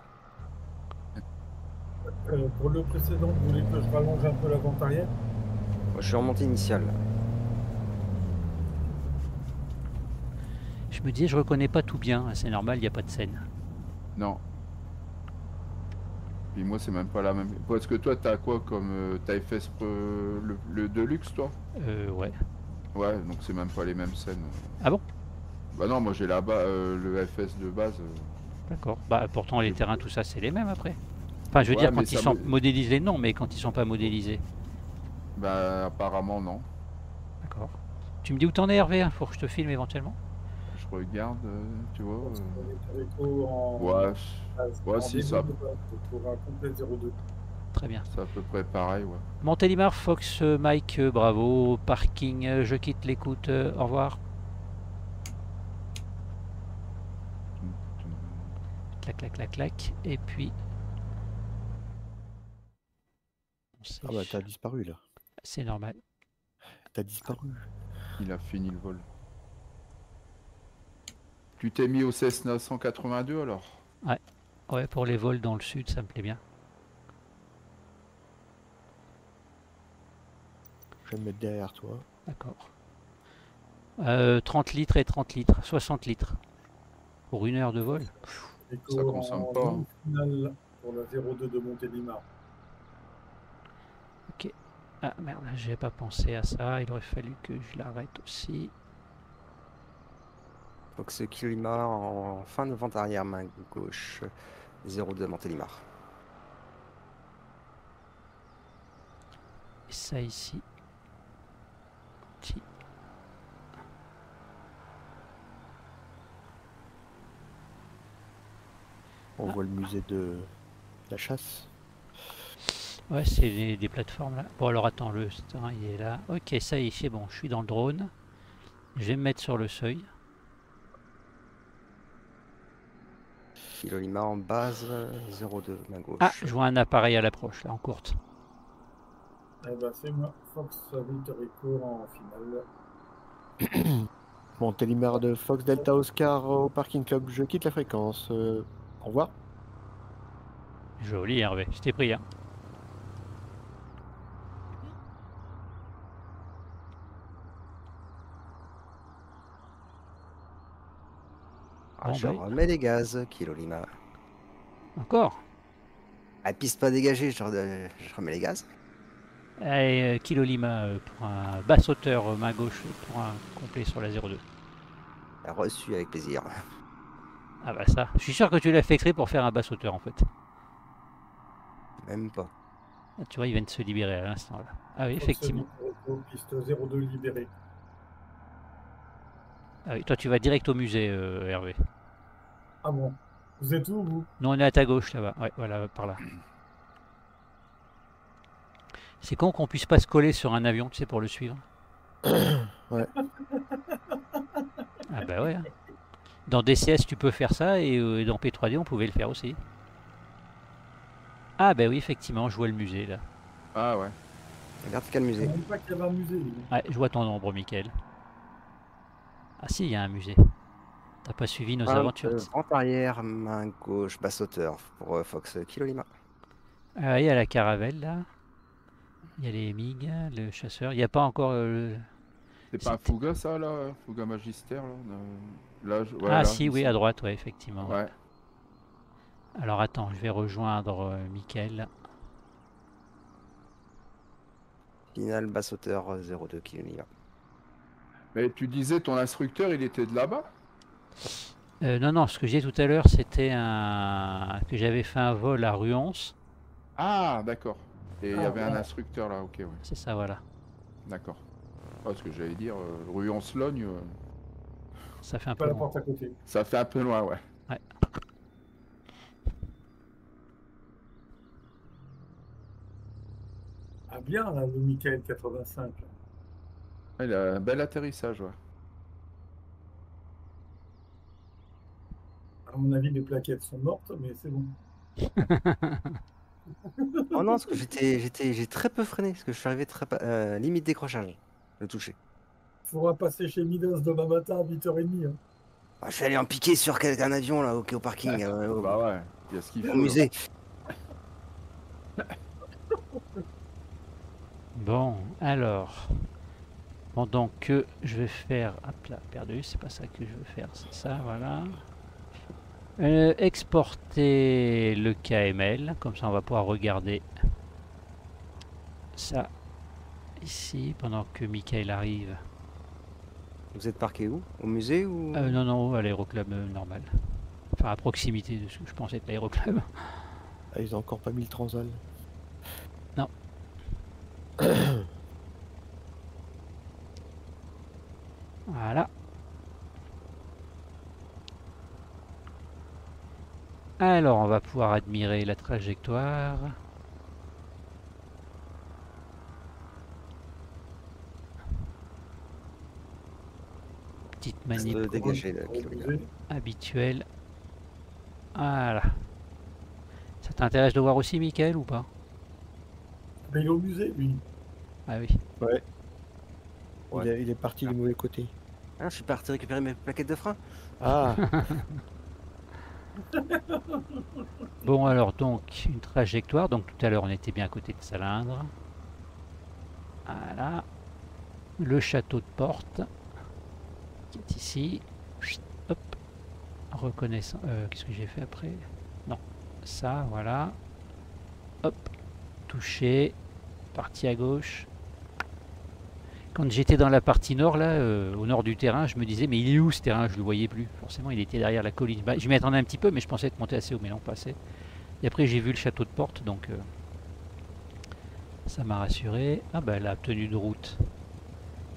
Euh, pour le précédent, vous voulez que je rallonge un peu la vente arrière? Je suis en montée initiale. Je me disais, je reconnais pas tout bien, c'est normal, il n'y a pas de scène. Non. Puis moi, c'est même pas la même. Parce que toi, t'as quoi comme. T'as F S euh, le, le Deluxe, toi? Euh, ouais. Ouais, donc c'est même pas les mêmes scènes. Ah bon? Bah non, moi j'ai là-bas euh, le F S de base. Euh... D'accord. Bah pourtant les terrains, tout ça, c'est les mêmes après. Enfin, je veux ouais, dire, quand ils sont me... modélisés, non, mais quand ils sont pas modélisés. Bah apparemment, non. D'accord. Tu me dis où t'en es, Hervé, hein, faut que je te filme éventuellement? Je regarde, euh, tu vois. Euh... En... Ouais, ouais en si, ça. Pour un complet zéro deux. Très bien. C'est à peu près pareil, ouais. Montélimar, Fox, Mike, bravo, parking, je quitte l'écoute, au revoir. Clac, clac, clac, clac, et puis... Ah bah t'as disparu là. C'est normal. T'as disparu. Il a fini le vol. Tu t'es mis au Cessna cent quatre-vingt-deux alors? Ouais. Ouais, pour les vols dans le sud, ça me plaît bien. Je vais me mettre derrière toi. D'accord. Euh, trente litres et trente litres, soixante litres. Pour une heure de vol. Ça consomme pas. Finale pour la zéro deux de Montélimar. Ok. Ah merde, j'ai pas pensé à ça. Il aurait fallu que je l'arrête aussi. Fox Kilimar en fin de vente arrière, main gauche. zéro deux Montélimar. Et ça ici. On ah. voit le musée de la chasse. Ouais, c'est des plateformes là. Bon, alors attends, le terrain il est là. Ok, ça y est, c'est bon, je suis dans le drone. Je vais me mettre sur le seuil. Kilolima en base zéro deux, main gauche. Ah, je vois un appareil à l'approche là, en courte. Eh ben, c'est moi, Fox Victor Rico en finale. Montélimar de Fox Delta Oscar au Parking Club, je quitte la fréquence. Euh, au revoir. Joli Hervé, je t'ai pris hein. Ah, je remets des gaz, Kilo Lima. Encore? À piste pas dégagée, je remets les gaz. Allez, Kilo Lima pour un bas sauteur main gauche pour un complet sur la zéro deux. Reçu avec plaisir. Ah bah ça, je suis sûr que tu l'as fait exprès pour faire un bas sauteur en fait. Même pas. Ah, tu vois, il vient de se libérer à l'instant là. Ah oui, effectivement. Piste zéro deux libérée. Ah oui, toi tu vas direct au musée, euh, Hervé. Ah bon? Vous êtes où vous? Non, on est à ta gauche là-bas. Ouais, voilà, par là. C'est con qu'on puisse pas se coller sur un avion, tu sais, pour le suivre. Ouais. Ah bah ouais. Dans D C S, tu peux faire ça, et euh, dans P trois D, on pouvait le faire aussi. Ah bah oui, effectivement, je vois le musée, là. Ah ouais. Regarde quel musée. Je ne savais pas qu'il y avait un musée. Ouais, je vois ton ombre, Michael. Ah si, il y a un musée. T'as pas suivi nos ah, aventures. En arrière, main gauche, basse hauteur, pour euh, Fox Kilo Lima. Ah, il y a la caravelle, là. Il y a les MiG, le chasseur. Il n'y a pas encore... Euh, le... C'est pas un Fouga, ça, là? Fouga Magistère, là, là je... ouais, Ah là, si, oui, à droite, ouais, effectivement. Ouais. Alors attends, je vais rejoindre euh, Michael. Final basse hauteur zéro deux Kilo Lima. Mais tu disais ton instructeur, il était de là-bas? euh, Non, non, ce que j'ai tout à l'heure, c'était un... que j'avais fait un vol à Ruance. Ah, d'accord. Et il ah, y avait ouais. un instructeur là, ok, ouais. C'est ça, voilà. D'accord. Oh, ce que j'allais dire, euh, Ruance-Logne... Euh... Ça fait un peu loin. Pas la porte à côté. Ça fait un peu loin, ouais. Ouais. Ah bien, là, le Michael quatre-vingt-cinq. Il a un bel atterrissage, ouais. À mon avis, les plaquettes sont mortes, mais c'est bon. Oh non, parce que j'étais, j'étais, j'ai très peu freiné, parce que je suis arrivé très, euh, limite décrochage, le toucher. Faudra passer chez Midas demain matin à huit heures trente. Hein. Bah, je suis allé en piquer sur un avion là, au, au parking, ah, euh, au, bah ouais. Il y a ce qu'il faut, au musée. Bon, alors, pendant que je vais faire, hop là, perdu, c'est pas ça que je veux faire, c'est ça, voilà. Euh, exporter le K M L, comme ça on va pouvoir regarder ça ici pendant que Michael arrive. Vous êtes parqué où? Au musée ou euh, non, non, à l'aéroclub euh, normal. Enfin à proximité de ce que je pensais être l'aéroclub. Ah, ils ont encore pas mis le transal. Non. Voilà. Alors, on va pouvoir admirer la trajectoire. Petite manip habituelle. Voilà. Ça t'intéresse de voir aussi Michael ou pas? Il est au musée, lui. Ah oui. Ouais. ouais. Il, est, il est parti ah. du mauvais côté. Ah, je suis parti récupérer mes plaquettes de frein. Ah. Bon alors donc une trajectoire, donc tout à l'heure on était bien à côté de Salindres. Voilà. Le château de Portes qui est ici. Chut, hop. Reconnaissant. Euh, Qu'est-ce que j'ai fait après? Non. Ça, voilà. Hop. Touché. Partie à gauche. Quand j'étais dans la partie nord, là, euh, au nord du terrain, je me disais, mais il est où ce terrain? Je ne le voyais plus. Forcément, il était derrière la colline. Bah, je m'y attendais un petit peu, mais je pensais être monté assez haut, mais non, pas assez. Et après, j'ai vu le château de Portes, donc euh, ça m'a rassuré. Ah bah, la tenue de route,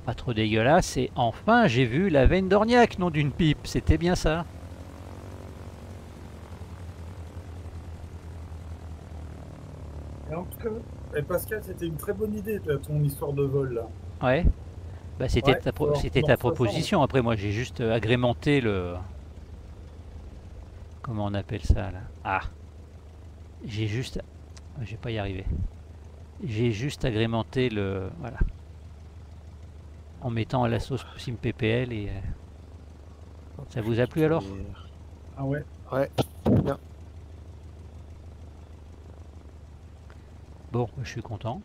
pas trop dégueulasse. Et enfin, j'ai vu la Aven d'Orgnac, non d'une pipe. C'était bien ça. Et en tout cas, et Pascal, c'était une très bonne idée, ton histoire de vol, là. Ouais, bah, c'était ouais, ta, pro ta proposition. Après, moi, j'ai juste agrémenté le... Comment on appelle ça, là? Ah, j'ai juste... Je vais pas y arriver. J'ai juste agrémenté le... Voilà. En mettant à la sauce SimPPL et... Ça vous a plu alors? Ah ouais. Ouais, bien. Bon, je suis content.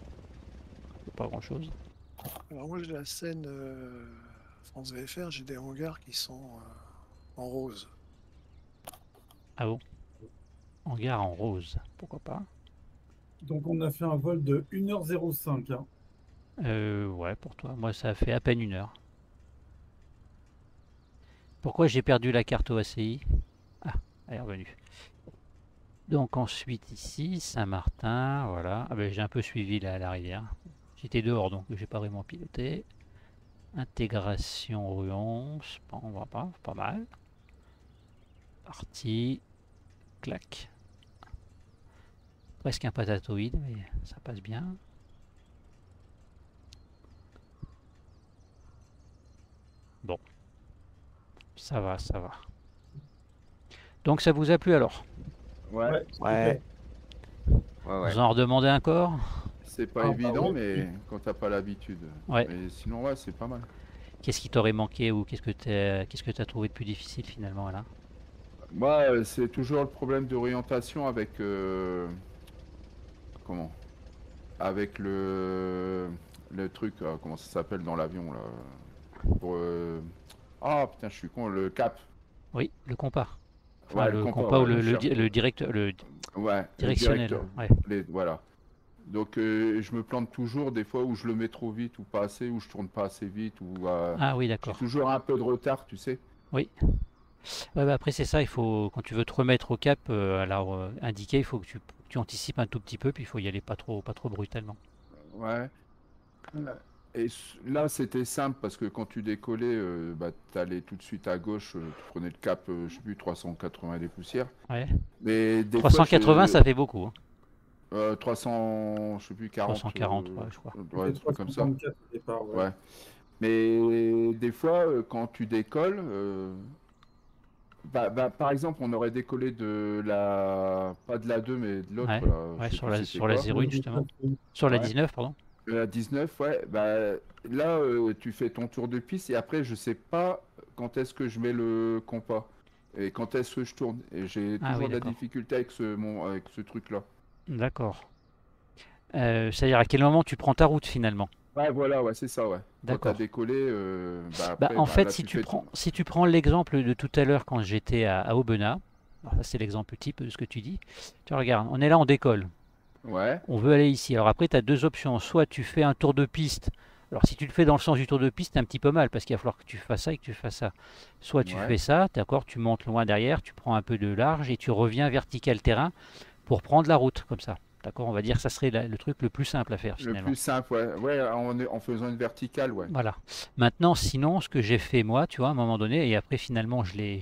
Pas grand chose. Alors moi j'ai la scène euh, France V F R, j'ai des hangars qui sont euh, en rose. Ah bon? Hangar en rose, pourquoi pas? Donc on a fait un vol de une heure zéro cinq. Hein. Euh, ouais, pour toi. Moi ça a fait à peine une heure. Pourquoi j'ai perdu la carte O A C I? Ah, elle est revenue. Donc ensuite ici, Saint-Martin, voilà. Ah ben, j'ai un peu suivi la, la rivière. J'étais dehors donc j'ai pas vraiment piloté. Intégration Ruance, bon, on va pas, pas mal. Parti, clac. Presque un patatoïde, mais ça passe bien. Bon. Ça va, ça va. Donc ça vous a plu alors? Ouais. Ouais. Ouais, ouais. Vous en redemandez encore? C'est pas ah, évident, mais quand t'as pas l'habitude. Ouais. Mais sinon, ouais, c'est pas mal. Qu'est-ce qui t'aurait manqué ou qu'est-ce que t'as qu'est-ce que t'as trouvé de plus difficile finalement, Alain? Moi, bah, c'est toujours le problème d'orientation avec euh... comment? Avec le le truc, euh, comment ça s'appelle dans l'avion là? Pour, euh... Ah putain, je suis con, le cap. Oui, le compas. Enfin, ouais, le, le compas, compas ouais, ou le, le, di le, direct, le ouais, directionnel. Le ouais. Les, voilà. Donc euh, je me plante toujours des fois où je le mets trop vite ou pas assez, où je tourne pas assez vite. Ou, euh, ah oui, d'accord. Toujours un peu de retard, tu sais. Oui. Ouais, bah, après, c'est ça, il faut, quand tu veux te remettre au cap, euh, alors euh, indiqué, il faut que tu, tu anticipes un tout petit peu, puis il faut y aller pas trop, pas trop brutalement. Ouais. Voilà. Et là, c'était simple parce que quand tu décollais, euh, bah, tu allais tout de suite à gauche, euh, tu prenais le cap, euh, je sais plus, trois cent quatre-vingts des poussières. Ouais. Mais des trois cent quatre-vingts, fois, ça fait beaucoup. Hein. Euh, trois cents, je sais plus, quarante. trois cent quarante, euh, ouais, je crois. Ouais, des trucs comme ça. Départ, ouais. Ouais. Mais des fois, euh, quand tu décolles, euh, bah, bah, par exemple, on aurait décollé de la. Pas de la deux, mais de l'autre. Ouais. Ouais, sur la, sur la zéro un, justement. Sur la ouais. dix-neuf, pardon. La dix-neuf, ouais, bah, là euh, tu fais ton tour de piste et après je sais pas quand est-ce que je mets le compas et quand est-ce que je tourne. Et j'ai ah toujours oui, de la difficulté avec ce, mon, avec ce truc-là. D'accord. Euh, c'est-à-dire à quel moment tu prends ta route finalement? Ouais, voilà, ouais, c'est ça, ouais. D'accord. Quand t'as décollé, euh, bah, après, bah, en bah, fait, là, si, tu tu prends, ton... si tu prends l'exemple de tout à l'heure quand j'étais à, à Aubenas, c'est l'exemple type de ce que tu dis, tu regardes, on est là, on décolle. Ouais. On veut aller ici. Alors après, tu as deux options. Soit tu fais un tour de piste. Alors si tu le fais dans le sens du tour de piste, c'est un petit peu mal parce qu'il va falloir que tu fasses ça et que tu fasses ça. Soit tu ouais. fais ça, d'accord, tu montes loin derrière, tu prends un peu de large et tu reviens vertical terrain pour prendre la route comme ça. D'accord, on va dire que ça serait la, le truc le plus simple à faire finalement. Le plus simple, ouais, ouais en, en faisant une verticale, ouais. Voilà. Maintenant, sinon, ce que j'ai fait moi, tu vois, à un moment donné, et après finalement je l'ai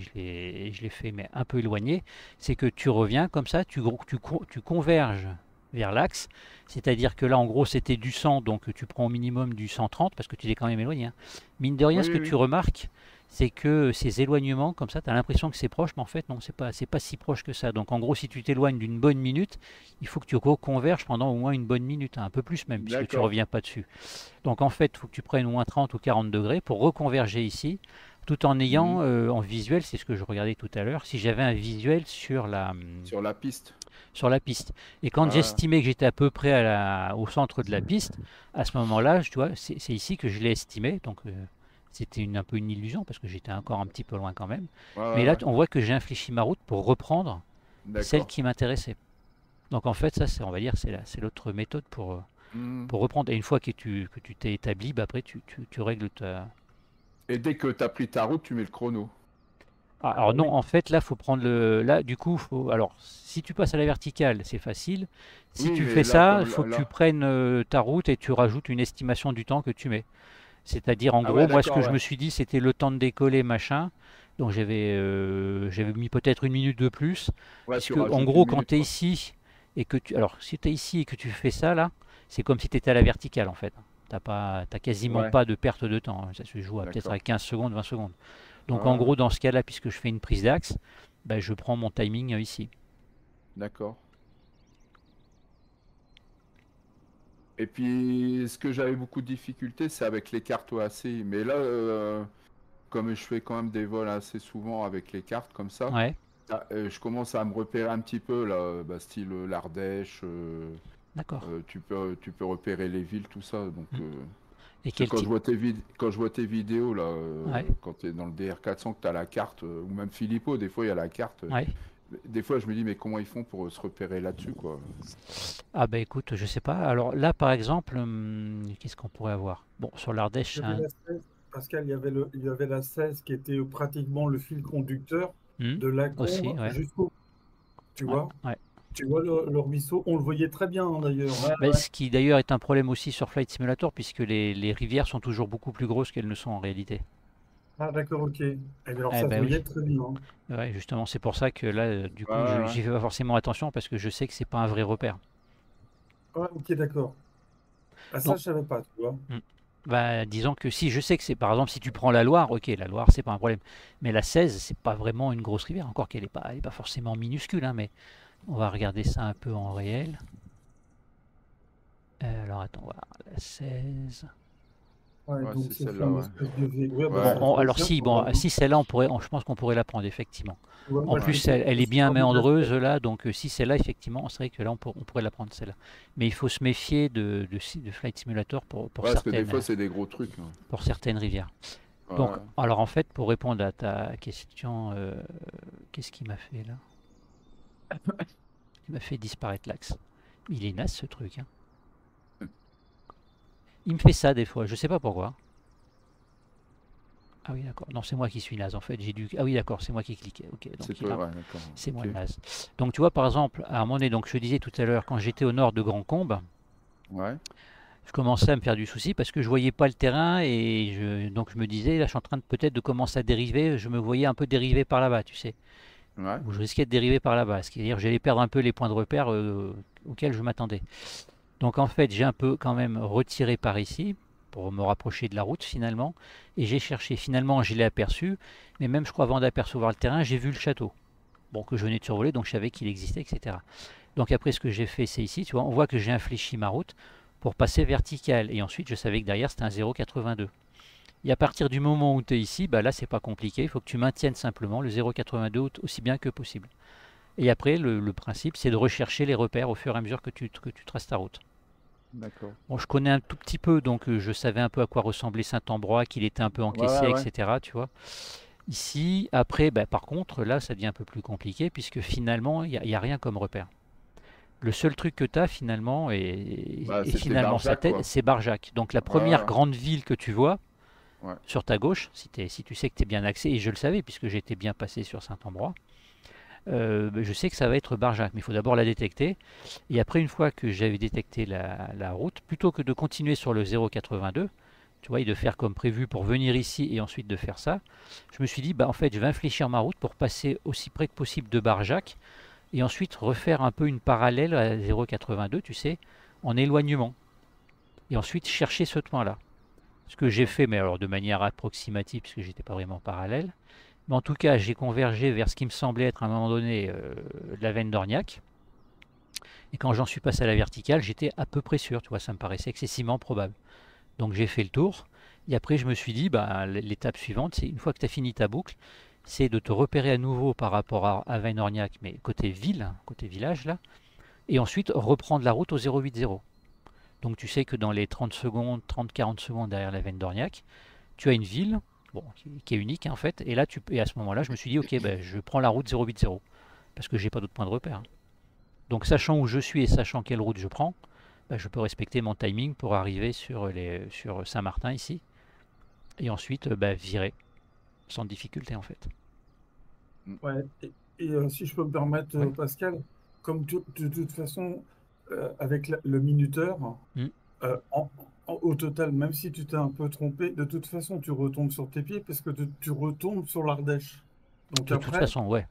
fait mais un peu éloigné, c'est que tu reviens comme ça, tu, tu, tu converges vers l'axe, c'est-à-dire que là en gros c'était du cent, donc tu prends au minimum du cent trente parce que tu t'es quand même éloigné. Hein. Mine de rien, oui, ce que oui. tu remarques, c'est que ces éloignements comme ça, tu as l'impression que c'est proche, mais en fait non, c'est pas, c'est pas si proche que ça. Donc en gros, si tu t'éloignes d'une bonne minute, il faut que tu converges pendant au moins une bonne minute, hein, un peu plus même, puisque tu reviens pas dessus. Donc en fait, il faut que tu prennes au moins trente ou quarante degrés pour reconverger ici, tout en ayant mmh. euh, en visuel, c'est ce que je regardais tout à l'heure, si j'avais un visuel sur la... Sur la piste. Sur la piste. Et quand ah. j'estimais que j'étais à peu près à la, au centre de la piste, à ce moment-là, tu vois, c'est ici que je l'ai estimé, donc euh, c'était un peu une illusion, parce que j'étais encore un petit peu loin quand même. Ah. Mais là, on voit que j'ai infléchi ma route pour reprendre celle qui m'intéressait. Donc en fait, ça, c'est on va dire, c'est l'autre méthode pour, mmh. pour reprendre. Et une fois que tu que tu t'es établi, bah après, tu, tu, tu règles ta... Et dès que tu as pris ta route, tu mets le chrono. Ah, alors non, en fait, là, faut prendre le... Là, du coup, faut... alors, si tu passes à la verticale, c'est facile. Si oui, tu fais là, ça, il faut là, que là. tu prennes ta route et tu rajoutes une estimation du temps que tu mets. C'est-à-dire, en ah gros, ouais, moi, ce que ouais. je me suis dit, c'était le temps de décoller, machin. Donc, j'avais euh, mis peut-être une minute de plus. Ouais, parce que, en gros, quand tu es ici, et que tu... Alors, si tu es ici et que tu fais ça, là, c'est comme si tu étais à la verticale, en fait. T'as pas, t'as quasiment ouais. pas de perte de temps. Ça se joue à peut-être à quinze secondes, vingt secondes. Donc ah. en gros, dans ce cas-là, puisque je fais une prise d'axe, ben, je prends mon timing ici. D'accord. Et puis, ce que j'avais beaucoup de difficultés, c'est avec les cartes O A C I. Mais là, euh, comme je fais quand même des vols assez souvent avec les cartes comme ça, ouais. là, euh, je commence à me repérer un petit peu, là, bah, style euh, l'Ardèche, euh, d'accord. Euh, tu, peux, tu peux repérer les villes, tout ça. Donc, mmh. euh, Et quel quand, type... je vois tes vid... quand je vois tes vidéos, là, euh, ouais. quand tu es dans le D R quatre cents, que tu as la carte, euh, ou même Filippo, des fois il y a la carte. Ouais. Des fois, je me dis, mais comment ils font pour se repérer là-dessus, quoi? Ah bah écoute, je sais pas. Alors là, par exemple, hum, qu'est-ce qu'on pourrait avoir? Bon, sur l'Ardèche... Hein... Pascal, il y, avait le, il y avait la seize qui était pratiquement le fil conducteur mmh, de la Combe ouais. jusqu'au... Tu, ouais, vois ouais. tu vois le, le ruisseau, on le voyait très bien hein, d'ailleurs. Ouais, bah, ouais. Ce qui d'ailleurs est un problème aussi sur Flight Simulator, puisque les, les rivières sont toujours beaucoup plus grosses qu'elles ne sont en réalité. Ah d'accord, ok. Et alors eh ça bah, oui. très bien. Hein. Ouais, justement, c'est pour ça que là, du coup, ah, j'y fais pas forcément attention parce que je sais que c'est pas un vrai repère. Ouais, ok, d'accord. Ah, ça, je savais pas, tu vois. Mmh. Bah, disons que si je sais que c'est, par exemple, si tu prends la Loire, ok, la Loire, c'est pas un problème. Mais la seize, c'est pas vraiment une grosse rivière, encore qu'elle est pas, elle est pas forcément minuscule, hein, mais on va regarder ça un peu en réel. Euh, alors attends, voilà, la seize. Ouais, ouais, donc c est c est là, ouais. de... ouais, bah, ouais. on, alors si, bon, si celle-là, on pourrait, on, je pense qu'on pourrait la prendre effectivement. Ouais, en ouais. plus, elle, elle est bien méandreuse là, donc euh, si celle-là, effectivement, c'est vrai que là, on, pour, on pourrait la prendre celle-là. Mais il faut se méfier de, de, de Flight Simulator pour, pour ouais, certaines. Parce que des fois, c'est des gros trucs. Hein. Pour certaines rivières. Ouais. Donc, alors en fait, pour répondre à ta question, euh, qu'est-ce qui m'a fait là? Il m'a fait disparaître l'axe. Il est naze ce truc. Hein. Il me fait ça des fois, je sais pas pourquoi. Ah oui d'accord, non c'est moi qui suis naze en fait, j'ai dû... Ah oui d'accord, c'est moi qui cliquais, ok. C'est a... ouais, okay. moi naze. Donc tu vois par exemple, à un moment donné, donc je disais tout à l'heure, quand j'étais au nord de Grande Combe, ouais. je commençais à me faire du souci parce que je voyais pas le terrain et je... donc je me disais, là je suis en train de peut-être de commencer à dériver, je me voyais un peu dériver par là-bas, tu sais. Ouais. Où je risquais de dériver par là-bas, c'est-à-dire que j'allais perdre un peu les points de repère euh, auxquels je m'attendais. Donc en fait, j'ai un peu quand même retiré par ici pour me rapprocher de la route finalement. Et j'ai cherché, finalement je l'ai aperçu, mais même je crois avant d'apercevoir le terrain, j'ai vu le château. Bon, que je venais de survoler, donc je savais qu'il existait, et cetera. Donc après ce que j'ai fait, c'est ici, tu vois, on voit que j'ai infléchi ma route pour passer verticale. Et ensuite, je savais que derrière, c'était un zéro virgule quatre-vingt-deux. Et à partir du moment où tu es ici, bah là c'est pas compliqué, il faut que tu maintiennes simplement le zéro virgule quatre-vingt-deux aussi bien que possible. Et après, le, le principe, c'est de rechercher les repères au fur et à mesure que tu, que tu traces ta route. D'accord. Bon, je connais un tout petit peu, donc je savais un peu à quoi ressemblait Saint-Ambroix, qu'il était un peu encaissé, ouais, ouais. et cetera. Tu vois. Ici, après, bah, par contre, là, ça devient un peu plus compliqué, puisque finalement, il n'y a, a rien comme repère. Le seul truc que tu as, finalement, et, bah, et finalement Barjac, sa tête, c'est Barjac. Donc la première ouais. grande ville que tu vois, ouais. sur ta gauche, si, t'es, si tu sais que tu es bien axé, et je le savais, puisque j'étais bien passé sur Saint-Ambroix, Euh, je sais que ça va être Barjac, mais il faut d'abord la détecter. Et après, une fois que j'avais détecté la, la route, plutôt que de continuer sur le zéro virgule quatre-vingt-deux, tu vois, et de faire comme prévu pour venir ici et ensuite de faire ça, je me suis dit, bah en fait, je vais infléchir ma route pour passer aussi près que possible de Barjac, et ensuite refaire un peu une parallèle à zéro virgule quatre-vingt-deux, tu sais, en éloignement. Et ensuite chercher ce point-là. Ce que j'ai fait, mais alors de manière approximative, puisque j'étais pas vraiment parallèle. Mais en tout cas, j'ai convergé vers ce qui me semblait être à un moment donné euh, l'Aven d'Orgnac. Et quand j'en suis passé à la verticale, j'étais à peu près sûr, tu vois, ça me paraissait excessivement probable. Donc j'ai fait le tour. Et après, je me suis dit, bah, l'étape suivante, c'est une fois que tu as fini ta boucle, c'est de te repérer à nouveau par rapport à Aven d'Orgnac, mais côté ville, côté village là. Et ensuite, reprendre la route au zéro virgule quatre-vingt-dix. Donc tu sais que dans les trente secondes, trente à quarante secondes derrière l'Aven d'Orgnac, tu as une ville. Bon, qui est unique hein, en fait, et là tu et à ce moment-là je me suis dit ok ben, je prends la route zéro virgule quatre-vingt-dix parce que j'ai pas d'autre point de repère. Donc sachant où je suis et sachant quelle route je prends, ben, je peux respecter mon timing pour arriver sur, les, sur Saint-Martin ici, et ensuite ben, virer sans difficulté en fait. Ouais, et, et euh, si je peux me permettre ouais. Pascal, comme tu, de toute façon euh, avec la, le minuteur, mmh. euh, en au total, même si tu t'es un peu trompé, de toute façon, tu retombes sur tes pieds parce que tu, tu retombes sur l'Ardèche. Donc de après, toute façon, ouais.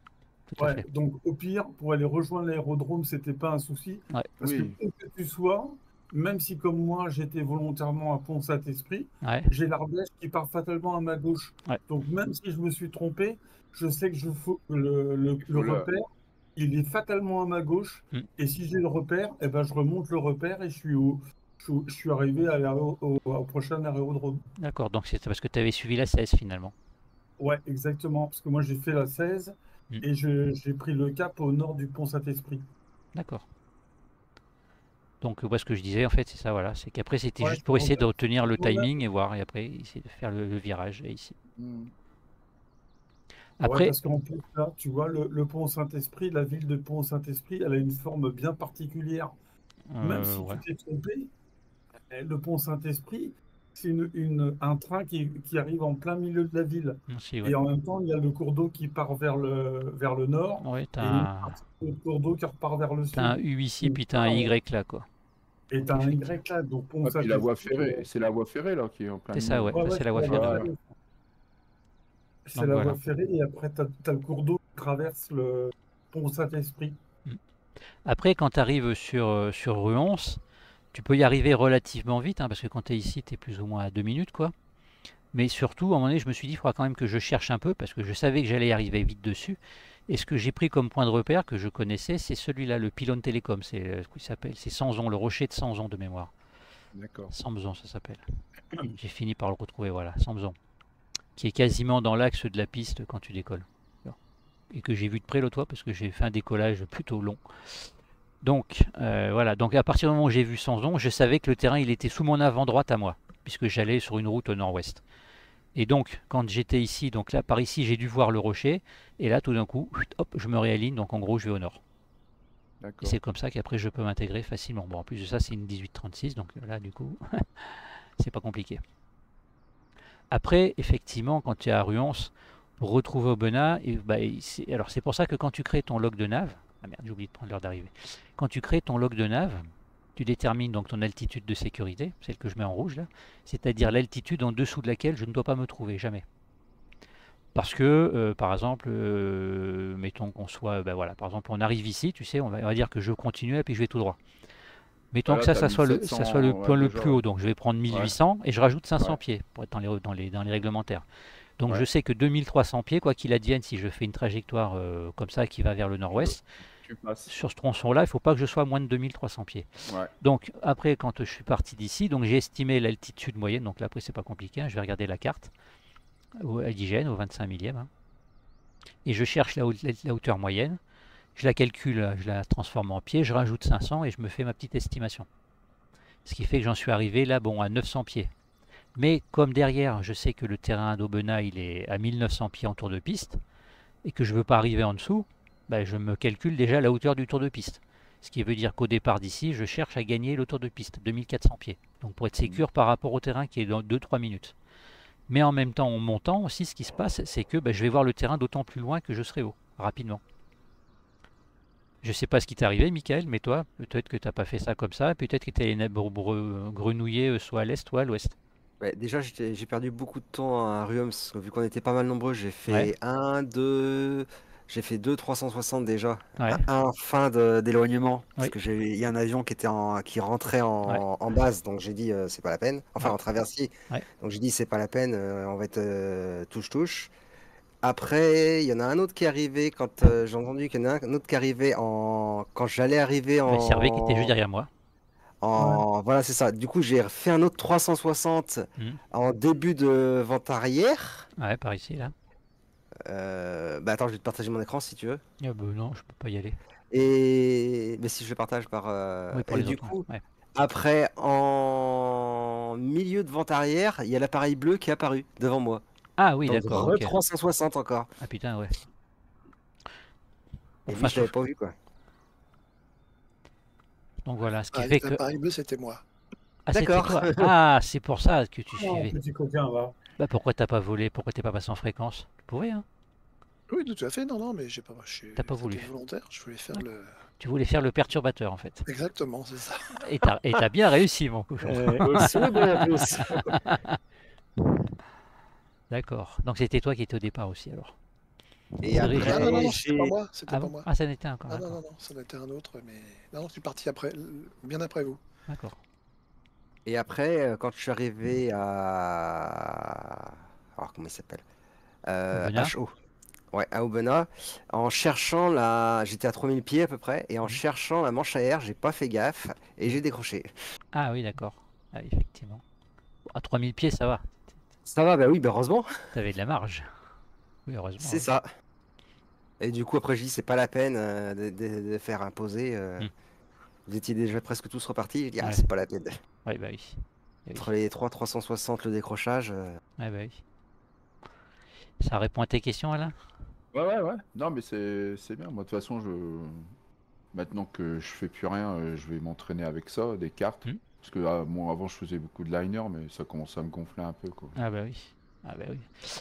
Tout ouais donc au pire, pour aller rejoindre l'aérodrome, c'était pas un souci. Ouais. Parce oui. que où que tu sois, même si comme moi, j'étais volontairement à Pont-Saint-Esprit, ouais. j'ai l'Ardèche qui part fatalement à ma gauche. Ouais. Donc même si je me suis trompé, je sais que je faut le, le, le repère. Il est fatalement à ma gauche. Mm. Et si j'ai le repère, eh ben, je remonte le repère et je suis au... Je suis arrivé à la, au, au, au prochain aérodrome. D'accord, donc c'est parce que tu avais suivi la seize finalement. Ouais, exactement, parce que moi j'ai fait la seize mmh. et j'ai pris le cap au nord du Pont-Saint-Esprit. D'accord. Donc moi ce que je disais en fait c'est ça, voilà, c'est qu'après c'était ouais, juste pour essayer d'obtenir le timing et voir, et après essayer de faire le, le virage et ici. Mmh. Après... Ouais, parce qu'en plus là, tu vois, le, le Pont-Saint-Esprit, la ville de Pont-Saint-Esprit, elle a une forme bien particulière. Euh, Même si ouais. tu t'es trompé, le Pont-Saint-Esprit, c'est une, une, un train qui, qui arrive en plein milieu de la ville. Si, ouais. Et en même temps, il y a le cours d'eau qui part vers le, vers le nord. Ouais, et un... le cours d'eau qui repart vers le sud. T'as un U ici, puis t'as un Y là, quoi. Et t'as un Y là, donc Pont-Saint-Esprit. Ah, la voie ferrée, c'est la voie ferrée là qui est en plein milieu. C'est ça, ouais, ouais, ouais c'est la voie ferrée. Ouais. C'est la voilà. voie ferrée, et après, tu as, as le cours d'eau qui traverse le pont Saint-Esprit. Après, quand tu arrives sur, sur Ruance, tu peux y arriver relativement vite, hein, parce que quand tu es ici, tu es plus ou moins à deux minutes, quoi. Mais surtout, à un moment donné, je me suis dit, il faudra quand même que je cherche un peu, parce que je savais que j'allais arriver vite dessus. Et ce que j'ai pris comme point de repère, que je connaissais, c'est celui-là, le pylône télécom, c'est ce qu'il s'appelle. C'est Sampzon, le rocher de Sampzon de mémoire. D'accord. Sampzon, ça s'appelle. J'ai fini par le retrouver, voilà, Sampzon. Qui est quasiment dans l'axe de la piste quand tu décolles. Et que j'ai vu de près l'autre fois parce que j'ai fait un décollage plutôt long. Donc euh, voilà, donc à partir du moment où j'ai vu Sampzon, je savais que le terrain il était sous mon avant-droite à moi, puisque j'allais sur une route au nord-ouest. Et donc quand j'étais ici, donc là par ici j'ai dû voir le rocher, et là tout d'un coup, hop, je me réaligne, donc en gros je vais au nord. Et c'est comme ça qu'après je peux m'intégrer facilement. Bon, en plus de ça c'est une dix-huit trente-six, donc là du coup, c'est pas compliqué. Après, effectivement, quand tu es à Ruance, pour retrouver Aubenas, et bah, alors c'est pour ça que quand tu crées ton log de nav, ah merde, j'ai oublié de prendre l'heure d'arrivée. Quand tu crées ton log de nav, tu détermines donc ton altitude de sécurité, celle que je mets en rouge là, c'est-à-dire l'altitude en dessous de laquelle je ne dois pas me trouver, jamais. Parce que, euh, par exemple, euh, mettons qu'on soit, bah, voilà, par exemple, on arrive ici, tu sais, on va, on va dire que je continue et puis je vais tout droit. Mettons voilà, que ça, ça soit, mille sept cents, le, ça soit le point ouais, le plus haut, donc je vais prendre mille huit cents ouais. et je rajoute cinq cents ouais. pieds pour être dans les, dans les, dans les réglementaires. Donc ouais. je sais que deux mille trois cents pieds, quoi qu'il advienne, si je fais une trajectoire euh, comme ça qui va vers le nord-ouest, sur ce tronçon-là, il ne faut pas que je sois à moins de deux mille trois cents pieds. Ouais. Donc après, quand je suis parti d'ici, j'ai estimé l'altitude moyenne, donc là après c'est pas compliqué, hein, je vais regarder la carte, au, à l'hygiène, au vingt-cinq millième, hein, et je cherche la, la, la hauteur moyenne. Je la calcule, je la transforme en pieds, je rajoute cinq cents et je me fais ma petite estimation. Ce qui fait que j'en suis arrivé là, bon, à neuf cents pieds. Mais comme derrière, je sais que le terrain d'Aubenas, il est à mille neuf cents pieds en tour de piste, et que je ne veux pas arriver en dessous, ben, je me calcule déjà la hauteur du tour de piste. Ce qui veut dire qu'au départ d'ici, je cherche à gagner le tour de piste, deux mille quatre cents pieds. Donc pour être sécure par rapport au terrain qui est dans deux trois minutes. Mais en même temps, en montant aussi, ce qui se passe, c'est que ben, je vais voir le terrain d'autant plus loin que je serai haut, rapidement. Je sais pas ce qui t'est arrivé, Michael, mais toi, peut-être que tu n'as pas fait ça comme ça, peut-être que tu es grenouillé soit à l'est, soit à l'ouest. Ouais, déjà, j'ai perdu beaucoup de temps à Ruance, vu qu'on était pas mal nombreux, j'ai fait un, deux, j'ai fait deux trois cent soixante déjà, ouais. un, un fin d'éloignement, parce oui. que j'ai il y a un avion qui, était en, qui rentrait en, ouais. en base, donc j'ai dit euh, c'est pas la peine, enfin ouais. en traversier, ouais. donc j'ai dit c'est pas la peine, euh, on va être euh, touche-touche. Après, il y en a un autre qui est arrivé quand euh, j'ai entendu qu'il y en a un autre qui est arrivé en quand j'allais arriver en. C'est Hervé qui était juste derrière moi. En... Ouais. Voilà, c'est ça. Du coup, j'ai refait un autre trois cent soixante mmh. en début de vent arrière. Ouais, par ici là. Euh... Bah attends, je vais te partager mon écran si tu veux. Ah bah non, je peux pas y aller. Et mais si je le partage par. Euh... Oui, pour les du autres, coup, ouais. Après, en milieu de vent arrière, il y a l'appareil bleu qui est apparu devant moi. Ah oui, d'accord. Okay. trois cent soixante encore. Ah putain, ouais. Et enfin, lui, je l'avais pas vu quoi. Donc voilà, ce qui ah, fait que. Paris bleu, c'était moi. Ah, d'accord. Ah, c'est pour ça que tu oh, suivais. Petit coquin, là. Bah pourquoi t'as pas volé? Pourquoi t'es pas passé en fréquence? Tu pouvais, hein? Oui, tout à fait. Non, non, mais j'ai pas. T'as pas voulu. Volontaire. Je voulais faire ouais. le. Tu voulais faire le perturbateur en fait. Exactement, c'est ça. Et t'as bien réussi, mon coup. D'accord. Donc c'était toi qui étais au départ aussi alors. Et après, ah non, non, non c'était pas moi. Ah, pas moi. Ah, ça n'était un encore. Ah non, non, non, ça n'était un autre, mais non, non, je suis parti après, bien après vous. D'accord. Et après, quand je suis arrivé à, alors comment il s'appelle, euh, H O. Ouais, à Aubenas, en cherchant la, j'étais à trois mille pieds à peu près, et en cherchant la manche à air, j'ai pas fait gaffe et j'ai décroché. Ah oui, d'accord. Ah, effectivement. À trois mille pieds, ça va. Ça va, bah oui, bah heureusement. T'avais de la marge. Oui, heureusement. C'est ça. Et du coup, après, je dis, c'est pas la peine euh, de, de, de faire imposer. Euh, mm. Vous étiez déjà presque tous repartis. Je dis, ouais. Ah, c'est pas la peine. Ouais, bah oui. Entre les trois, trois cent soixante, le décrochage. Euh... Ouais, bah oui. Ça répond à tes questions, Alain? Ouais, ouais, ouais. Non, mais c'est bien. Moi, de toute façon, je... maintenant que je fais plus rien, je vais m'entraîner avec ça, des cartes. Mm. Parce que là, moi, avant, je faisais beaucoup de liner, mais ça commence à me gonfler un peu, quoi. Ah, bah oui. Ah bah oui.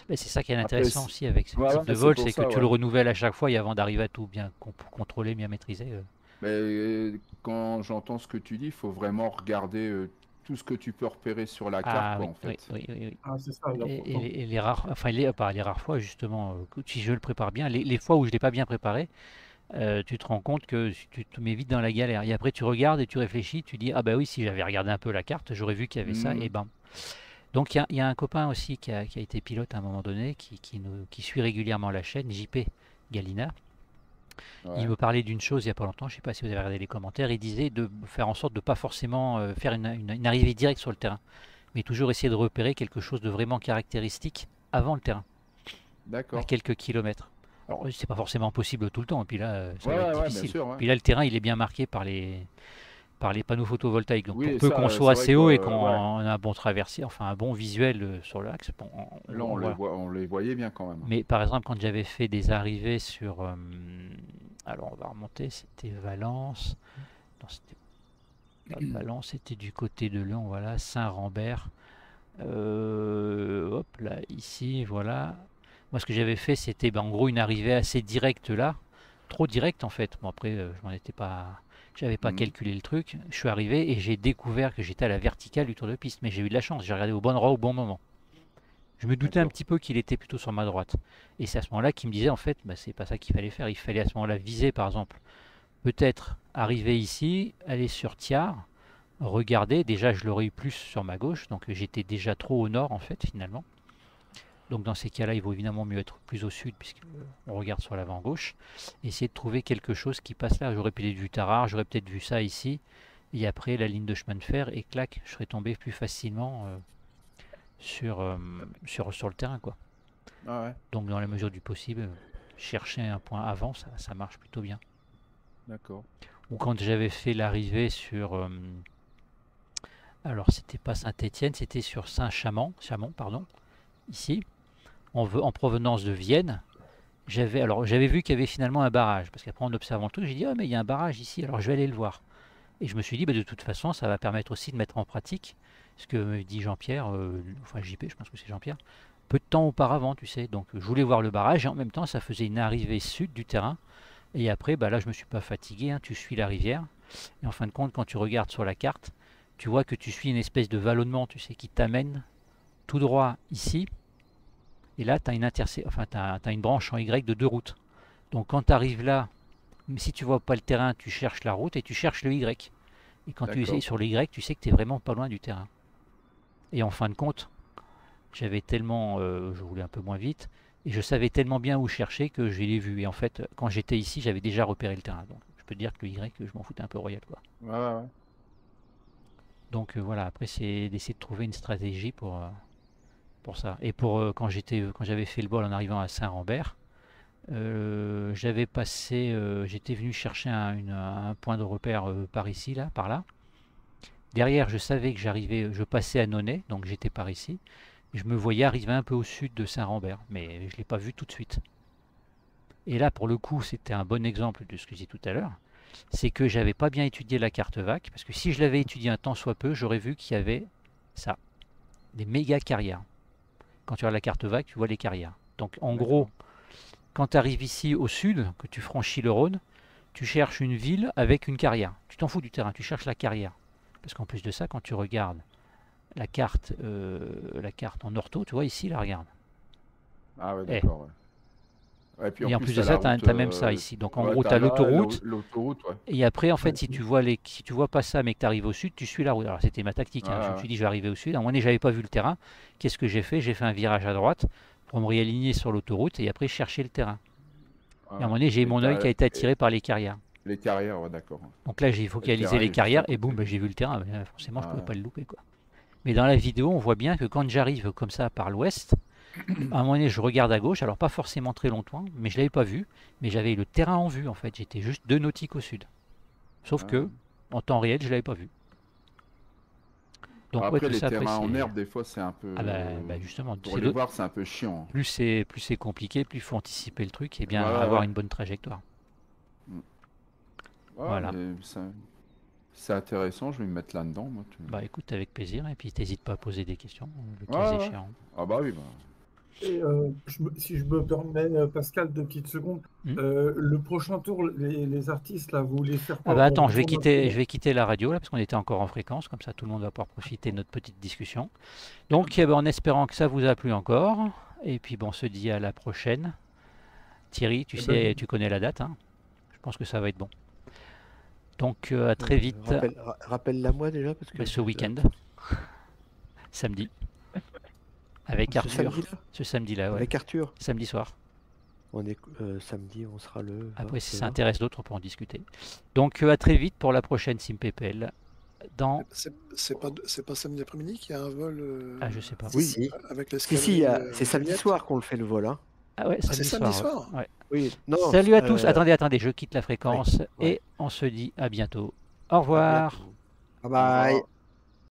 Mais c'est ça qui est intéressant. Après, aussi avec ce voilà, type de vol, c'est que ça, tu ouais. le renouvelles à chaque fois et avant d'arriver à tout bien contrôler, bien maîtriser. Mais quand j'entends ce que tu dis, il faut vraiment regarder tout ce que tu peux repérer sur la carte. Ah, quoi, oui, en fait. Oui, oui, oui. Ah, c'est ça, là, et, et, les, et les rares, enfin les, pas, les rares fois justement, si je le prépare bien, les, les fois où je l'ai pas bien préparé, euh, tu te rends compte que tu te mets vite dans la galère. Et après tu regardes et tu réfléchis, tu dis ah bah oui, si j'avais regardé un peu la carte, j'aurais vu qu'il y avait mmh. ça et bam. Donc il y, y a un copain aussi qui a, qui a été pilote à un moment donné, qui, qui, nous, qui suit régulièrement la chaîne, J P Galina. Ouais. Il me parlait d'une chose il n'y a pas longtemps, je ne sais pas si vous avez regardé les commentaires, il disait de faire en sorte de ne pas forcément faire une, une, une arrivée directe sur le terrain, mais toujours essayer de repérer quelque chose de vraiment caractéristique avant le terrain, à quelques kilomètres. Alors c'est pas forcément possible tout le temps, et puis là ça ouais, va être ouais, difficile. Sûr, ouais. Puis là le terrain il est bien marqué par les... par les panneaux photovoltaïques, donc oui, on peut qu'on soit assez haut et qu'on ouais. a un bon traversier, enfin un bon visuel sur l'axe. Bon, là on, on, les voit, on les voyait bien quand même. Mais par exemple quand j'avais fait des arrivées sur, euh, alors on va remonter, c'était Valence, non c'était Valence, c'était du côté de Lyon, voilà, Saint-Rambert, euh, hop là, ici, voilà. Moi ce que j'avais fait c'était ben, en gros une arrivée assez directe là, trop directe en fait, bon après euh, je m'en étais pas... J'avais pas mmh. calculé le truc, je suis arrivé et j'ai découvert que j'étais à la verticale du tour de piste, mais j'ai eu de la chance, j'ai regardé au bon endroit au bon moment. Je me doutais un petit peu qu'il était plutôt sur ma droite. Et c'est à ce moment-là qu'il me disait en fait, bah, c'est pas ça qu'il fallait faire, il fallait à ce moment-là viser par exemple, peut-être arriver ici, aller sur Thiard, regarder, déjà je l'aurais eu plus sur ma gauche, donc j'étais déjà trop au nord en fait finalement. Donc dans ces cas-là, il vaut évidemment mieux être plus au sud puisqu'on regarde sur l'avant-gauche. Essayer de trouver quelque chose qui passe là. J'aurais peut-être vu Tarare, j'aurais peut-être vu ça ici. Et après, la ligne de chemin de fer, et clac, je serais tombé plus facilement euh, sur, euh, sur, sur le terrain, quoi. Ah ouais. Donc dans la mesure du possible, chercher un point avant, ça, ça marche plutôt bien. D'accord. Ou quand j'avais fait l'arrivée sur... Euh, alors c'était pas Saint-Étienne, c'était sur Saint-Chamond, Chamond, pardon, ici. En, en provenance de Vienne, j'avais alors j'avais vu qu'il y avait finalement un barrage, parce qu'après en observant tout, j'ai dit ah mais il y a un barrage ici, alors je vais aller le voir. Et je me suis dit bah, de toute façon ça va permettre aussi de mettre en pratique ce que me dit Jean-Pierre, euh, enfin J P, je pense que c'est Jean-Pierre, peu de temps auparavant tu sais. Donc je voulais voir le barrage et en même temps ça faisait une arrivée sud du terrain. Et après bah là je me suis pas fatigué, hein, tu suis la rivière. Et en fin de compte quand tu regardes sur la carte, tu vois que tu suis une espèce de vallonnement, tu sais, qui t'amène tout droit ici. Et là, tu as, enfin, as, as une branche en Y de deux routes. Donc quand tu arrives là, si tu vois pas le terrain, tu cherches la route et tu cherches le Y. Et quand tu es sur le Y, tu sais que tu es vraiment pas loin du terrain. Et en fin de compte, j'avais tellement... Euh, je roulais un peu moins vite. Et je savais tellement bien où chercher que je l'ai vu. Et en fait, quand j'étais ici, j'avais déjà repéré le terrain. Donc je peux te dire que le Y, je m'en foutais un peu royal, quoi. Ouais, ouais, ouais. Donc euh, voilà, après c'est d'essayer de trouver une stratégie pour... Euh, pour ça. Et pour euh, quand j'étais quand j'avais fait le bol en arrivant à Saint-Rambert, euh, j'avais passé euh, j'étais venu chercher un, une, un point de repère euh, par ici là, par là. Derrière, je savais que j'arrivais, je passais à Nonnet, donc j'étais par ici. Je me voyais arriver un peu au sud de Saint-Rambert, mais je l'ai pas vu tout de suite. Et là pour le coup, c'était un bon exemple de ce que j'ai dit tout à l'heure, c'est que j'avais pas bien étudié la carte V A C, parce que si je l'avais étudié un temps soit peu, j'aurais vu qu'il y avait ça, des méga carrières. Quand tu regardes la carte V A C, tu vois les carrières. Donc en gros, quand tu arrives ici au sud, que tu franchis le Rhône, tu cherches une ville avec une carrière. Tu t'en fous du terrain, tu cherches la carrière. Parce qu'en plus de ça, quand tu regardes la carte, euh, la carte en ortho, tu vois ici, la regarde. Ah ouais, d'accord. Eh. Ouais, puis en et en plus, plus de ça, tu as, as même euh, ça ici. Donc en ouais, gros, tu as l'autoroute. Ouais. Et après, en fait, si tu vois les, si tu vois pas ça, mais que tu arrives au sud, tu suis la route. Alors c'était ma tactique. Ah, hein. Je me suis dit, je vais arriver au sud. À un moment donné, j'avais pas vu le terrain. Qu'est-ce que j'ai fait? J'ai fait un virage à droite pour me réaligner sur l'autoroute et après chercher le terrain. Ah, et à un moment donné, j'ai mon œil qui a été attiré et... par les carrières. Les carrières, ouais, d'accord. Donc là, j'ai focalisé les carrières et boum, bah, j'ai vu le terrain. Mais là, forcément, ah, je pouvais pas le louper, quoi. Mais dans la vidéo, on voit bien que quand j'arrive comme ça par l'ouest, À un moment donné, je regarde à gauche, alors pas forcément très longtemps, mais je ne l'avais pas vu, mais j'avais le terrain en vue en fait, j'étais juste deux nautiques au sud. Sauf ah. que, en temps réel, je ne l'avais pas vu. Donc, après, ouais, les ça, terrains après, en herbe, des fois, c'est un peu... Ah bah, bah justement, pour les le... voir, c'est un peu chiant. Plus c'est plus c'est compliqué, plus il faut anticiper le truc et bien ouais, avoir ouais. une bonne trajectoire. Ouais, voilà. C'est intéressant, je vais me mettre là-dedans. Bah écoute, avec plaisir, et puis t'hésites pas à poser des questions, le ouais, cas ouais. échéant. Ah bah oui, bah... Et euh, je, si je me permets, Pascal, deux petites secondes. Mmh. Euh, le prochain tour, les, les artistes, là, vous voulez faire quoi? Ah bah attends, je vais, quitter, je vais quitter la radio, là, parce qu'on était encore en fréquence, comme ça tout le monde va pouvoir profiter de notre petite discussion. Donc, eh ben, en espérant que ça vous a plu encore, et puis bon, on se dit à la prochaine. Thierry, tu eh sais, ben... tu connais la date, hein, je pense que ça va être bon. Donc, euh, à très vite. Rappelle, ra rappelle-la moi déjà, parce que... Bah, ce week-end, samedi. Avec Arthur, ce samedi-là, samedi ouais. Avec Arthur. Samedi soir. On est euh, samedi, on sera le... Après, si ça intéresse d'autres, on peut en discuter. Donc, euh, à très vite pour la prochaine SimPPL. Dans... C'est pas, pas samedi après-midi qu'il y a un vol euh, Ah, je sais pas. Oui, si. Avec si, si, euh, c'est samedi soir qu'on le fait, le vol. Hein. Ah ouais, samedi ah, soir. Samedi soir ouais. Oui. Non, salut à euh... tous. Attendez, attendez, je quitte la fréquence ouais. et ouais. on se dit à bientôt. Au revoir. Bye bye. Au revoir.